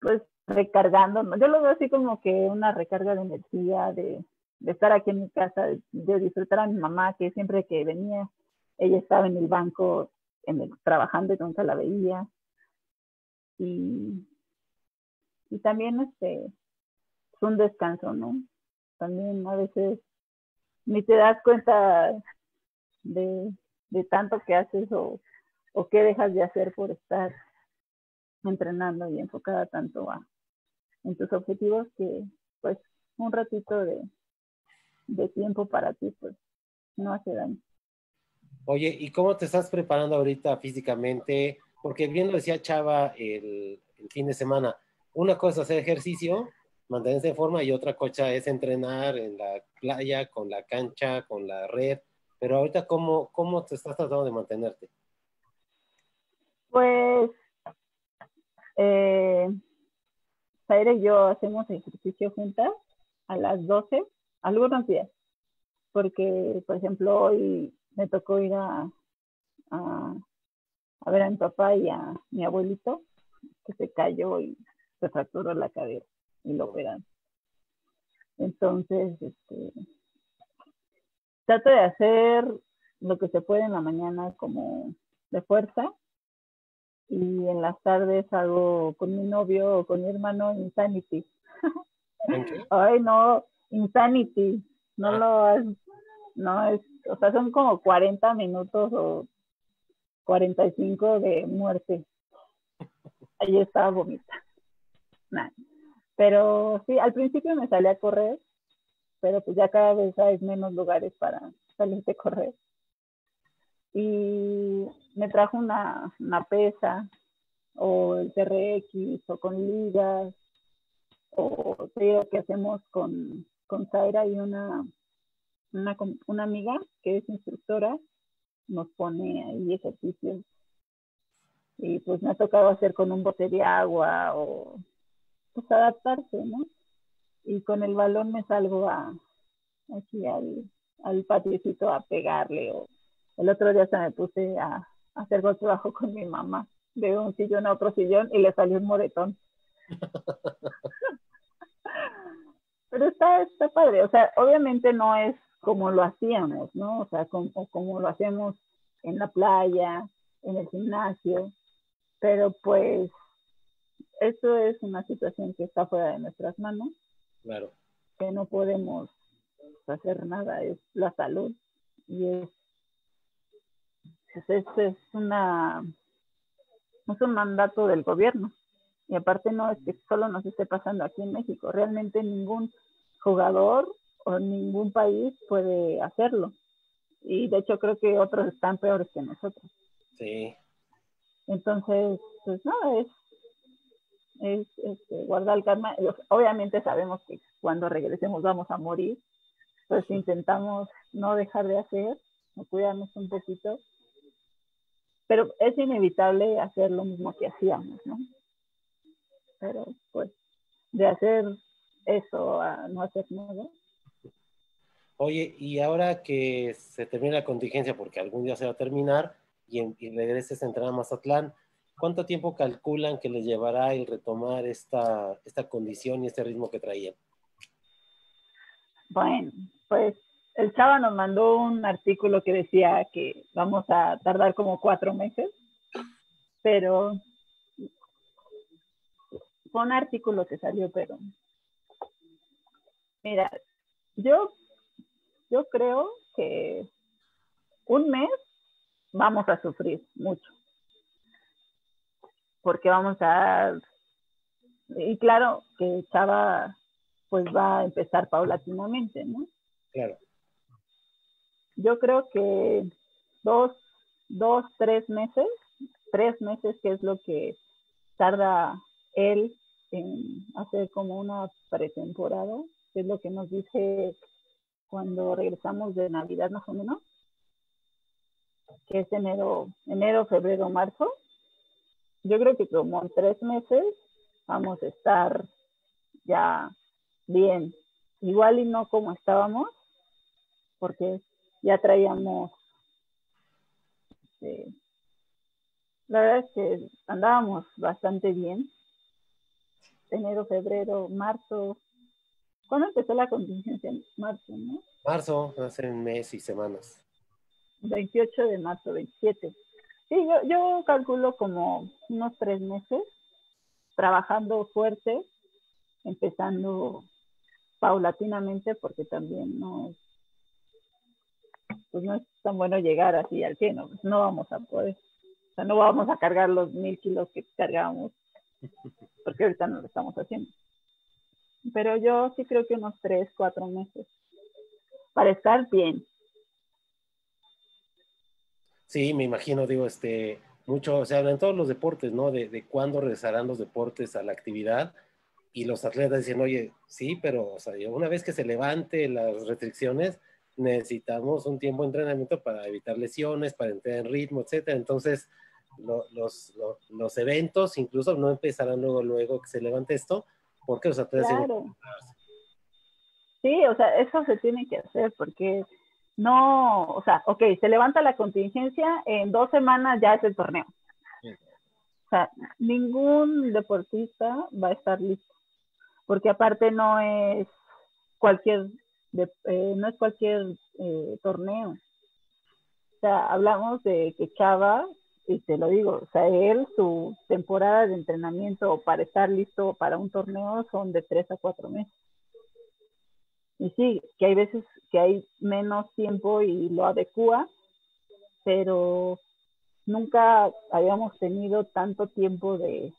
pues, recargando. Yo lo veo así como que una recarga de energía, de, de estar aquí en mi casa, de, de disfrutar a mi mamá, que siempre que venía, ella estaba en el banco en el, trabajando y nunca la veía. Y... Y también este, es un descanso, ¿no? También a veces ni te das cuenta de, de tanto que haces o, o qué dejas de hacer por estar entrenando y enfocada tanto a, en tus objetivos, que pues un ratito de, de tiempo para ti pues no hace daño. Oye, ¿y cómo te estás preparando ahorita físicamente? Porque bien lo decía Chava el, el fin de semana. Una cosa es hacer ejercicio, mantenerse en forma, y otra cosa es entrenar en la playa, con la cancha, con la red. Pero ahorita, ¿cómo, cómo te estás tratando de mantenerte? Pues, eh, Zaira y yo hacemos ejercicio juntas a las doce, algunos días. Porque, por ejemplo, hoy me tocó ir a, a, a ver a mi papá y a mi abuelito, que se cayó y se fracturó la cadera y lo operaron. Entonces, este, trato de hacer lo que se puede en la mañana como de fuerza, y en las tardes hago con mi novio o con mi hermano Insanity. Okay. Ay, no, Insanity. No ah. lo has, no es, o sea, son como cuarenta minutos o cuarenta y cinco de muerte. Ahí estaba vomitando. Nah. Pero sí, al principio me salí a correr, pero pues ya cada vez hay menos lugares para salir de correr. Y me trajo una, una pesa, o el T R X, o con ligas, o te digo que hacemos con, con Zaira y una, una, una amiga que es instructora, nos pone ahí ejercicios. Y pues me ha tocado hacer con un bote de agua, o... pues adaptarse, ¿no? Y con el balón me salgo a, aquí al, al patiocito a pegarle. O el otro día se me puse a, a hacer golpe bajo con mi mamá, de un sillón a otro sillón, y le salió un moretón. Pero está, está padre. O sea, obviamente no es como lo hacíamos, ¿no? O sea, como, como lo hacemos en la playa, en el gimnasio. Pero pues esto es una situación que está fuera de nuestras manos. Claro. Que no podemos hacer nada. Es la salud. Y es, es, es una... Es un mandato del gobierno. Y aparte no es que solo nos esté pasando aquí en México. Realmente ningún jugador o ningún país puede hacerlo. Y de hecho creo que otros están peores que nosotros. Sí. Entonces, pues nada, no, es... es este, guardar calma. Obviamente sabemos que cuando regresemos vamos a morir. Entonces intentamos no dejar de hacer, cuidarnos un poquito, pero es inevitable hacer lo mismo que hacíamos, ¿no? Pero pues de hacer eso a no hacer nada. Oye, y ahora que se termina la contingencia, porque algún día se va a terminar, y, en, y regreses a entrar a Mazatlán, ¿cuánto tiempo calculan que les llevará el retomar esta, esta condición y este ritmo que traían? Bueno, pues el Chava nos mandó un artículo que decía que vamos a tardar como cuatro meses, pero fue un artículo que salió, pero mira, yo yo creo que un mes vamos a sufrir mucho, porque vamos a, y claro que Chava pues va a empezar paulatinamente, ¿no? Claro. Yo creo que dos, dos, tres meses, tres meses que es lo que tarda él en hacer como una pretemporada, que es lo que nos dice cuando regresamos de Navidad más o menos, que es enero, enero, febrero, marzo. Yo creo que como en tres meses vamos a estar ya bien, igual y no como estábamos, porque ya traíamos, eh, la verdad es que andábamos bastante bien, enero, febrero, marzo. ¿Cuándo empezó la contingencia? Marzo, ¿no? Marzo, hace un mes y semanas. veintiocho de marzo, veintisiete. Sí, yo, yo calculo como unos tres meses, trabajando fuerte, empezando paulatinamente, porque también no, pues no es tan bueno llegar así al cien, no, pues no vamos a poder, o sea, no vamos a cargar los mil kilos que cargábamos, porque ahorita no lo estamos haciendo. Pero yo sí creo que unos tres, cuatro meses para estar bien. Sí, me imagino, digo, este, mucho, o sea, en todos los deportes, ¿no? De, de cuándo regresarán los deportes a la actividad y los atletas dicen, oye, sí, pero, o sea, una vez que se levante las restricciones, necesitamos un tiempo de entrenamiento para evitar lesiones, para entrar en ritmo, etcétera. Entonces, lo, los, lo, los eventos incluso no empezarán luego, luego que se levante esto, porque los atletas... Claro. Sí, o sea, eso se tiene que hacer porque no, o sea, ok, se levanta la contingencia, en dos semanas ya es el torneo. Sí. O sea, ningún deportista va a estar listo, porque aparte no es cualquier, de, eh, no es cualquier eh, torneo. O sea, hablamos de que Chava... Y te lo digo, o sea, él, su temporada de entrenamiento para estar listo para un torneo son de tres a cuatro meses. Y sí, que hay veces que hay menos tiempo y lo adecua, pero nunca habíamos tenido tanto tiempo de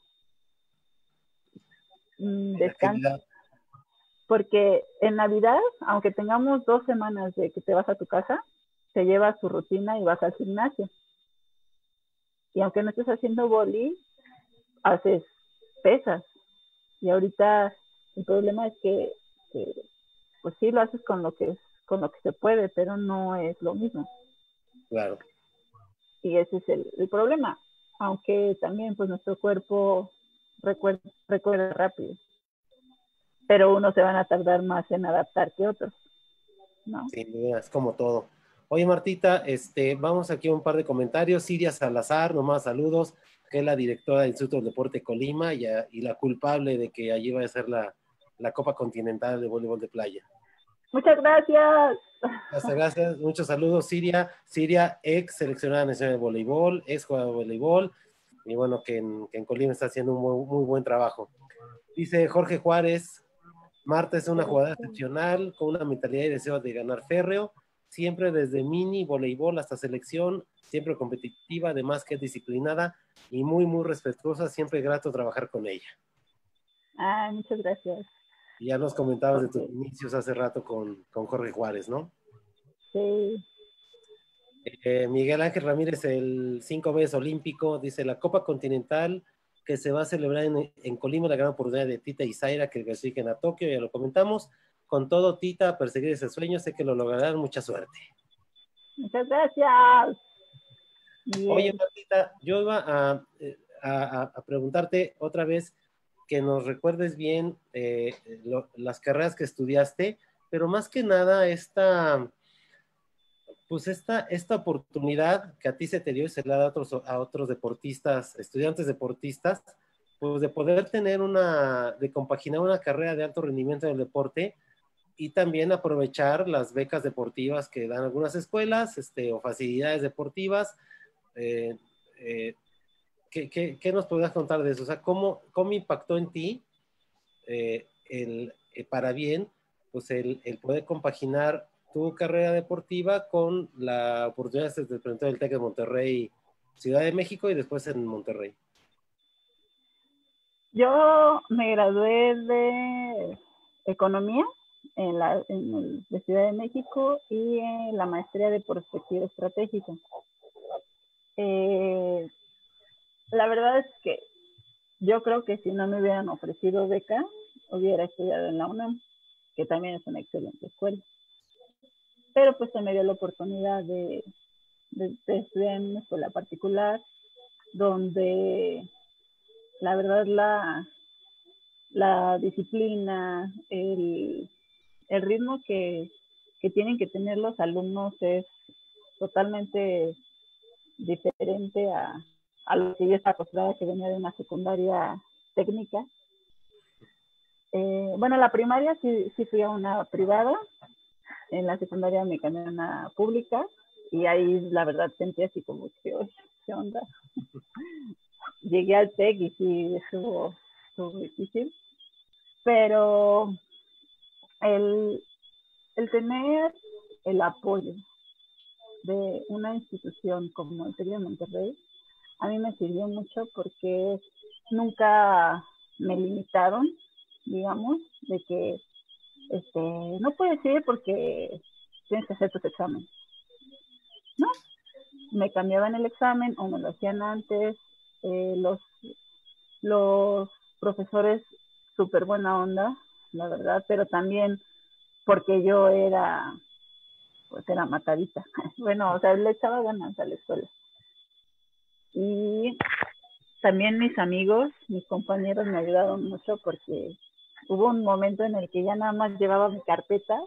mm, descanso. Porque en Navidad, aunque tengamos dos semanas de que te vas a tu casa, te llevas tu rutina y vas al gimnasio. Y aunque no estés haciendo boli, haces pesas. Y ahorita el problema es que, que pues sí lo haces con lo que con lo que se puede, pero no es lo mismo. Claro. Y ese es el, el problema. Aunque también pues nuestro cuerpo recuerda, recuerda rápido. Pero unos se van a tardar más en adaptar que otros, ¿no? Sí, es como todo. Oye, Martita, este, vamos aquí a un par de comentarios. Siria Salazar, nomás saludos, que es la directora del Instituto del Deporte Colima y, a, y la culpable de que allí va a ser la, la Copa Continental de Voleibol de Playa. Muchas gracias. Muchas gracias, muchos saludos, Siria. Siria, ex seleccionada nacional de voleibol, ex jugadora de voleibol, y bueno, que en, que en Colima está haciendo un muy, muy buen trabajo. Dice Jorge Juárez, Marta es una jugadora excepcional, con una mentalidad y deseo de ganar férreo, siempre desde mini, voleibol hasta selección, siempre competitiva, además que disciplinada y muy, muy respetuosa, siempre grato trabajar con ella. Ah, muchas gracias. Y ya nos comentabas de tus inicios hace rato con, con Jorge Juárez, ¿no? Sí. Eh, Miguel Ángel Ramírez, el cinco veces olímpico, dice, la Copa Continental que se va a celebrar en, en Colima, la gran oportunidad de Tita y Zaira que clasifiquen a Tokio, ya lo comentamos. Con todo, Tita, a perseguir ese sueño, sé que lo lograrán, mucha suerte. Muchas gracias. Bien. Oye, Tita, yo iba a, a, a preguntarte otra vez que nos recuerdes bien eh, lo, las carreras que estudiaste, pero más que nada esta, pues esta, esta oportunidad que a ti se te dio y se la da a otros, a otros deportistas, estudiantes deportistas, pues de poder tener una, de compaginar una carrera de alto rendimiento en el deporte y también aprovechar las becas deportivas que dan algunas escuelas este, o facilidades deportivas. Eh, eh, ¿qué, qué, qué nos podrías contar de eso? O sea, ¿cómo, cómo impactó en ti eh, el, eh, para bien pues el, el poder compaginar tu carrera deportiva con la oportunidad que te presentó el TEC de Monterrey, Ciudad de México y después en Monterrey? Yo me gradué de Economía en la en el, de Ciudad de México y en la maestría de Perspectiva Estratégica. Eh, la verdad es que yo creo que si no me hubieran ofrecido beca, hubiera estudiado en la UNAM, que también es una excelente escuela. Pero pues se me dio la oportunidad de, de, de estudiar en una escuela particular donde... La verdad, la, la disciplina, el, el ritmo que, que tienen que tener los alumnos es totalmente diferente a, a lo que yo estaba acostumbrada, que venía de una secundaria técnica. Eh, bueno, la primaria sí, sí fui a una privada, en la secundaria me cambié a una pública, y ahí la verdad sentí así como, ¿qué onda? Llegué al TEC y sí, estuvo, estuvo difícil, pero el, el tener el apoyo de una institución como el TEC de Monterrey, a mí me sirvió mucho porque nunca me limitaron, digamos, de que este, no puedes ir porque tienes que hacer tus exámenes. No, me cambiaban el examen o me lo hacían antes. Eh, los, los profesores súper buena onda, la verdad, pero también porque yo era, pues era matadita. Bueno, o sea, le echaba ganas a la escuela. Y también mis amigos, mis compañeros me ayudaron mucho porque hubo un momento en el que ya nada más llevaba mi carpeta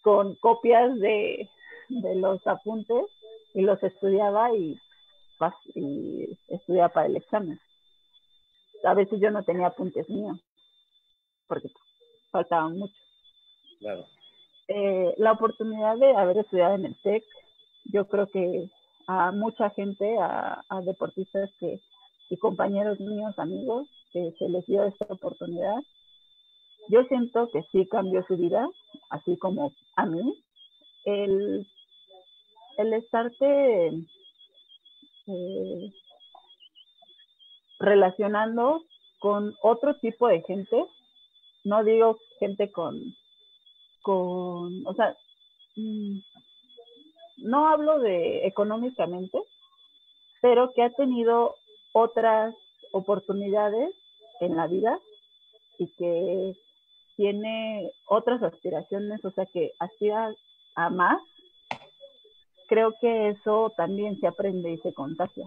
con copias de, de los apuntes y los estudiaba y y estudiaba para el examen. A veces yo no tenía apuntes míos porque faltaban mucho. Claro. Eh, la oportunidad de haber estudiado en el TEC, yo creo que a mucha gente, a, a deportistas que, y compañeros míos, amigos, que se les dio esta oportunidad, yo siento que sí cambió su vida, así como a mí. El, el estarte... Eh, relacionando con otro tipo de gente, no digo gente con, con o sea, no hablo de económicamente, pero que ha tenido otras oportunidades en la vida y que tiene otras aspiraciones, o sea, que aspira a más. Creo que eso también se aprende y se contagia.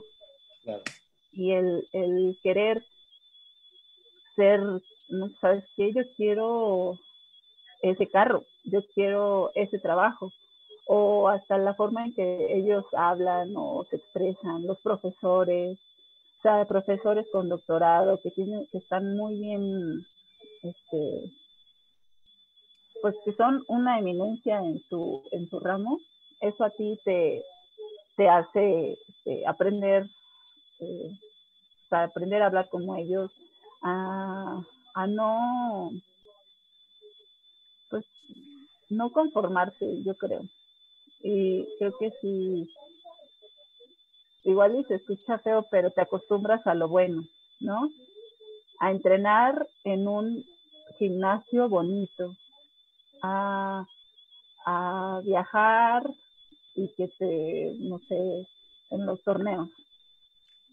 Claro. Y el, el querer ser, no sabes qué, yo quiero ese carro, yo quiero ese trabajo, o hasta la forma en que ellos hablan o se expresan, los profesores, o sea, profesores con doctorado que tienen, que están muy bien, este, pues que son una eminencia en su, en su ramo. Eso a ti te, te hace eh, aprender, eh, para aprender a hablar como ellos, a, a no, pues, no conformarse, yo creo. Y creo que sí, igual y se escucha feo, pero te acostumbras a lo bueno, ¿no? A entrenar en un gimnasio bonito, a, a viajar, y que te, no sé, en los torneos,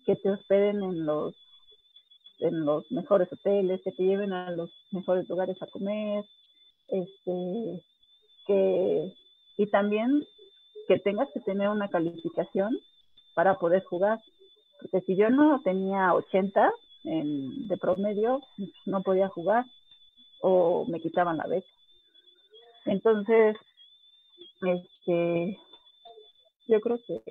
que te hospeden en los en los mejores hoteles, que te lleven a los mejores lugares a comer, este, que, y también que tengas que tener una calificación para poder jugar. Porque si yo no tenía ochenta en, de promedio, no podía jugar o me quitaban la beca. Entonces, este, yo creo que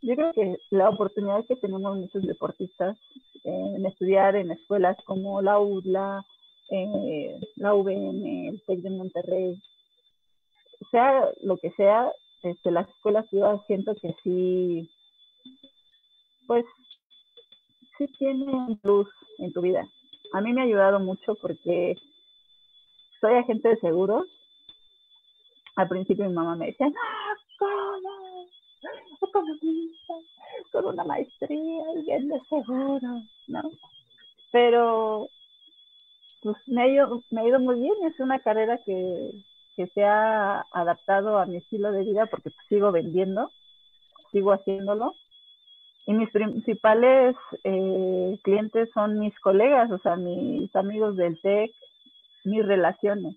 yo creo que la oportunidad que tenemos muchos deportistas eh, en estudiar en escuelas como la U D L A, eh, la U V M, el TEC de Monterrey, sea lo que sea, este, las escuelas privadas siento que sí, pues sí tienen luz en tu vida. A mí me ha ayudado mucho porque soy agente de seguros. Al principio mi mamá me decía, ¡ah, cómo! Economista, con una maestría y bien de seguro, ¿no? Pero pues me ha ido, me ha ido muy bien. Es una carrera que, que se ha adaptado a mi estilo de vida porque pues, sigo vendiendo, sigo haciéndolo. Y mis principales eh, clientes son mis colegas, o sea, mis amigos del TEC, mis relaciones.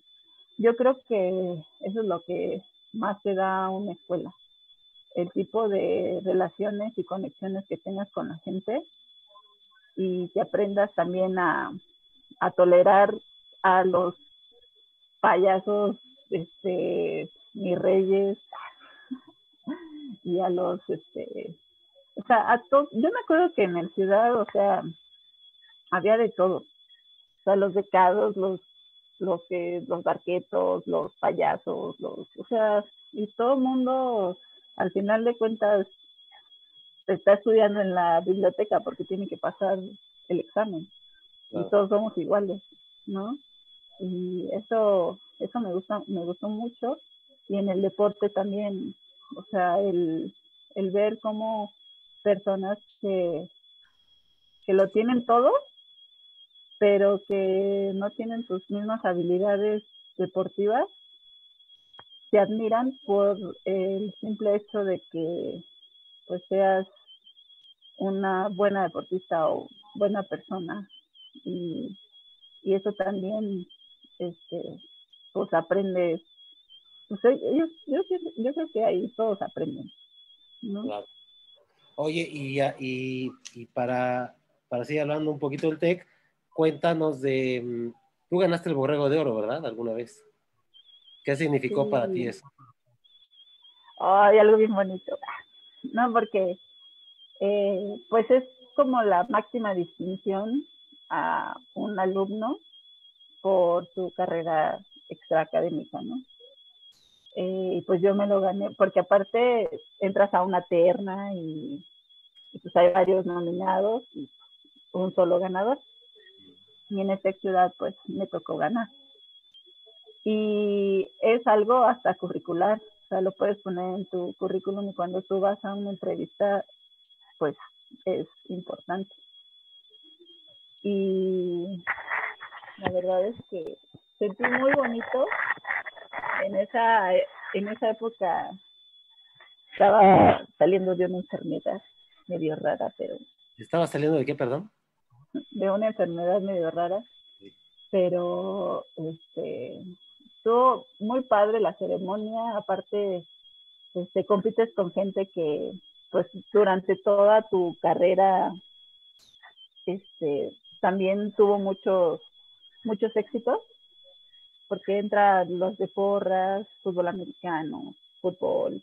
Yo creo que eso es lo que más te da una escuela. El tipo de relaciones y conexiones que tengas con la gente y que aprendas también a, a tolerar a los payasos, este, mis reyes y a los, este, o sea, a to- yo me acuerdo que en el Ciudad, o sea, había de todo, o sea, los becados, los, los que, los barquetos, los payasos, los, o sea, y todo el mundo. Al final de cuentas, está estudiando en la biblioteca porque tiene que pasar el examen. Claro. Y todos somos iguales, ¿no? Y eso, eso me gusta, me gustó mucho. Y en el deporte también, o sea, el, el ver cómo personas que, que lo tienen todo, pero que no tienen sus mismas habilidades deportivas, te admiran por el simple hecho de que pues seas una buena deportista o buena persona y, y eso también este pues aprendes, pues, yo, yo, yo creo que ahí todos aprenden, ¿no? Claro. Oye, y, y, y para, para seguir hablando un poquito del TEC, cuéntanos de, tú ganaste el Borrego de Oro, ¿verdad? ¿Alguna vez? ¿Qué significó sí. para ti eso? Ay, algo bien bonito. No, porque eh, pues es como la máxima distinción a un alumno por su carrera extraacadémica, ¿no? Y eh, pues yo me lo gané, porque aparte entras a una terna y, y pues hay varios nominados y un solo ganador. Y en esta ciudad pues me tocó ganar. Y es algo hasta curricular, o sea, lo puedes poner en tu currículum y cuando tú vas a una entrevista, pues es importante. Y la verdad es que sentí muy bonito en esa, en esa época, estaba saliendo de una enfermedad medio rara, pero... ¿Estaba saliendo de qué, perdón? De una enfermedad medio rara, pero este... Estuvo muy padre la ceremonia, aparte este, compites con gente que pues durante toda tu carrera este, también tuvo muchos, muchos éxitos, porque entran los de porras, fútbol americano, fútbol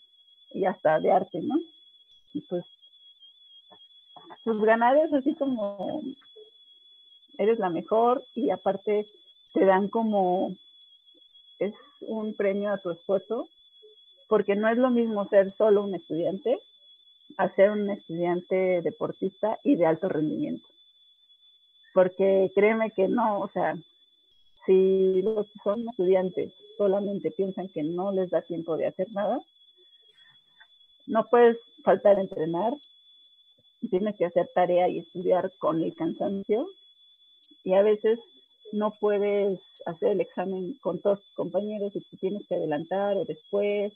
y hasta de arte, ¿no? Y pues, pues ganar es así como eres la mejor y aparte te dan como... es un premio a tu esfuerzo, porque no es lo mismo ser solo un estudiante a ser un estudiante deportista y de alto rendimiento. Porque créeme que no, o sea, si los que son estudiantes solamente piensan que no les da tiempo de hacer nada, no puedes faltar a entrenar, tienes que hacer tarea y estudiar con el cansancio, y a veces no puedes hacer el examen con todos tus compañeros y te tienes que adelantar o después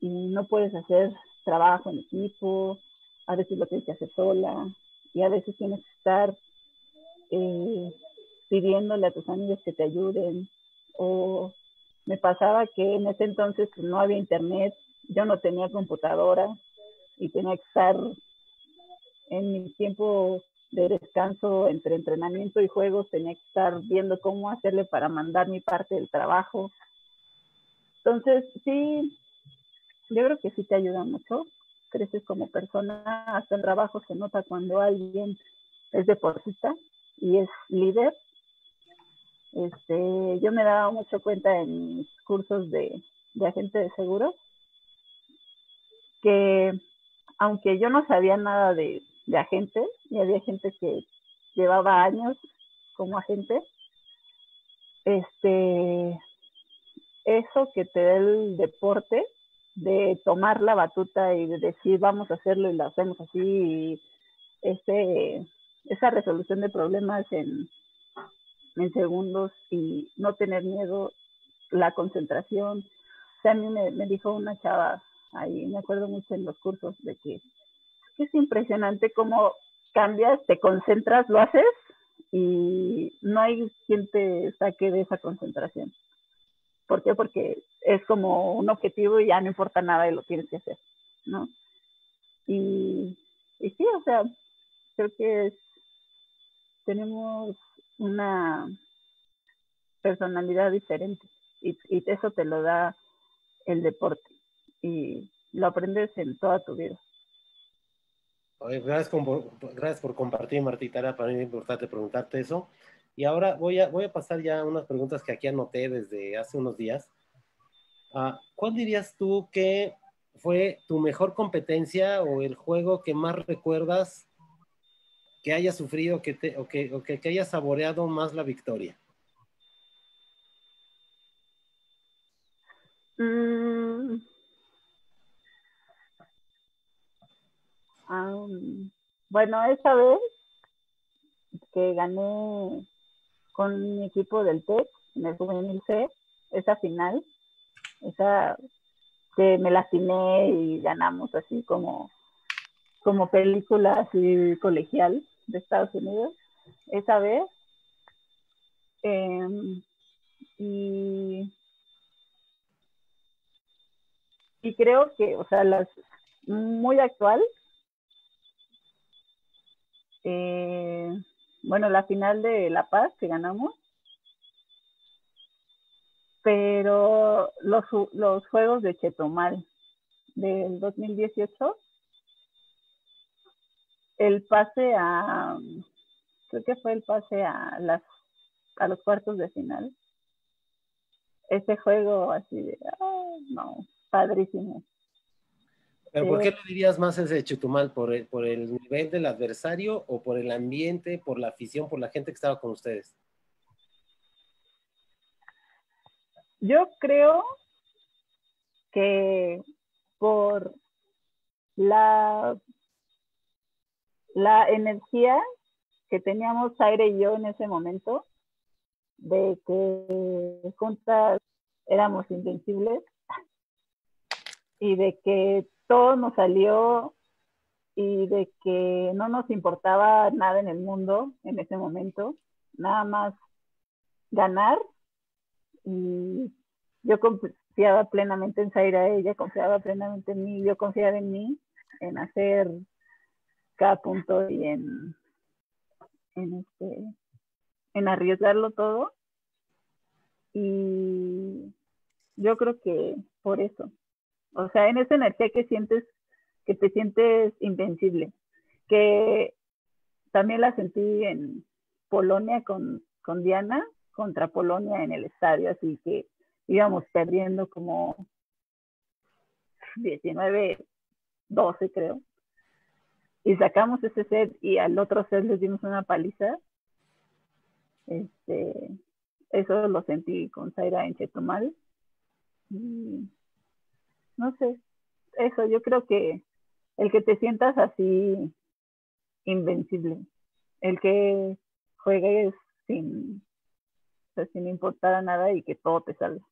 y no puedes hacer trabajo en equipo, a veces lo tienes que hacer sola y a veces tienes que estar eh, pidiéndole a tus amigos que te ayuden, o me pasaba que en ese entonces no había internet, yo no tenía computadora y tenía que estar en mi tiempo de descanso entre entrenamiento y juegos, tenía que estar viendo cómo hacerle para mandar mi parte del trabajo. Entonces, sí, yo creo que sí te ayuda mucho. Creces como persona, hasta en trabajo se nota cuando alguien es deportista y es líder. Este, yo me daba mucho cuenta en mis cursos de, de agente de seguros que aunque yo no sabía nada de, de agentes, y había gente que llevaba años como agente, este, eso que te da el deporte de tomar la batuta y de decir vamos a hacerlo y lo hacemos así, y este, esa resolución de problemas en, en segundos y no tener miedo, la concentración. O sea, a mí me, me dijo una chava ahí, me acuerdo mucho en los cursos, de que es impresionante cómo cambias, te concentras, lo haces y no hay quien te saque de esa concentración. ¿Por qué? Porque es como un objetivo y ya no importa nada y lo tienes que hacer, ¿no? Y, y sí, o sea, creo que es, tenemos una personalidad diferente y, y eso te lo da el deporte y lo aprendes en toda tu vida. Gracias por, gracias por compartir, Martita. Era para mí importante preguntarte eso. Y ahora voy a, voy a pasar ya a unas preguntas que aquí anoté desde hace unos días. Uh, ¿Cuál dirías tú que fue tu mejor competencia o el juego que más recuerdas que hayas sufrido que te, o, que, o que, que hayas saboreado más la victoria? Mm. Um, bueno, esta vez que gané con mi equipo del T E C, en el Juvenil C, esa final, esa que me lastimé y ganamos así como, como película así colegial de Estados Unidos, esa vez. Eh, y, y creo que, o sea, las muy actual. Eh, bueno, la final de La Paz que ganamos, pero los, los juegos de Chetumal del dos mil dieciocho, el pase a, creo que fue el pase a, las, a los cuartos de final, ese juego así de, oh, no, padrísimo. ¿Pero por qué lo dirías más ese de Chetumal? ¿Por el, ¿Por el nivel del adversario o por el ambiente, por la afición, por la gente que estaba con ustedes? Yo creo que por la, la energía que teníamos Zaire y yo en ese momento, de que juntas éramos invencibles y de que todo nos salió y de que no nos importaba nada en el mundo en ese momento, nada más ganar. Y yo confiaba plenamente en Zaira, ella confiaba plenamente en mí, yo confiaba en mí, en hacer cada punto y en, en, este, en arriesgarlo todo. Y yo creo que por eso. O sea, en esa energía que sientes, que te sientes invencible, que también la sentí en Polonia con, con Diana, contra Polonia en el estadio, así que íbamos perdiendo como diecinueve doce, creo. Y sacamos ese set y al otro set les dimos una paliza. Este, eso lo sentí con Zaira en Chetumal. Y no sé, eso, yo creo que el que te sientas así invencible, el que juegues sin, o sea, sin importar a nada y que todo te salga.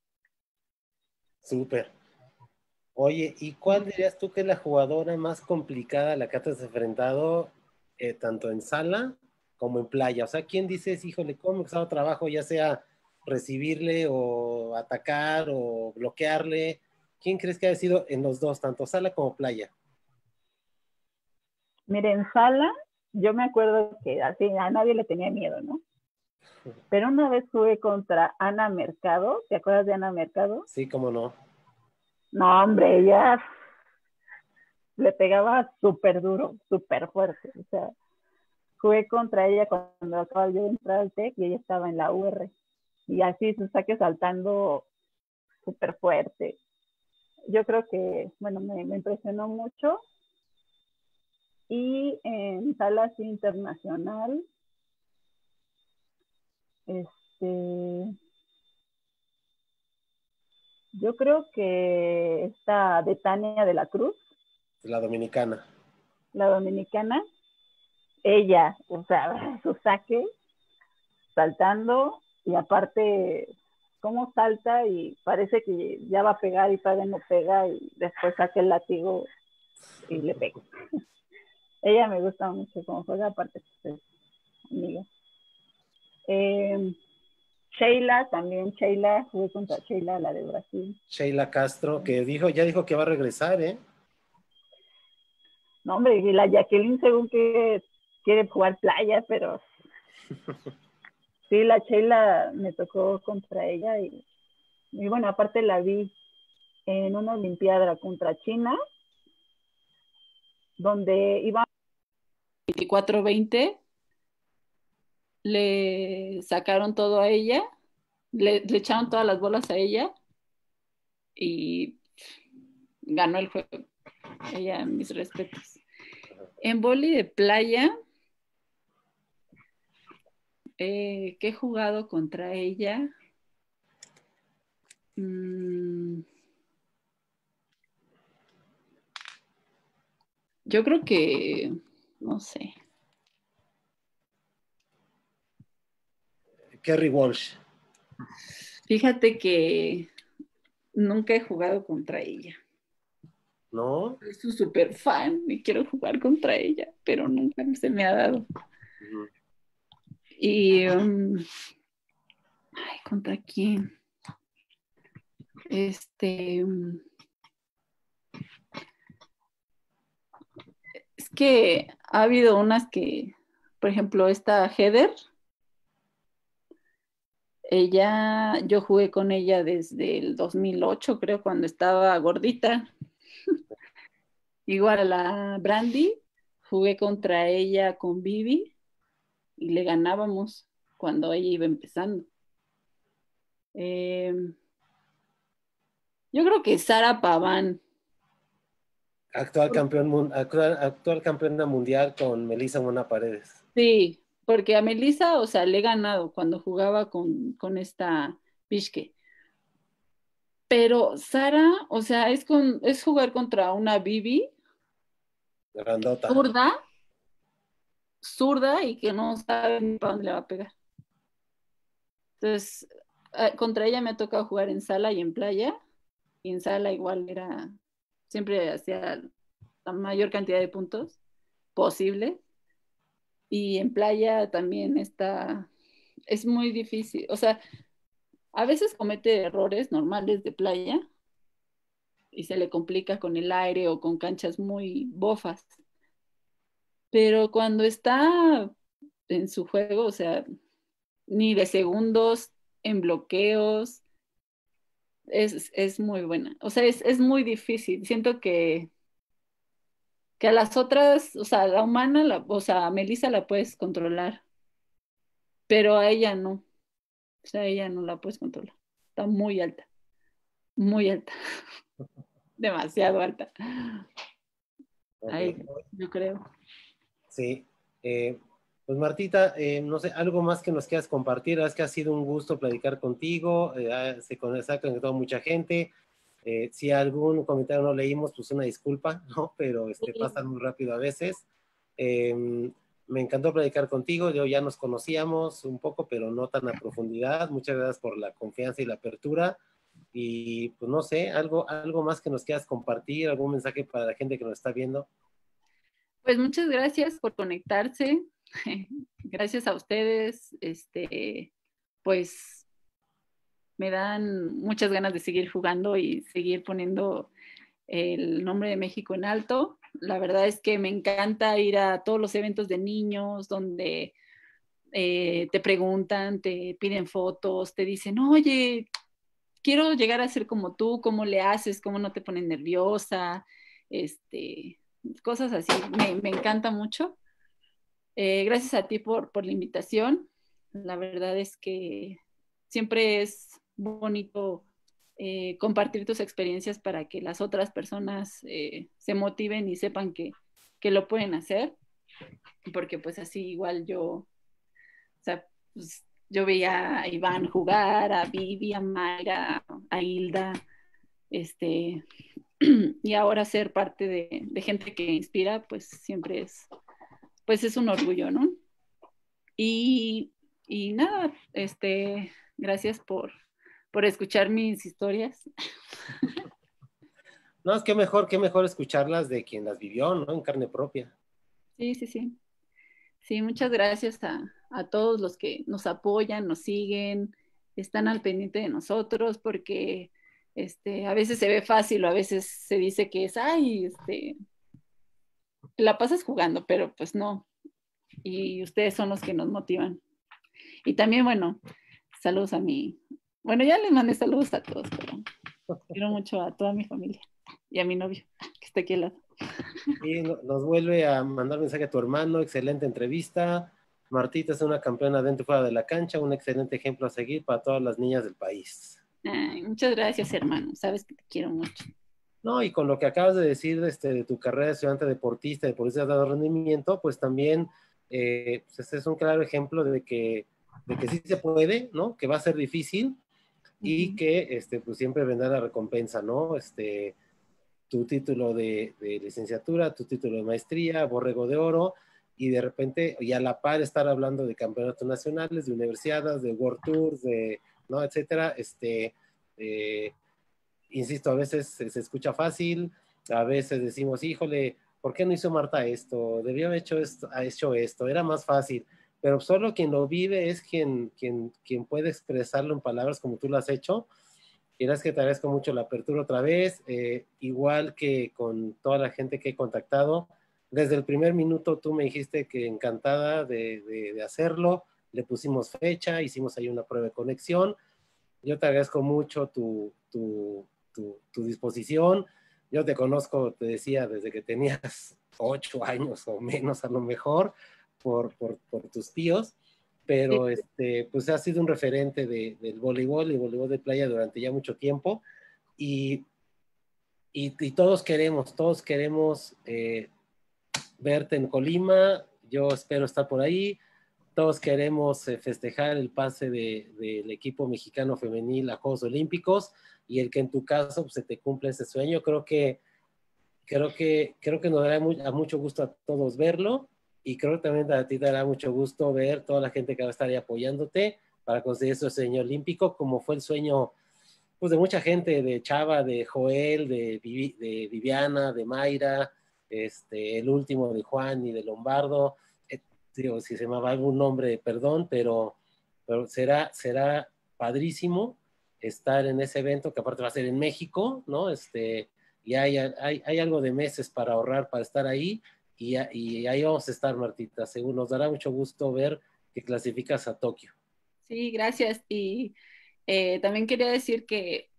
Súper. Oye, ¿y cuál dirías tú que es la jugadora más complicada a la que te has enfrentado, eh, tanto en sala como en playa. O sea, ¿quién dices, híjole, cómo me ha costado trabajo, ya sea recibirle o atacar o bloquearle? ¿Quién crees que ha sido en los dos, tanto sala como playa? Miren, en sala, yo me acuerdo que así a nadie le tenía miedo, ¿no? Pero una vez jugué contra Ana Mercado, ¿te acuerdas de Ana Mercado? Sí, cómo no. No, hombre, ella le pegaba súper duro, súper fuerte. O sea, jugué contra ella cuando acababa yo de entrar al TEC y ella estaba en la U R. Y así sus saques saltando súper fuerte. Yo creo que, bueno, me, me impresionó mucho. Y en salas internacional, este, yo creo que está de Tania de la Cruz. La dominicana. La dominicana. Ella, o sea, su saque, saltando, y aparte, cómo salta y parece que ya va a pegar y todavía no pega, y después saca el látigo y le pega. Ella me gusta mucho cómo juega, aparte pues, amiga. Eh, Sheila, también Sheila, jugué contra Sheila, la de Brasil. Sheila Castro, que dijo, ya dijo que va a regresar, ¿eh? No, hombre, y la Jacqueline según que quiere jugar playa, pero... Sí, la Sheila me tocó contra ella y, y bueno, aparte la vi en una olimpiada contra China, donde iba veinticuatro veinte, le sacaron todo a ella, le, le echaron todas las bolas a ella y ganó el juego. Ella, mis respetos. En vóley de playa, eh, que he jugado contra ella. Mm. Yo creo que, no sé. Kerry Walsh. Fíjate que nunca he jugado contra ella. ¿No? Soy su super fan y quiero jugar contra ella, pero nunca se me ha dado. Uh-huh. Y, um, ay, ¿contra quién? Este... Um, es que ha habido unas que, por ejemplo, esta Heather, ella, yo jugué con ella desde el dos mil ocho, creo, cuando estaba gordita. Igual a la Brandy, jugué contra ella con Vivi y le ganábamos cuando ella iba empezando. Eh, yo creo que Sara Paván. Actual campeón, actual, actual campeona mundial con Melissa Mona Paredes. Sí, porque a Melissa, o sea, le he ganado cuando jugaba con, con esta Bishke. Pero Sara, o sea, es, con, es jugar contra una Bibi. Grandota. Zurda. Zurda y que no sabe ni para dónde le va a pegar. Entonces, contra ella me ha tocado jugar en sala y en playa. Y en sala igual era... siempre hacía la mayor cantidad de puntos posible. Y en playa también está... es muy difícil. O sea, a veces comete errores normales de playa y se le complica con el aire o con canchas muy bofas. Pero cuando está en su juego, o sea, ni de segundos, en bloqueos... Es, es muy buena, o sea, es, es muy difícil. Siento que que a las otras, o sea, la humana, la, o sea, a Melissa la puedes controlar, pero a ella no, o sea, a ella no la puedes controlar. Está muy alta, muy alta, demasiado alta. Ahí, yo creo. Sí, eh, pues Martita, eh, no sé, algo más que nos quieras compartir. Es que ha sido un gusto platicar contigo, eh, se, con, se ha conectado mucha gente, eh, si algún comentario no leímos, pues una disculpa, ¿no? Pero este, sí. Pasan muy rápido a veces. Eh, me encantó platicar contigo, yo ya nos conocíamos un poco, pero no tan a profundidad. Muchas gracias por la confianza y la apertura, y pues no sé, algo, algo más que nos quieras compartir, algún mensaje para la gente que nos está viendo. Pues muchas gracias por conectarse. Gracias a ustedes, este, pues me dan muchas ganas de seguir jugando y seguir poniendo el nombre de México en alto. La verdad es que me encanta ir a todos los eventos de niños donde eh, te preguntan, te piden fotos, te dicen, oye, quiero llegar a ser como tú, ¿cómo le haces? ¿Cómo no te pones nerviosa? Este, cosas así, me, me encanta mucho. Eh, gracias a ti por, por la invitación. La verdad es que siempre es bonito eh, compartir tus experiencias para que las otras personas eh, se motiven y sepan que, que lo pueden hacer, porque pues así igual yo, o sea, pues, yo veía a Iván jugar, a Vivi, a Mayra, a Hilda, este, y ahora ser parte de, de gente que inspira, pues siempre es, pues es un orgullo, ¿no? Y, y nada, este, gracias por, por escuchar mis historias. No, es que mejor, qué mejor escucharlas de quien las vivió, ¿no? En carne propia. Sí, sí, sí. Sí, muchas gracias a, a todos los que nos apoyan, nos siguen, están al pendiente de nosotros, porque este, a veces se ve fácil o a veces se dice que es, ay, este, la pasas jugando, pero pues no. Y ustedes son los que nos motivan. Y también, bueno, saludos a mi, bueno, ya les mandé saludos a todos, pero quiero mucho a toda mi familia y a mi novio, que está aquí al lado. Y nos vuelve a mandar mensaje a tu hermano, excelente entrevista. Martita es una campeona dentro y fuera de la cancha, un excelente ejemplo a seguir para todas las niñas del país. Ay, muchas gracias, hermano, sabes que te quiero mucho. No, y con lo que acabas de decir este, de tu carrera de estudiante deportista, deportista de alto rendimiento, pues también eh, pues este es un claro ejemplo de que, de que sí se puede, ¿no? Que va a ser difícil y uh-huh. que este, pues siempre vendrá la recompensa, ¿no? Este... tu título de, de licenciatura, tu título de maestría, Borrego de Oro, y de repente, y a la par estar hablando de campeonatos nacionales, de universidades, de World Tours, de, ¿no? etcétera. Este, eh, insisto, a veces se, se escucha fácil, a veces decimos, híjole, ¿por qué no hizo Marta esto? Debió haber hecho esto, ha hecho esto, era más fácil. Pero solo quien lo vive es quien, quien, quien puede expresarlo en palabras como tú lo has hecho. Quieras que te agradezco mucho la apertura otra vez, eh, igual que con toda la gente que he contactado. Desde el primer minuto tú me dijiste que encantada de, de, de hacerlo, le pusimos fecha, hicimos ahí una prueba de conexión. Yo te agradezco mucho tu, tu, tu, tu disposición. Yo te conozco, te decía, desde que tenías ocho años o menos a lo mejor, por, por, por tus tíos. Pero este, pues ha sido un referente de, del voleibol y voleibol de playa durante ya mucho tiempo y, y, y todos queremos, todos queremos eh, verte en Colima, yo espero estar por ahí, todos queremos eh, festejar el pase del de, de equipo mexicano femenil a Juegos Olímpicos y el que en tu caso pues, se te cumple ese sueño, creo que, creo que, creo que nos dará muy, a mucho gusto a todos verlo. Y creo que también a ti te dará mucho gusto ver toda la gente que va a estar ahí apoyándote para conseguir ese sueño olímpico, como fue el sueño pues, de mucha gente, de Chava, de Joel, de, Vivi, de Viviana, de Mayra, este, el último de Juan y de Lombardo. Eh, digo, si se me va algún nombre, perdón, pero, pero será, será padrísimo estar en ese evento, que aparte va a ser en México, ¿no? Este, y hay, hay, hay algo de meses para ahorrar, para estar ahí. Y, y ahí vamos a estar, Martita, seguro nos dará mucho gusto ver que clasificas a Tokio. Sí, gracias. Y eh, también quería decir que,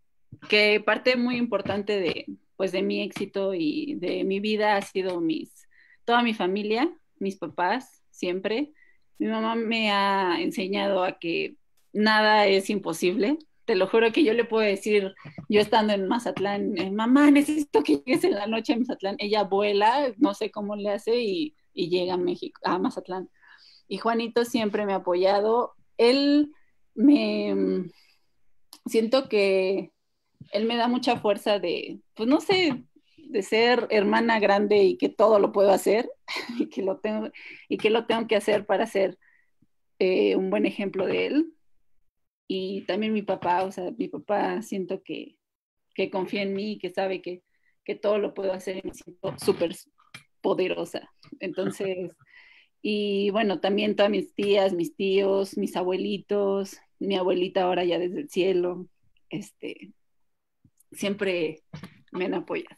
que parte muy importante de, pues, de mi éxito y de mi vida ha sido mis, toda mi familia, mis papás, siempre. Mi mamá me ha enseñado a que nada es imposible. Te lo juro que yo le puedo decir, yo estando en Mazatlán, mamá, necesito que llegues en la noche a Mazatlán. Ella vuela, no sé cómo le hace, y, y llega a México, a Mazatlán. Y Juanito siempre me ha apoyado. Él me... Siento que él me da mucha fuerza de, pues no sé, de ser hermana grande y que todo lo puedo hacer, y que lo tengo, y que, lo tengo que hacer para ser eh, un buen ejemplo de él. Y también mi papá, o sea, mi papá siento que, que confía en mí, que sabe que, que todo lo puedo hacer y me siento súper poderosa. Entonces, Y bueno, también todas mis tías, mis tíos, mis abuelitos, mi abuelita ahora ya desde el cielo, este, siempre me han apoyado.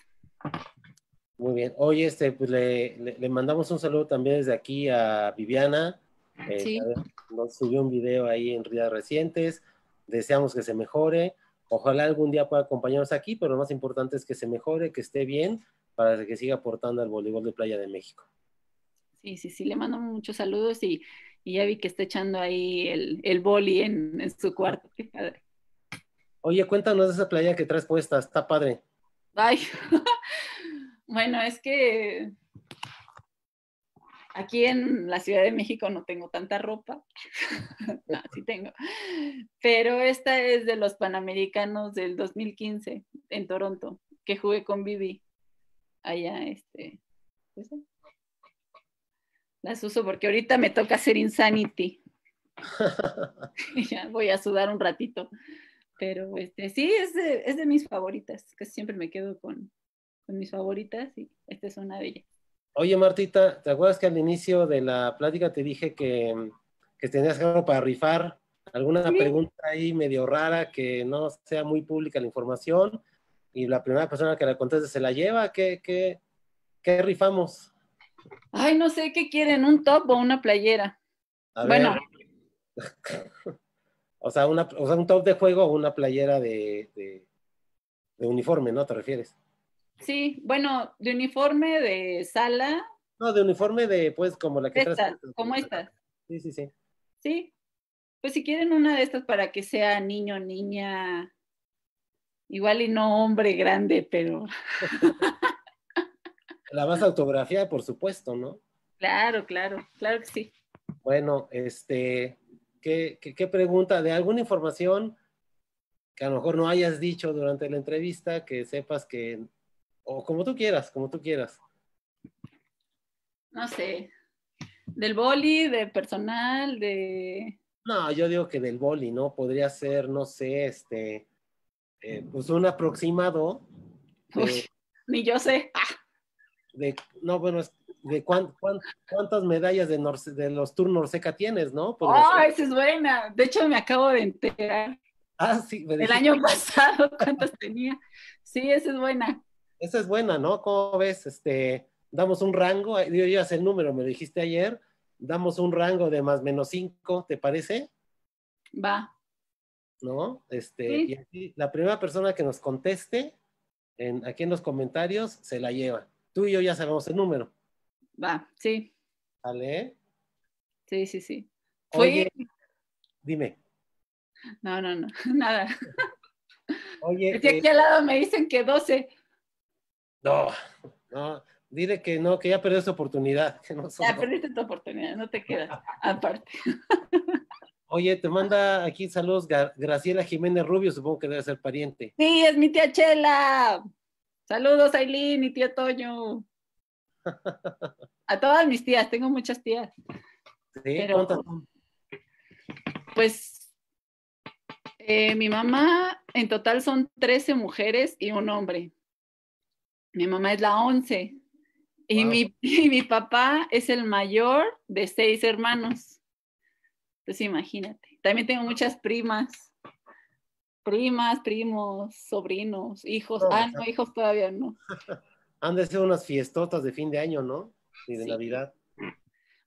Muy bien. Oye, este, pues le, le, le mandamos un saludo también desde aquí a Viviana. Eh, sí. Nos subió un video ahí en Rías Recientes. Deseamos que se mejore. Ojalá algún día pueda acompañarnos aquí, pero lo más importante es que se mejore, que esté bien, para que siga aportando al voleibol de playa de México. Sí, sí, sí, le mando muchos saludos y, y ya vi que está echando ahí el, el boli en, en su cuarto. Qué padre. Oye, cuéntanos de esa playa que traes puesta, está padre. Ay, bueno, es que aquí en la Ciudad de México no tengo tanta ropa. No, sí tengo. Pero esta es de los Panamericanos del dos mil quince en Toronto, que jugué con Vivi. Allá, este... ¿sí? Las uso porque ahorita me toca hacer Insanity. Ya voy a sudar un ratito. Pero este, sí, es de, es de mis favoritas. Casi siempre me quedo con, con mis favoritas y esta es una de ellas. Oye, Martita, ¿te acuerdas que al inicio de la plática te dije que, que tenías algo para rifar? ¿Alguna sí. pregunta ahí medio rara que no sea muy pública la información? Y la primera persona que la conteste se la lleva. ¿Qué, qué, qué rifamos? Ay, no sé, ¿qué quieren? ¿Un top o una playera? A bueno. o, sea, una, o sea, un top de juego o una playera de, de, de uniforme, ¿no? ¿Te refieres? Sí, bueno, de uniforme, de sala. No, de uniforme de, pues, como la que esta, traes. Como esta. Sí, sí, sí. Sí, pues si quieren una de estas para que sea niño, niña, igual y no hombre grande, pero... La vas a autografiar, por supuesto, ¿no? Claro, claro, claro que sí. Bueno, este, ¿qué, qué, qué pregunta? ¿De alguna información que a lo mejor no hayas dicho durante la entrevista, que sepas que, o como tú quieras, como tú quieras? No sé, del boli, de personal, de... No, yo digo que del boli, ¿no? Podría ser, no sé, este, eh, pues un aproximado. De... Uy, ni yo sé. ¡Ah! De, no, bueno, de cuán, cuán, cuántas medallas de, Norse, de los Tour Norseca tienes, ¿no? Podría oh, ser. Esa es buena. De hecho, me acabo de enterar. Ah, sí. Me El año pasado, ¿cuántas tenía? Sí, esa es buena. Esa es buena, ¿no? ¿Cómo ves? Este, damos un rango, yo ya sé el número, me lo dijiste ayer, damos un rango de más menos cinco, ¿te parece? Va. ¿No? Este, sí. Y así, la primera persona que nos conteste, en, aquí en los comentarios, se la lleva. Tú y yo ya sabemos el número. Va, sí. ¿Vale? Sí, sí, sí. Oye, Fui... dime. No, no, no, nada. Oye. Eh... Aquí al lado me dicen que doce. No, no, dile que no, que ya perdiste tu oportunidad. Que no son... Ya perdiste tu oportunidad, no te quedas, aparte. Oye, te manda aquí saludos Graciela Jiménez Rubio, supongo que debe ser pariente. Sí, es mi tía Chela. Saludos, Ailín y tío Toño. A todas mis tías, tengo muchas tías. Sí, pero, ¿cuántas son? Pues, eh, mi mamá, en total son trece mujeres y un hombre. Mi mamá es la once. Y, wow. mi, y mi papá es el mayor de seis hermanos. Entonces, imagínate. También tengo muchas primas. Primas, primos, sobrinos, hijos. No, ah, no, hijos todavía no. Han de ser unas fiestotas de fin de año, ¿no? Y de sí. Navidad.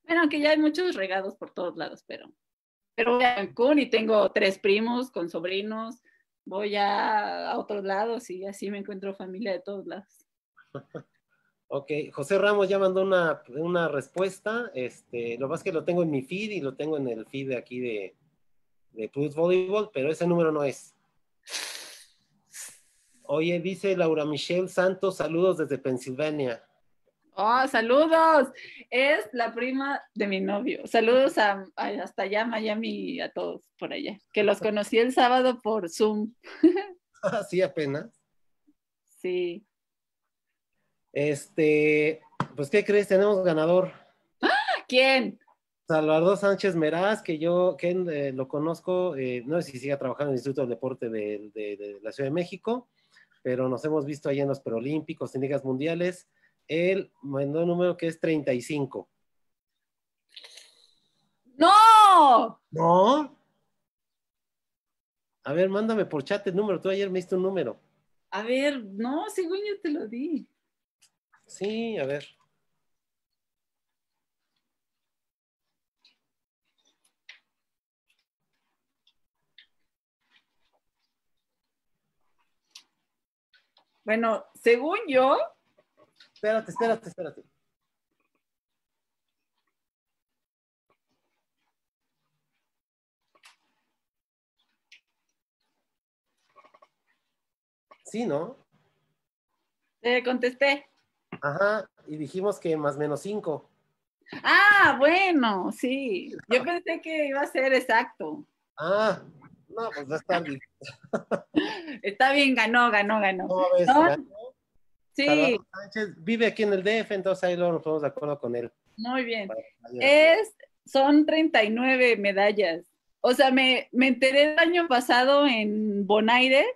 Bueno, aunque ya hay muchos regados por todos lados, pero... Pero voy a Cancún y tengo tres primos con sobrinos. Voy a, a otros lados y así me encuentro familia de todos lados. Ok. José Ramos ya mandó una, una respuesta. Este, lo más que lo tengo en mi feed y lo tengo en el feed de aquí de, de Plus Volleyball, pero ese número no es. Oye, dice Laura Michelle Santos, saludos desde Pensilvania. ¡Oh, saludos! Es la prima de mi novio. Saludos a, a, hasta allá, Miami, a todos por allá. Que los conocí el sábado por Zoom. ¿Sí apenas? Sí. Este, pues, ¿qué crees? Tenemos ganador. ¡Ah! ¿Quién? Salvador Sánchez Meraz, que yo que, eh, lo conozco, eh, no sé si siga trabajando en el Instituto del Deporte de, de, de la Ciudad de México, pero nos hemos visto ahí en los preolímpicos, en ligas mundiales. Él mandó un número que es treinta y cinco. no. No. A ver, mándame por chat el número. Tú ayer me diste un número. A ver, no, según yo te lo di. Sí, a ver. Bueno, según yo... Espérate, espérate, espérate. Sí, ¿no? Eh, contesté. Ajá, y dijimos que más menos cinco. Ah, bueno, sí. Yo pensé que iba a ser exacto. Ah, no, pues no está bien. Está bien, ganó, ganó, ganó. ¿Cómo ves? ¿No? ¿Ganó? Sí. Salvador Sánchez vive aquí en el D F, entonces ahí luego nos ponemos de acuerdo con él. Muy bien. Es, son treinta y nueve medallas. O sea, me, me enteré el año pasado en Bonaire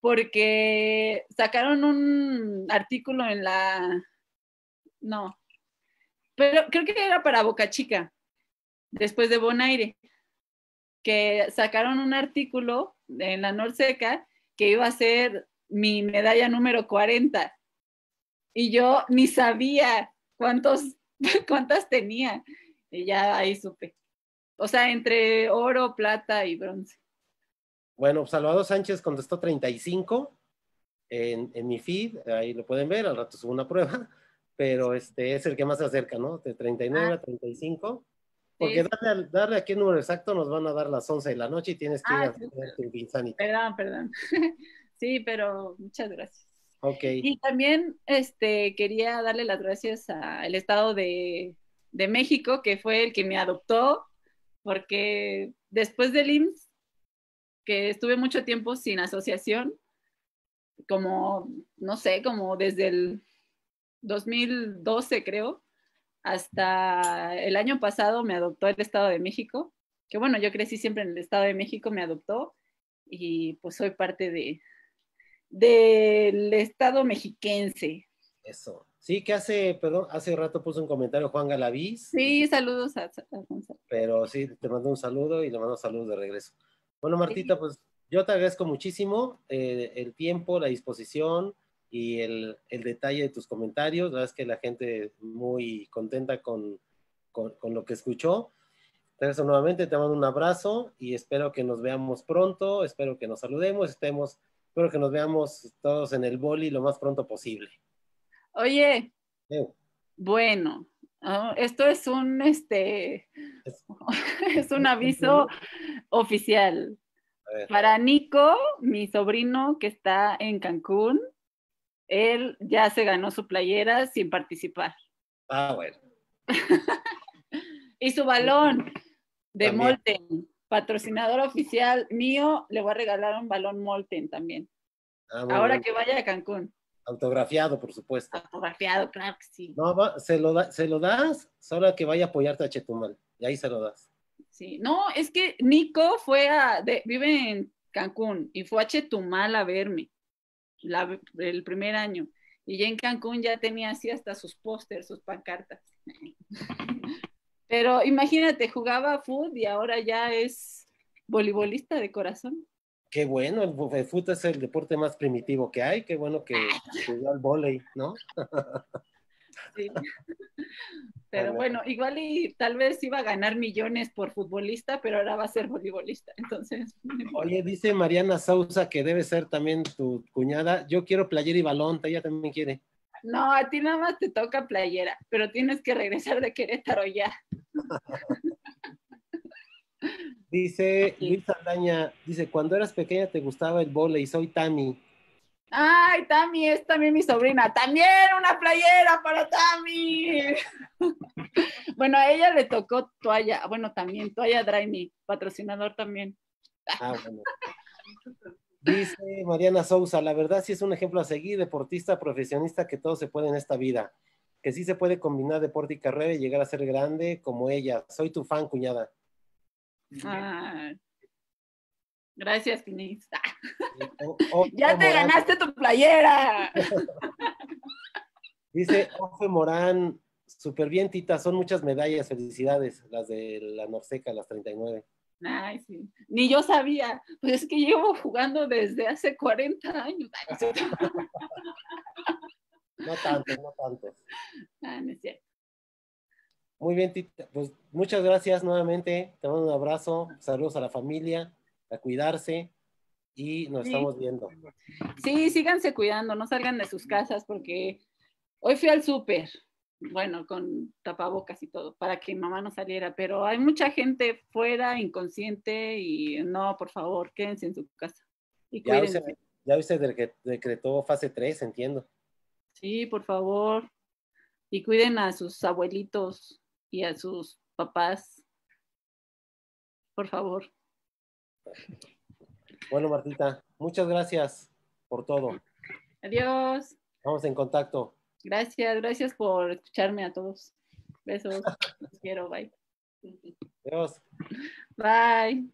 porque sacaron un artículo en la... No. Pero creo que era para Boca Chica, después de Bonaire, que sacaron un artículo en la Norseca que iba a ser mi medalla número cuarenta. Y yo ni sabía cuántos, cuántas tenía. Y ya ahí supe. O sea, entre oro, plata y bronce. Bueno, Salvador Sánchez contestó treinta y cinco en, en mi feed. Ahí lo pueden ver, al rato subo una prueba. Pero este es el que más se acerca, ¿no? De treinta y nueve ah. a treinta y cinco. Porque sí. darle, darle aquí el número exacto nos van a dar las once de la noche y tienes que ah, ir a hacer tu Pinsanity. Perdón, perdón. Sí, pero muchas gracias. Ok. Y también este, quería darle las gracias al Estado de, de México, que fue el que me adoptó, porque después del I M S S, que estuve mucho tiempo sin asociación, como, no sé, como desde el dos mil doce, creo, hasta el año pasado me adoptó el Estado de México, que bueno, yo crecí siempre en el Estado de México, me adoptó, y pues soy parte de... del Estado mexiquense. Eso. Sí, que hace, perdón, hace rato puso un comentario Juan Galaviz. Sí, saludos a, a Gonzalo. Pero sí, te mando un saludo y le mando saludos de regreso. Bueno, Martita, sí. Pues yo te agradezco muchísimo eh, el tiempo, la disposición y el, el detalle de tus comentarios. La verdad es que la gente muy contenta con, con, con lo que escuchó. Regreso nuevamente, te mando un abrazo y espero que nos veamos pronto, espero que nos saludemos, estemos Espero que nos veamos todos en el boli lo más pronto posible. Oye, ¿sí? Bueno, oh, esto es un, este, es, es un aviso oficial. Para Nico, mi sobrino que está en Cancún, él ya se ganó su playera sin participar. Ah, bueno. Y su balón de también. Molten. Patrocinador oficial mío, le voy a regalar un balón Molten también. Ah, ahora bien. Que vaya a Cancún. Autografiado, por supuesto. Autografiado, claro que sí. No, va, se, lo da, se lo das, solo que vaya a apoyarte a Chetumal. Y ahí se lo das. Sí, no, es que Nico fue a, de, vive en Cancún y fue a Chetumal a verme la, el primer año. Y ya en Cancún ya tenía así hasta sus pósters, sus pancartas. Pero imagínate, jugaba fútbol y ahora ya es voleibolista de corazón. Qué bueno, el, el fútbol es el deporte más primitivo que hay. Qué bueno que jugó al vóley, ¿no? Sí. Pero bueno, igual y tal vez iba a ganar millones por futbolista, pero ahora va a ser voleibolista. Entonces. Oye, dice Mariana Sousa que debe ser también tu cuñada. Yo quiero playera y balón, ella también quiere. No, a ti nada más te toca playera, pero tienes que regresar de Querétaro ya. Dice Luis Aldaña, dice, cuando eras pequeña te gustaba el vóley, soy Tami. Ay, Tami, es también mi sobrina. También una playera para Tami. Bueno, a ella le tocó toalla, bueno, también toalla Dry Me, patrocinador también. Ah, bueno. Dice Mariana Sousa, la verdad sí es un ejemplo a seguir, deportista, profesionista, que todo se puede en esta vida, que sí se puede combinar deporte y carrera y llegar a ser grande como ella. Soy tu fan, cuñada. Ah, gracias, Pinis. Ya te Morán. Ganaste tu playera. Dice Ofe Morán, Súper bien, Tita. Son muchas medallas. Felicidades. Las de la Norseca, las treinta y nueve. Ay, sí. Ni yo sabía. Pues es que llevo jugando desde hace cuarenta años. No tanto, no tanto. Ah, no es cierto. Muy bien, Tita. Pues muchas gracias nuevamente. Te mando un abrazo. Saludos a la familia. A cuidarse. Y nos sí. estamos viendo. Sí, síganse cuidando. No salgan de sus casas porque hoy fui al súper. Bueno, con tapabocas y todo, para que mamá no saliera, pero hay mucha gente fuera, inconsciente, y no, por favor, quédense en su casa. Y ya usted, ya usted decretó fase tres, entiendo. Sí, por favor, y cuiden a sus abuelitos y a sus papás, por favor. Bueno, Martita, muchas gracias por todo. Adiós. Vamos en contacto. Gracias, gracias por escucharme a todos. Besos, los quiero, bye. Adiós. Bye.